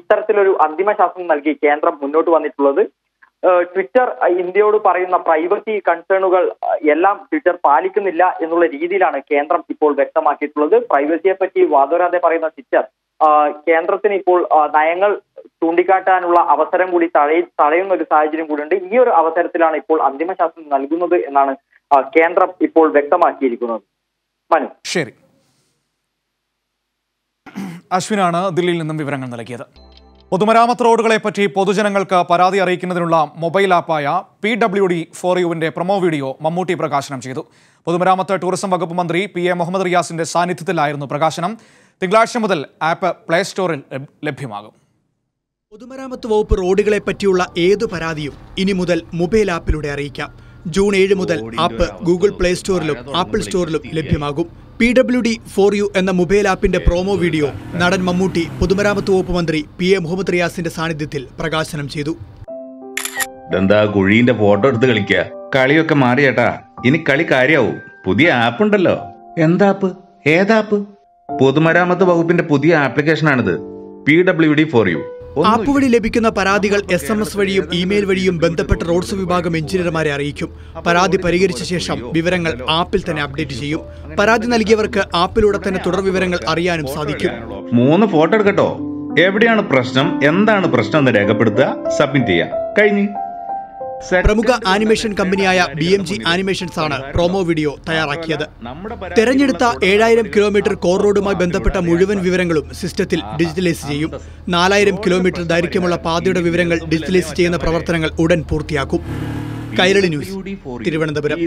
ഇത്തരത്തിലൊരു അന്തിമ ശാസനം നൽകി കേന്ദ്രം മുന്നോട്ട് വന്നിട്ടുള്ളത്. ട്വിറ്റർ ഇന്ത്യയോട് പറയുന്ന പ്രൈവസി കൺസേണുകൾ എല്ലാം ട്വിറ്റർ പാലിക്കുന്നില്ല എന്നുള്ള രീതിയിലാണ് കേന്ദ്രം ഇപ്പോൾ വ്യക്തമാക്കിയിട്ടുള്ളത്. പ്രൈവസിയെ പറ്റി വാദോരാതെ പറയുന്ന ട്വിറ്റർ കേന്ദ്രത്തിന് ഇപ്പോൾ നയങ്ങൾ ചൂണ്ടിക്കാട്ടാനുള്ള അവസരം കൂടി തടയുന്ന ഒരു സാഹചര്യം കൂടിയുണ്ട്. ഈ ഒരു അവസരത്തിലാണ് ഇപ്പോൾ അന്തിമ ശാസനം നൽകുന്നത് എന്നാണ് കേന്ദ്രം ഇപ്പോൾ വ്യക്തമാക്കിയിരിക്കുന്നത്. മനു. ശരി, അശ്വിനാണ് ദില്ലിയിൽ നിന്നും വിവരങ്ങൾ നൽകിയത്. പൊതുമരാമത്ത് റോഡുകളെപ്പറ്റി പൊതുജനങ്ങൾക്ക് പരാതി അറിയിക്കുന്നതിനുള്ള മൊബൈൽ ആപ്പായ PWD4Uവിൻ്റെ പ്രൊമോ വീഡിയോ മമ്മൂട്ടി പ്രകാശനം ചെയ്തു. പൊതുമരാമത്ത് ടൂറിസം വകുപ്പ് മന്ത്രി PA മുഹമ്മദ് റിയാസിൻ്റെ സാന്നിധ്യത്തിലായിരുന്നു പ്രകാശനം. തിങ്കളാഴ്ച മുതൽ ആപ്പ് പ്ലേ സ്റ്റോറിൽ ലഭ്യമാകും. പൊതുമരാമത്ത് വകുപ്പ് റോഡുകളെ പറ്റിയുള്ള ഏതു പരാതിയും ഇനി മുതൽ മൊബൈൽ ആപ്പിലൂടെ അറിയിക്കാം. ജൂൺ 7 മുതൽ ആപ്പ് ഗൂഗിൾ പ്ലേ സ്റ്റോറിലും ആപ്പിൾ സ്റ്റോറിലും ലഭ്യമാകും. PWD4U എന്ന മൊബൈൽ ആപ്പിന്റെ പ്രൊമോ വീഡിയോ നടൻ മമ്മൂട്ടി പൊതുമരാമത്ത് വകുപ്പ് മന്ത്രി PA മുഹമ്മദ് റിയാസിന്റെ സാന്നിധ്യത്തിൽ പ്രകാശനം ചെയ്തു. കുഴീന്റെ ഫോട്ടോ എടുത്ത് കളിക്കുക, കളിയൊക്കെ മാറിയേട്ടാ, ഇനി കളി കാര്യാവും. പുതിയ ആപ്പ് ഉണ്ടല്ലോ. എന്താ ആപ്പ്? ഏതാപ്പ്? പൊതുമരാമത്ത് വകുപ്പിന്റെ പുതിയ ആപ്ലിക്കേഷനാണിത്, PWD4U. ആപ്പ് വഴി ലഭിക്കുന്ന പരാതികൾ SMS വഴിയും ഇമെയിൽ വഴിയും ബന്ധപ്പെട്ട റോഡ്സ് വിഭാഗം എഞ്ചിനീയർമാരെ അറിയിക്കും. പരാതി പരിഹരിച്ച ശേഷം വിവരങ്ങൾ ആപ്പിൽ തന്നെ അപ്ഡേറ്റ് ചെയ്യും. പരാതി നൽകിയവർക്ക് ആപ്പിലൂടെ തന്നെ തുടർ വിവരങ്ങൾ അറിയാനും സാധിക്കും. 3 ഫോട്ടോ എടുക്കട്ടോ, എവിടെയാണ് പ്രശ്നം, എന്താണ് പ്രശ്നം എന്ന് രേഖപ്പെടുത്തുക, സബ്മിറ്റ് ചെയ്യുക, കഴിഞ്ഞു. പ്രമുഖ ആനിമേഷൻ കമ്പനിയായ BMG ആനിമേഷൻസ് ആണ് പ്രൊമോ വീഡിയോ തയ്യാറാക്കിയത്. തെരഞ്ഞെടുത്ത 7000 കിലോമീറ്റർ കോർ റോഡുമായി ബന്ധപ്പെട്ട മുഴുവൻ വിവരങ്ങളും സിസ്റ്റത്തിൽ ഡിജിറ്റലൈസ് ചെയ്യും. 4000 കിലോമീറ്റർ ദൈർഘ്യമുള്ള പാതയുടെ വിവരങ്ങൾ ഡിജിറ്റലൈസ് ചെയ്യുന്ന പ്രവർത്തനങ്ങൾ ഉടൻ പൂർത്തിയാക്കും. കൈരളി ന്യൂസ്, തിരുവനന്തപുരം.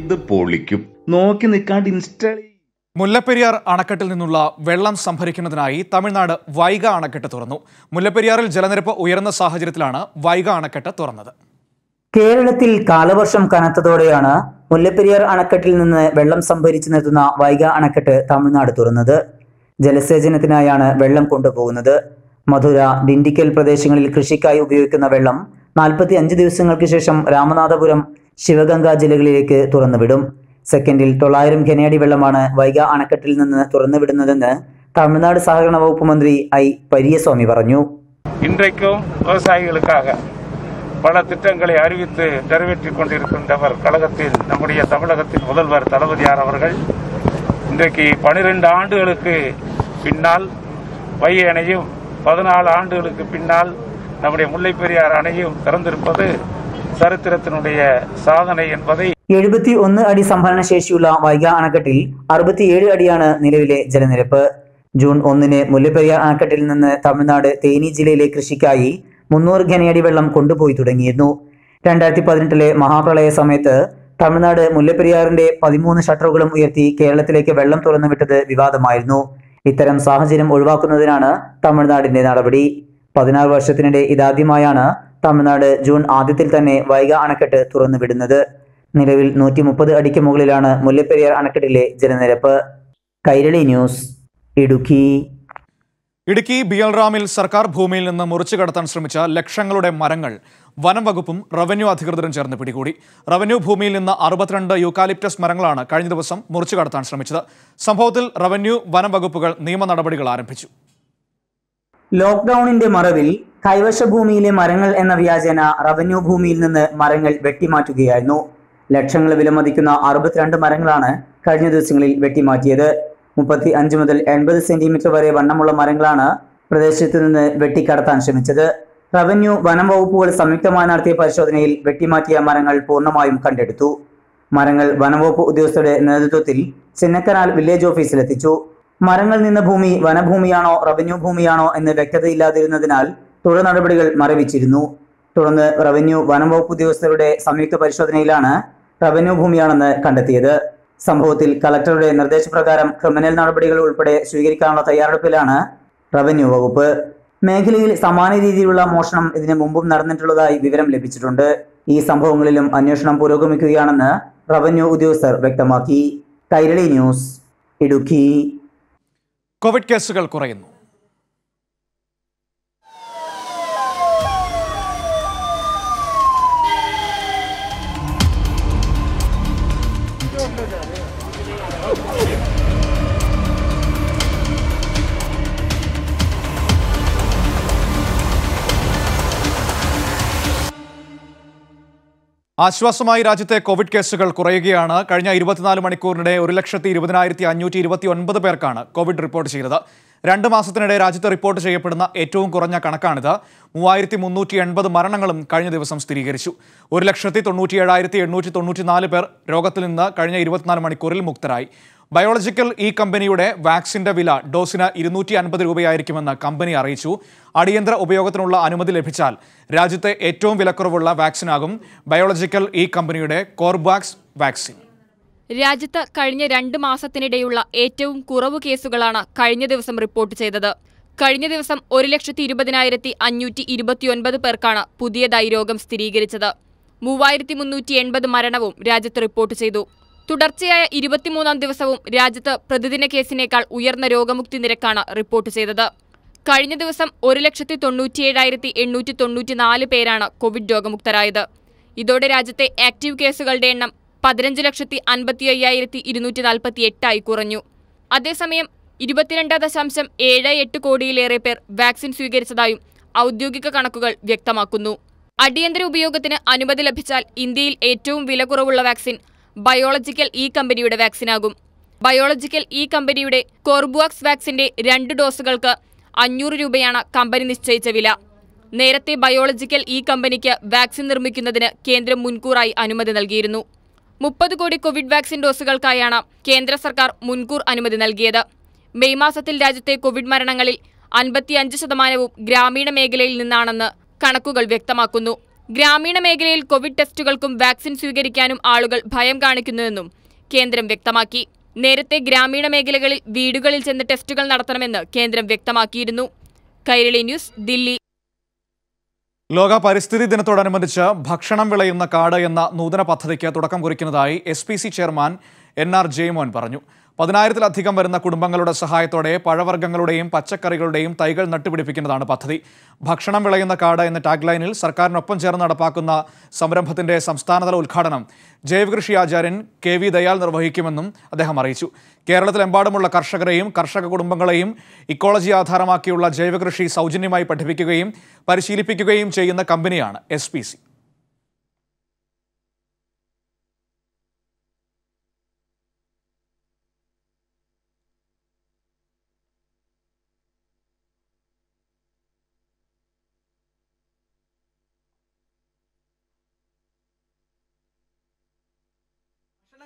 മുല്ലപ്പെരിയാർ അണക്കെട്ടിൽ നിന്നുള്ള വെള്ളം സംഭരിക്കുന്നതിനായി തമിഴ്നാട് വൈഗ അണക്കെട്ട് തുറന്നു. മുല്ലപ്പെരിയാറിൽ ജലനിരപ്പ് ഉയർന്ന സാഹചര്യത്തിലാണ് വൈഗ അണക്കെട്ട് തുറന്നത്. കേരളത്തിൽ കാലവർഷം കനത്തതോടെയാണ് മുല്ലപ്പെരിയാർ അണക്കെട്ടിൽ നിന്ന് വെള്ളം സംഭരിച്ചു നിർത്തുന്ന വൈഗ അണക്കെട്ട് തമിഴ്നാട് തുറന്നത്. ജലസേചനത്തിനായാണ് വെള്ളം കൊണ്ടുപോകുന്നത്. മധുര, ഡിണ്ടിക്കൽ പ്രദേശങ്ങളിൽ കൃഷിക്കായി ഉപയോഗിക്കുന്ന വെള്ളം 45 ദിവസങ്ങൾക്ക് ശേഷം രാമനാഥപുരം, ശിവഗംഗ ജില്ലകളിലേക്ക് തുറന്നുവിടും. സെക്കൻഡിൽ 900 ഘനയടി വെള്ളമാണ് വൈഗ അണക്കെട്ടിൽ നിന്ന് തുറന്നുവിടുന്നതെന്ന് തമിഴ്നാട് സഹകരണ വകുപ്പ് മന്ത്രി I. പരീയസ്വാമി പറഞ്ഞു. பல திட்டங்களை அறிவித்து நிறைவேற்றிக் கொண்டிருக்கின்றவர் கழகத்தில் நம்முடைய தமிழகத்தின் முதல்வர் தளபதியார் அவர்கள் இன்றைக்கு 12 ஆண்டுகளுக்கு பின்னால் வைகை அணையும் 14 ஆண்டுகளுக்கு பின்னால் நம்முடைய முல்லைப்பெரியார் அணையும் திறந்திருப்பது சரித்திரத்தினுடைய சாதனை என்பதை 71 അടി സംഭരണ ശേഷിയുള്ള വൈഗ അണക്കെട്ടിൽ 67 അടിയാണ് നിലവിലെ ജലനിരപ്പ്. ജൂൺ 1-ന് മുല്ലപ്പെരിയാർ അണക്കെട്ടിൽ നിന്ന് തമിഴ്നാട് തേനി ജില്ലയിലെ കൃഷിക്കായി 300 ഘനയടി വെള്ളം കൊണ്ടുപോയി തുടങ്ങിയിരുന്നു. 2018-ലെ മഹാപ്രളയ സമയത്ത് തമിഴ്നാട് മുല്ലപ്പെരിയാറിന്റെ 13 ഷട്ടറുകളും ഉയർത്തി കേരളത്തിലേക്ക് വെള്ളം തുറന്നുവിട്ടത് വിവാദമായിരുന്നു. ഇത്തരം സാഹചര്യം ഒഴിവാക്കുന്നതിനാണ് തമിഴ്നാടിന്റെ നടപടി. 16 വർഷത്തിനിടെ ഇതാദ്യമായാണ് തമിഴ്നാട് ജൂൺ ആദ്യത്തിൽ തന്നെ വൈഗ അണക്കെട്ട് തുറന്നുവിടുന്നത്. നിലവിൽ 130 അടിക്ക് മുകളിലാണ് മുല്ലപ്പെരിയാർ അണക്കെട്ടിലെ ജലനിരപ്പ്. കൈരളി ന്യൂസ്, ഇടുക്കി. ഇടുക്കി ബിയൽറാമിൽ സർക്കാർ ഭൂമിയിൽ നിന്ന് മുറിച്ചു കടത്താൻ ശ്രമിച്ച ലക്ഷങ്ങളുടെ മരങ്ങൾ വനം വകുപ്പും റവന്യൂ അധികൃതരും ചേർന്ന് പിടികൂടി. റവന്യൂ ഭൂമിയിൽ നിന്ന് 62 യൂക്കാലിപ്റ്റസ് മരങ്ങളാണ് കഴിഞ്ഞ ദിവസം മുറിച്ചു കടത്താൻ ശ്രമിച്ചത്. സംഭവത്തിൽ റവന്യൂ, വനം വകുപ്പുകൾ നിയമ നടപടികൾ ആരംഭിച്ചു. ലോക്ക്ഡൌണിന്റെ മറവിൽ കൈവശ ഭൂമിയിലെ മരങ്ങൾ എന്ന വ്യാജേന റവന്യൂ ഭൂമിയിൽ നിന്ന് മരങ്ങൾ വെട്ടിമാറ്റുകയായിരുന്നു. ലക്ഷങ്ങൾ വിലമതിക്കുന്ന 62 മരങ്ങളാണ് കഴിഞ്ഞ ദിവസങ്ങളിൽ വെട്ടിമാറ്റിയത്. 35 മുതൽ 80 സെന്റിമീറ്റർ വരെ വണ്ണമുള്ള മരങ്ങളാണ് പ്രദേശത്ത് നിന്ന് വെട്ടിക്കടത്താൻ ശ്രമിച്ചത്. റവന്യൂ, വനം വകുപ്പുകൾ സംയുക്തമായി നടത്തിയ പരിശോധനയിൽ വെട്ടിമാറ്റിയ മരങ്ങൾ പൂർണ്ണമായും കണ്ടെടുത്തു. മരങ്ങൾ വനംവകുപ്പ് ഉദ്യോഗസ്ഥരുടെ നേതൃത്വത്തിൽ ചിന്നക്കനാൽ വില്ലേജ് ഓഫീസിലെത്തിച്ചു. മരങ്ങൾ നിന്ന ഭൂമി വനഭൂമിയാണോ റവന്യൂ ഭൂമിയാണോ എന്ന് വ്യക്തതയില്ലാതിരുന്നതിനാൽ തുടർ നടപടികൾ മരവിച്ചിരുന്നു. തുടർന്ന് റവന്യൂ, വനം വകുപ്പ് ഉദ്യോഗസ്ഥരുടെ സംയുക്ത പരിശോധനയിലാണ് റവന്യൂ ഭൂമിയാണെന്ന് കണ്ടെത്തിയത്. സംഭവത്തിൽ കളക്ടറുടെ നിർദ്ദേശപ്രകാരം ക്രിമിനൽ നടപടികൾ ഉൾപ്പെടെ സ്വീകരിക്കാനുള്ള തയ്യാറെടുപ്പിലാണ് റവന്യൂ വകുപ്പ്. മേഖലയിൽ സമാന രീതിയിലുള്ള മോഷണം ഇതിനു മുമ്പും നടന്നിട്ടുള്ളതായി വിവരം ലഭിച്ചിട്ടുണ്ട്. ഈ സംഭവങ്ങളിലും അന്വേഷണം പുരോഗമിക്കുകയാണെന്ന് റവന്യൂ ഉദ്യോഗസ്ഥർ വ്യക്തമാക്കി. കൈരളി ന്യൂസ്, ഇടുക്കി. കോവിഡ് കേസുകൾ കുറയുന്നു. ആശ്വാസമായി രാജ്യത്തെ കോവിഡ് കേസുകൾ കുറയുകയാണ്. കഴിഞ്ഞ 24 മണിക്കൂറിനിടെ 1,20,529 പേർക്കാണ് കോവിഡ് റിപ്പോർട്ട് ചെയ്തത്. 2 മാസത്തിനിടെ രാജ്യത്ത് റിപ്പോർട്ട് ചെയ്യപ്പെടുന്ന ഏറ്റവും കുറഞ്ഞ കണക്കാണിത്. 3380 മരണങ്ങളും കഴിഞ്ഞ ദിവസം സ്ഥിരീകരിച്ചു. 1,97,894 പേർ രോഗത്തിൽ നിന്ന് കഴിഞ്ഞ 24 മണിക്കൂറിൽ മുക്തരായി. ബയോളജിക്കൽ ഈ കമ്പനിയുടെ വാക്സിൻ്റെ വില ഡോസിന് 250 രൂപയായിരിക്കുമെന്ന് കമ്പനി അറിയിച്ചു. അടിയന്തര ഉപയോഗത്തിനുള്ള അനുമതി ലഭിച്ചാൽ രാജ്യത്തെ ഏറ്റവും വിലക്കുറവുള്ള വാക്സിനാകും ബയോളജിക്കൽ ഈ കമ്പനിയുടെ കോർബാക്സ് വാക്സിൻ. രാജ്യത്ത് കഴിഞ്ഞ 2 മാസത്തിനിടെയുള്ള ഏറ്റവും കുറവ് കേസുകളാണ് കഴിഞ്ഞ ദിവസം റിപ്പോർട്ട് ചെയ്തത്. കഴിഞ്ഞ ദിവസം 1,20,529 പേർക്കാണ് പുതിയതായി രോഗം സ്ഥിരീകരിച്ചത്. 3,380 മരണവും രാജ്യത്ത് റിപ്പോർട്ട് ചെയ്തു. തുടർച്ചയായ 23ആം ദിവസവും രാജ്യത്ത് പ്രതിദിന കേസിനേക്കാൾ ഉയർന്ന രോഗമുക്തി നിരക്കാണ് റിപ്പോർട്ട് ചെയ്തത്. കഴിഞ്ഞ ദിവസം 1,97,894 പേരാണ് കോവിഡ് രോഗമുക്തരായത്. ഇതോടെ രാജ്യത്തെ ആക്റ്റീവ് കേസുകളുടെ എണ്ണം 15,55,248 കുറഞ്ഞു. അതേസമയം 22.78 കോടിയിലേറെ പേർ വാക്സിൻ സ്വീകരിച്ചതായും ഔദ്യോഗിക കണക്കുകൾ വ്യക്തമാക്കുന്നു. അടിയന്തര ഉപയോഗത്തിന് അനുമതി ലഭിച്ചാൽ ഇന്ത്യയിൽ ഏറ്റവും വിലകുറവുള്ള വാക്സിൻ ബയോളജിക്കൽ ഇ കമ്പനിയുടെ വാക്സിനാകും. ബയോളജിക്കൽ ഇ കമ്പനിയുടെ കോർബുവാക്സ് വാക്സിന്റെ 2 ഡോസുകൾക്ക് 500 രൂപയാണ് കമ്പനി നിശ്ചയിച്ച വില. നേരത്തെ ബയോളജിക്കൽ ഇ കമ്പനിക്ക് വാക്സിൻ നിർമ്മിക്കുന്നതിന് കേന്ദ്രം മുൻകൂറായി അനുമതി നൽകിയിരുന്നു. 30 കോടി കോവിഡ് വാക്സിൻ ഡോസുകൾക്കായാണ് കേന്ദ്ര സർക്കാർ മുൻകൂർ അനുമതി നൽകിയത്. മെയ് മാസത്തിൽ രാജ്യത്തെ കോവിഡ് മരണങ്ങളിൽ 55% ഗ്രാമീണ മേഖലയിൽ നിന്നാണെന്ന് കണക്കുകൾ വ്യക്തമാക്കുന്നു. ഗ്രാമീണ മേഖലയിൽ കോവിഡ് ടെസ്റ്റുകൾക്കും വാക്സിൻ സ്വീകരിക്കാനും ആളുകൾ ഭയം കാണിക്കുന്നുവെന്നും കേന്ദ്രം വ്യക്തമാക്കി. നേരത്തെ ഗ്രാമീണ മേഖലകളിൽ വീടുകളിൽ ചെന്ന് ടെസ്റ്റുകൾ നടത്തണമെന്ന് കേന്ദ്രം വ്യക്തമാക്കിയിരുന്നു. കൈരളി ന്യൂസ്, ദില്ലി. ലോക പരിസ്ഥിതി ദിനത്തോടനുബന്ധിച്ച് ഭക്ഷണം വിളയുന്ന കാട് എന്ന നൂതന പദ്ധതിക്ക് തുടക്കം കുറിക്കുന്നതായി SPC ചെയർമാൻ NR ജയമോൻ പറഞ്ഞു. 10,000-ലധികം വരുന്ന കുടുംബങ്ങളുടെ സഹായത്തോടെ പഴവർഗ്ഗങ്ങളുടെയും പച്ചക്കറികളുടെയും തൈകൾ നട്ടുപിടിപ്പിക്കുന്നതാണ് പദ്ധതി. ഭക്ഷണം വിളയുന്ന കാട് എന്ന ടാഗ്ലൈനിൽ സർക്കാരിനൊപ്പം ചേർന്ന് നടപ്പാക്കുന്ന സംരംഭത്തിന്റെ സംസ്ഥാനതല ഉദ്ഘാടനം ജൈവകൃഷി ആചാര്യൻ KV ദയാൽ നിർവഹിക്കുമെന്നും അദ്ദേഹം അറിയിച്ചു. കേരളത്തിലെമ്പാടുമുള്ള കർഷകരെയും കർഷക കുടുംബങ്ങളെയും ഇക്കോളജി ആധാരമാക്കിയുള്ള ജൈവകൃഷി സൗജന്യമായി പഠിപ്പിക്കുകയും പരിശീലിപ്പിക്കുകയും ചെയ്യുന്ന കമ്പനിയാണ് SPC.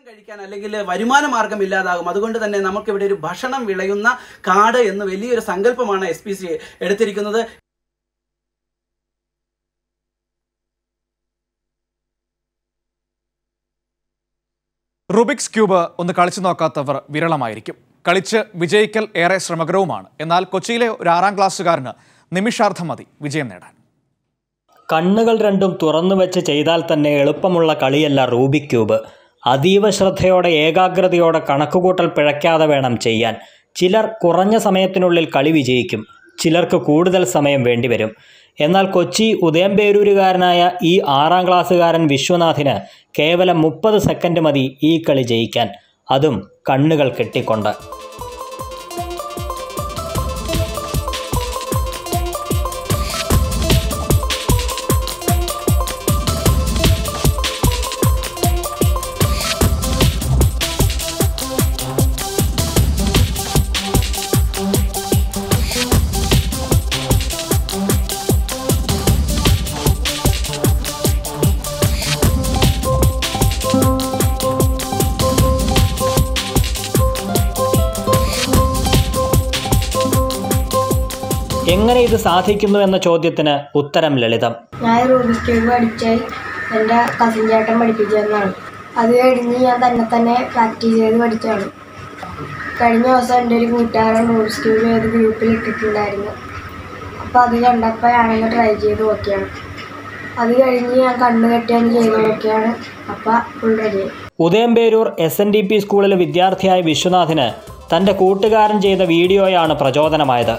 കഴിക്കാൻ അല്ലെങ്കിൽ വരുമാന മാർഗം ഇല്ലാതാകും. അതുകൊണ്ട് തന്നെ നമുക്കിവിടെ ഒരു ഭക്ഷണം വിളയുന്ന കാട് എന്ന് വലിയൊരു സങ്കല്പമാണ് SPC എടുത്തിരിക്കുന്നത്. റുബിക്സ് ക്യൂബ് ഒന്ന് കളിച്ചു നോക്കാത്തവർ വിരളമായിരിക്കും. കളിച്ച് വിജയിക്കൽ ഏറെ ശ്രമകരവുമാണ്. എന്നാൽ കൊച്ചിയിലെ ഒരു 6-ാം ക്ലാസ്സുകാരന് നിമിഷാർത്ഥം മതി വിജയം നേടാൻ. കണ്ണുകൾ രണ്ടും തുറന്നു വെച്ച് ചെയ്താൽ തന്നെ എളുപ്പമുള്ള കളിയല്ല റൂബിക് ക്യൂബ്. അതീവ ശ്രദ്ധയോടെ ഏകാഗ്രതയോടെ കണക്കുകൂട്ടൽ പിഴയ്ക്കാതെ വേണം ചെയ്യാൻ. ചിലർ കുറഞ്ഞ സമയത്തിനുള്ളിൽ കളി വിജയിക്കും, ചിലർക്ക് കൂടുതൽ സമയം വേണ്ടിവരും. എന്നാൽ കൊച്ചി ഉദയംപേരൂരുകാരനായ ഈ 6-ാം ക്ലാസ്സുകാരൻ വിശ്വനാഥിന് കേവലം 30 സെക്കൻഡ് മതി ഈ കളി ജയിക്കാൻ, അതും കണ്ണുകൾ കെട്ടിക്കൊണ്ട്. എങ്ങനെ ഇത് സാധിക്കുന്നു എന്ന ചോദ്യത്തിന് ഉത്തരം ലളിതം. ഞാൻ റൂബിക്സ് ക്യൂബ് പഠിച്ചാൽ എൻ്റെ കസിൻ ചേട്ടൻ പഠിപ്പിച്ചതാണ്. അത് കഴിഞ്ഞ് ഞാൻ തന്നെ പ്രാക്ടീസ് ചെയ്ത് പഠിച്ചാണ്. കഴിഞ്ഞ ദിവസം എൻ്റെ ഒരു കൂട്ടുകാരൻ റൂബിക്സ് ക്യൂബ് ചെയ്ത് ഗ്രൂപ്പിൽ ഇട്ടിട്ടുണ്ടായിരുന്നു. അപ്പോൾ അത് കണ്ടപ്പോൾ ഞാനൊന്ന് ട്രൈ ചെയ്ത് നോക്കിയാണ്. അത് കഴിഞ്ഞ് ഞാൻ കണ്ണുകെട്ടിയാണ് ചെയ്ത് നോക്കിയാണ്. അപ്പോൾ ഫുൾ റെഡിയായി. ഉദയംപേരൂർ SNDP സ്കൂളിലെ വിദ്യാർത്ഥിയായ വിശ്വനാഥിന് തൻ്റെ കൂട്ടുകാരൻ ചെയ്ത വീഡിയോയാണ് പ്രചോദനമായത്.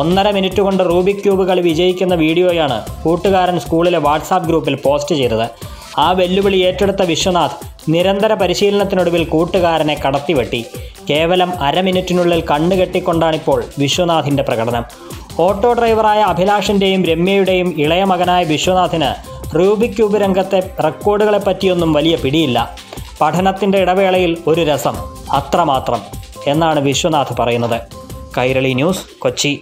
1.5 മിനിറ്റ് കൊണ്ട് റൂബിക് ക്യൂബ് കളി വിജയിക്കുന്ന വീഡിയോയാണ് കൂട്ടുകാരൻ സ്കൂളിലെ വാട്സാപ്പ് ഗ്രൂപ്പിൽ പോസ്റ്റ് ചെയ്തത്. ആ വെല്ലുവിളി ഏറ്റെടുത്ത വിശ്വനാഥ് നിരന്തര പരിശീലനത്തിനൊടുവിൽ കൂട്ടുകാരനെ കടത്തിവെട്ടി. കേവലം 1/2 മിനിറ്റിനുള്ളിൽ കണ്ണു കെട്ടിക്കൊണ്ടാണിപ്പോൾ വിശ്വനാഥിൻ്റെ പ്രകടനം. ഓട്ടോ ഡ്രൈവറായ അഭിലാഷിൻ്റെയും രമ്യയുടെയും ഇളയ മകനായ വിശ്വനാഥിന് റൂബിക് ക്യൂബ് രംഗത്തെ റെക്കോർഡുകളെപ്പറ്റിയൊന്നും വലിയ പിടിയില്ല. പഠനത്തിൻ്റെ ഇടവേളയിൽ ഒരു രസം, അത്രമാത്രം എന്നാണ് വിശ്വനാഥ് പറയുന്നത്. കൈരളി ന്യൂസ്, കൊച്ചി.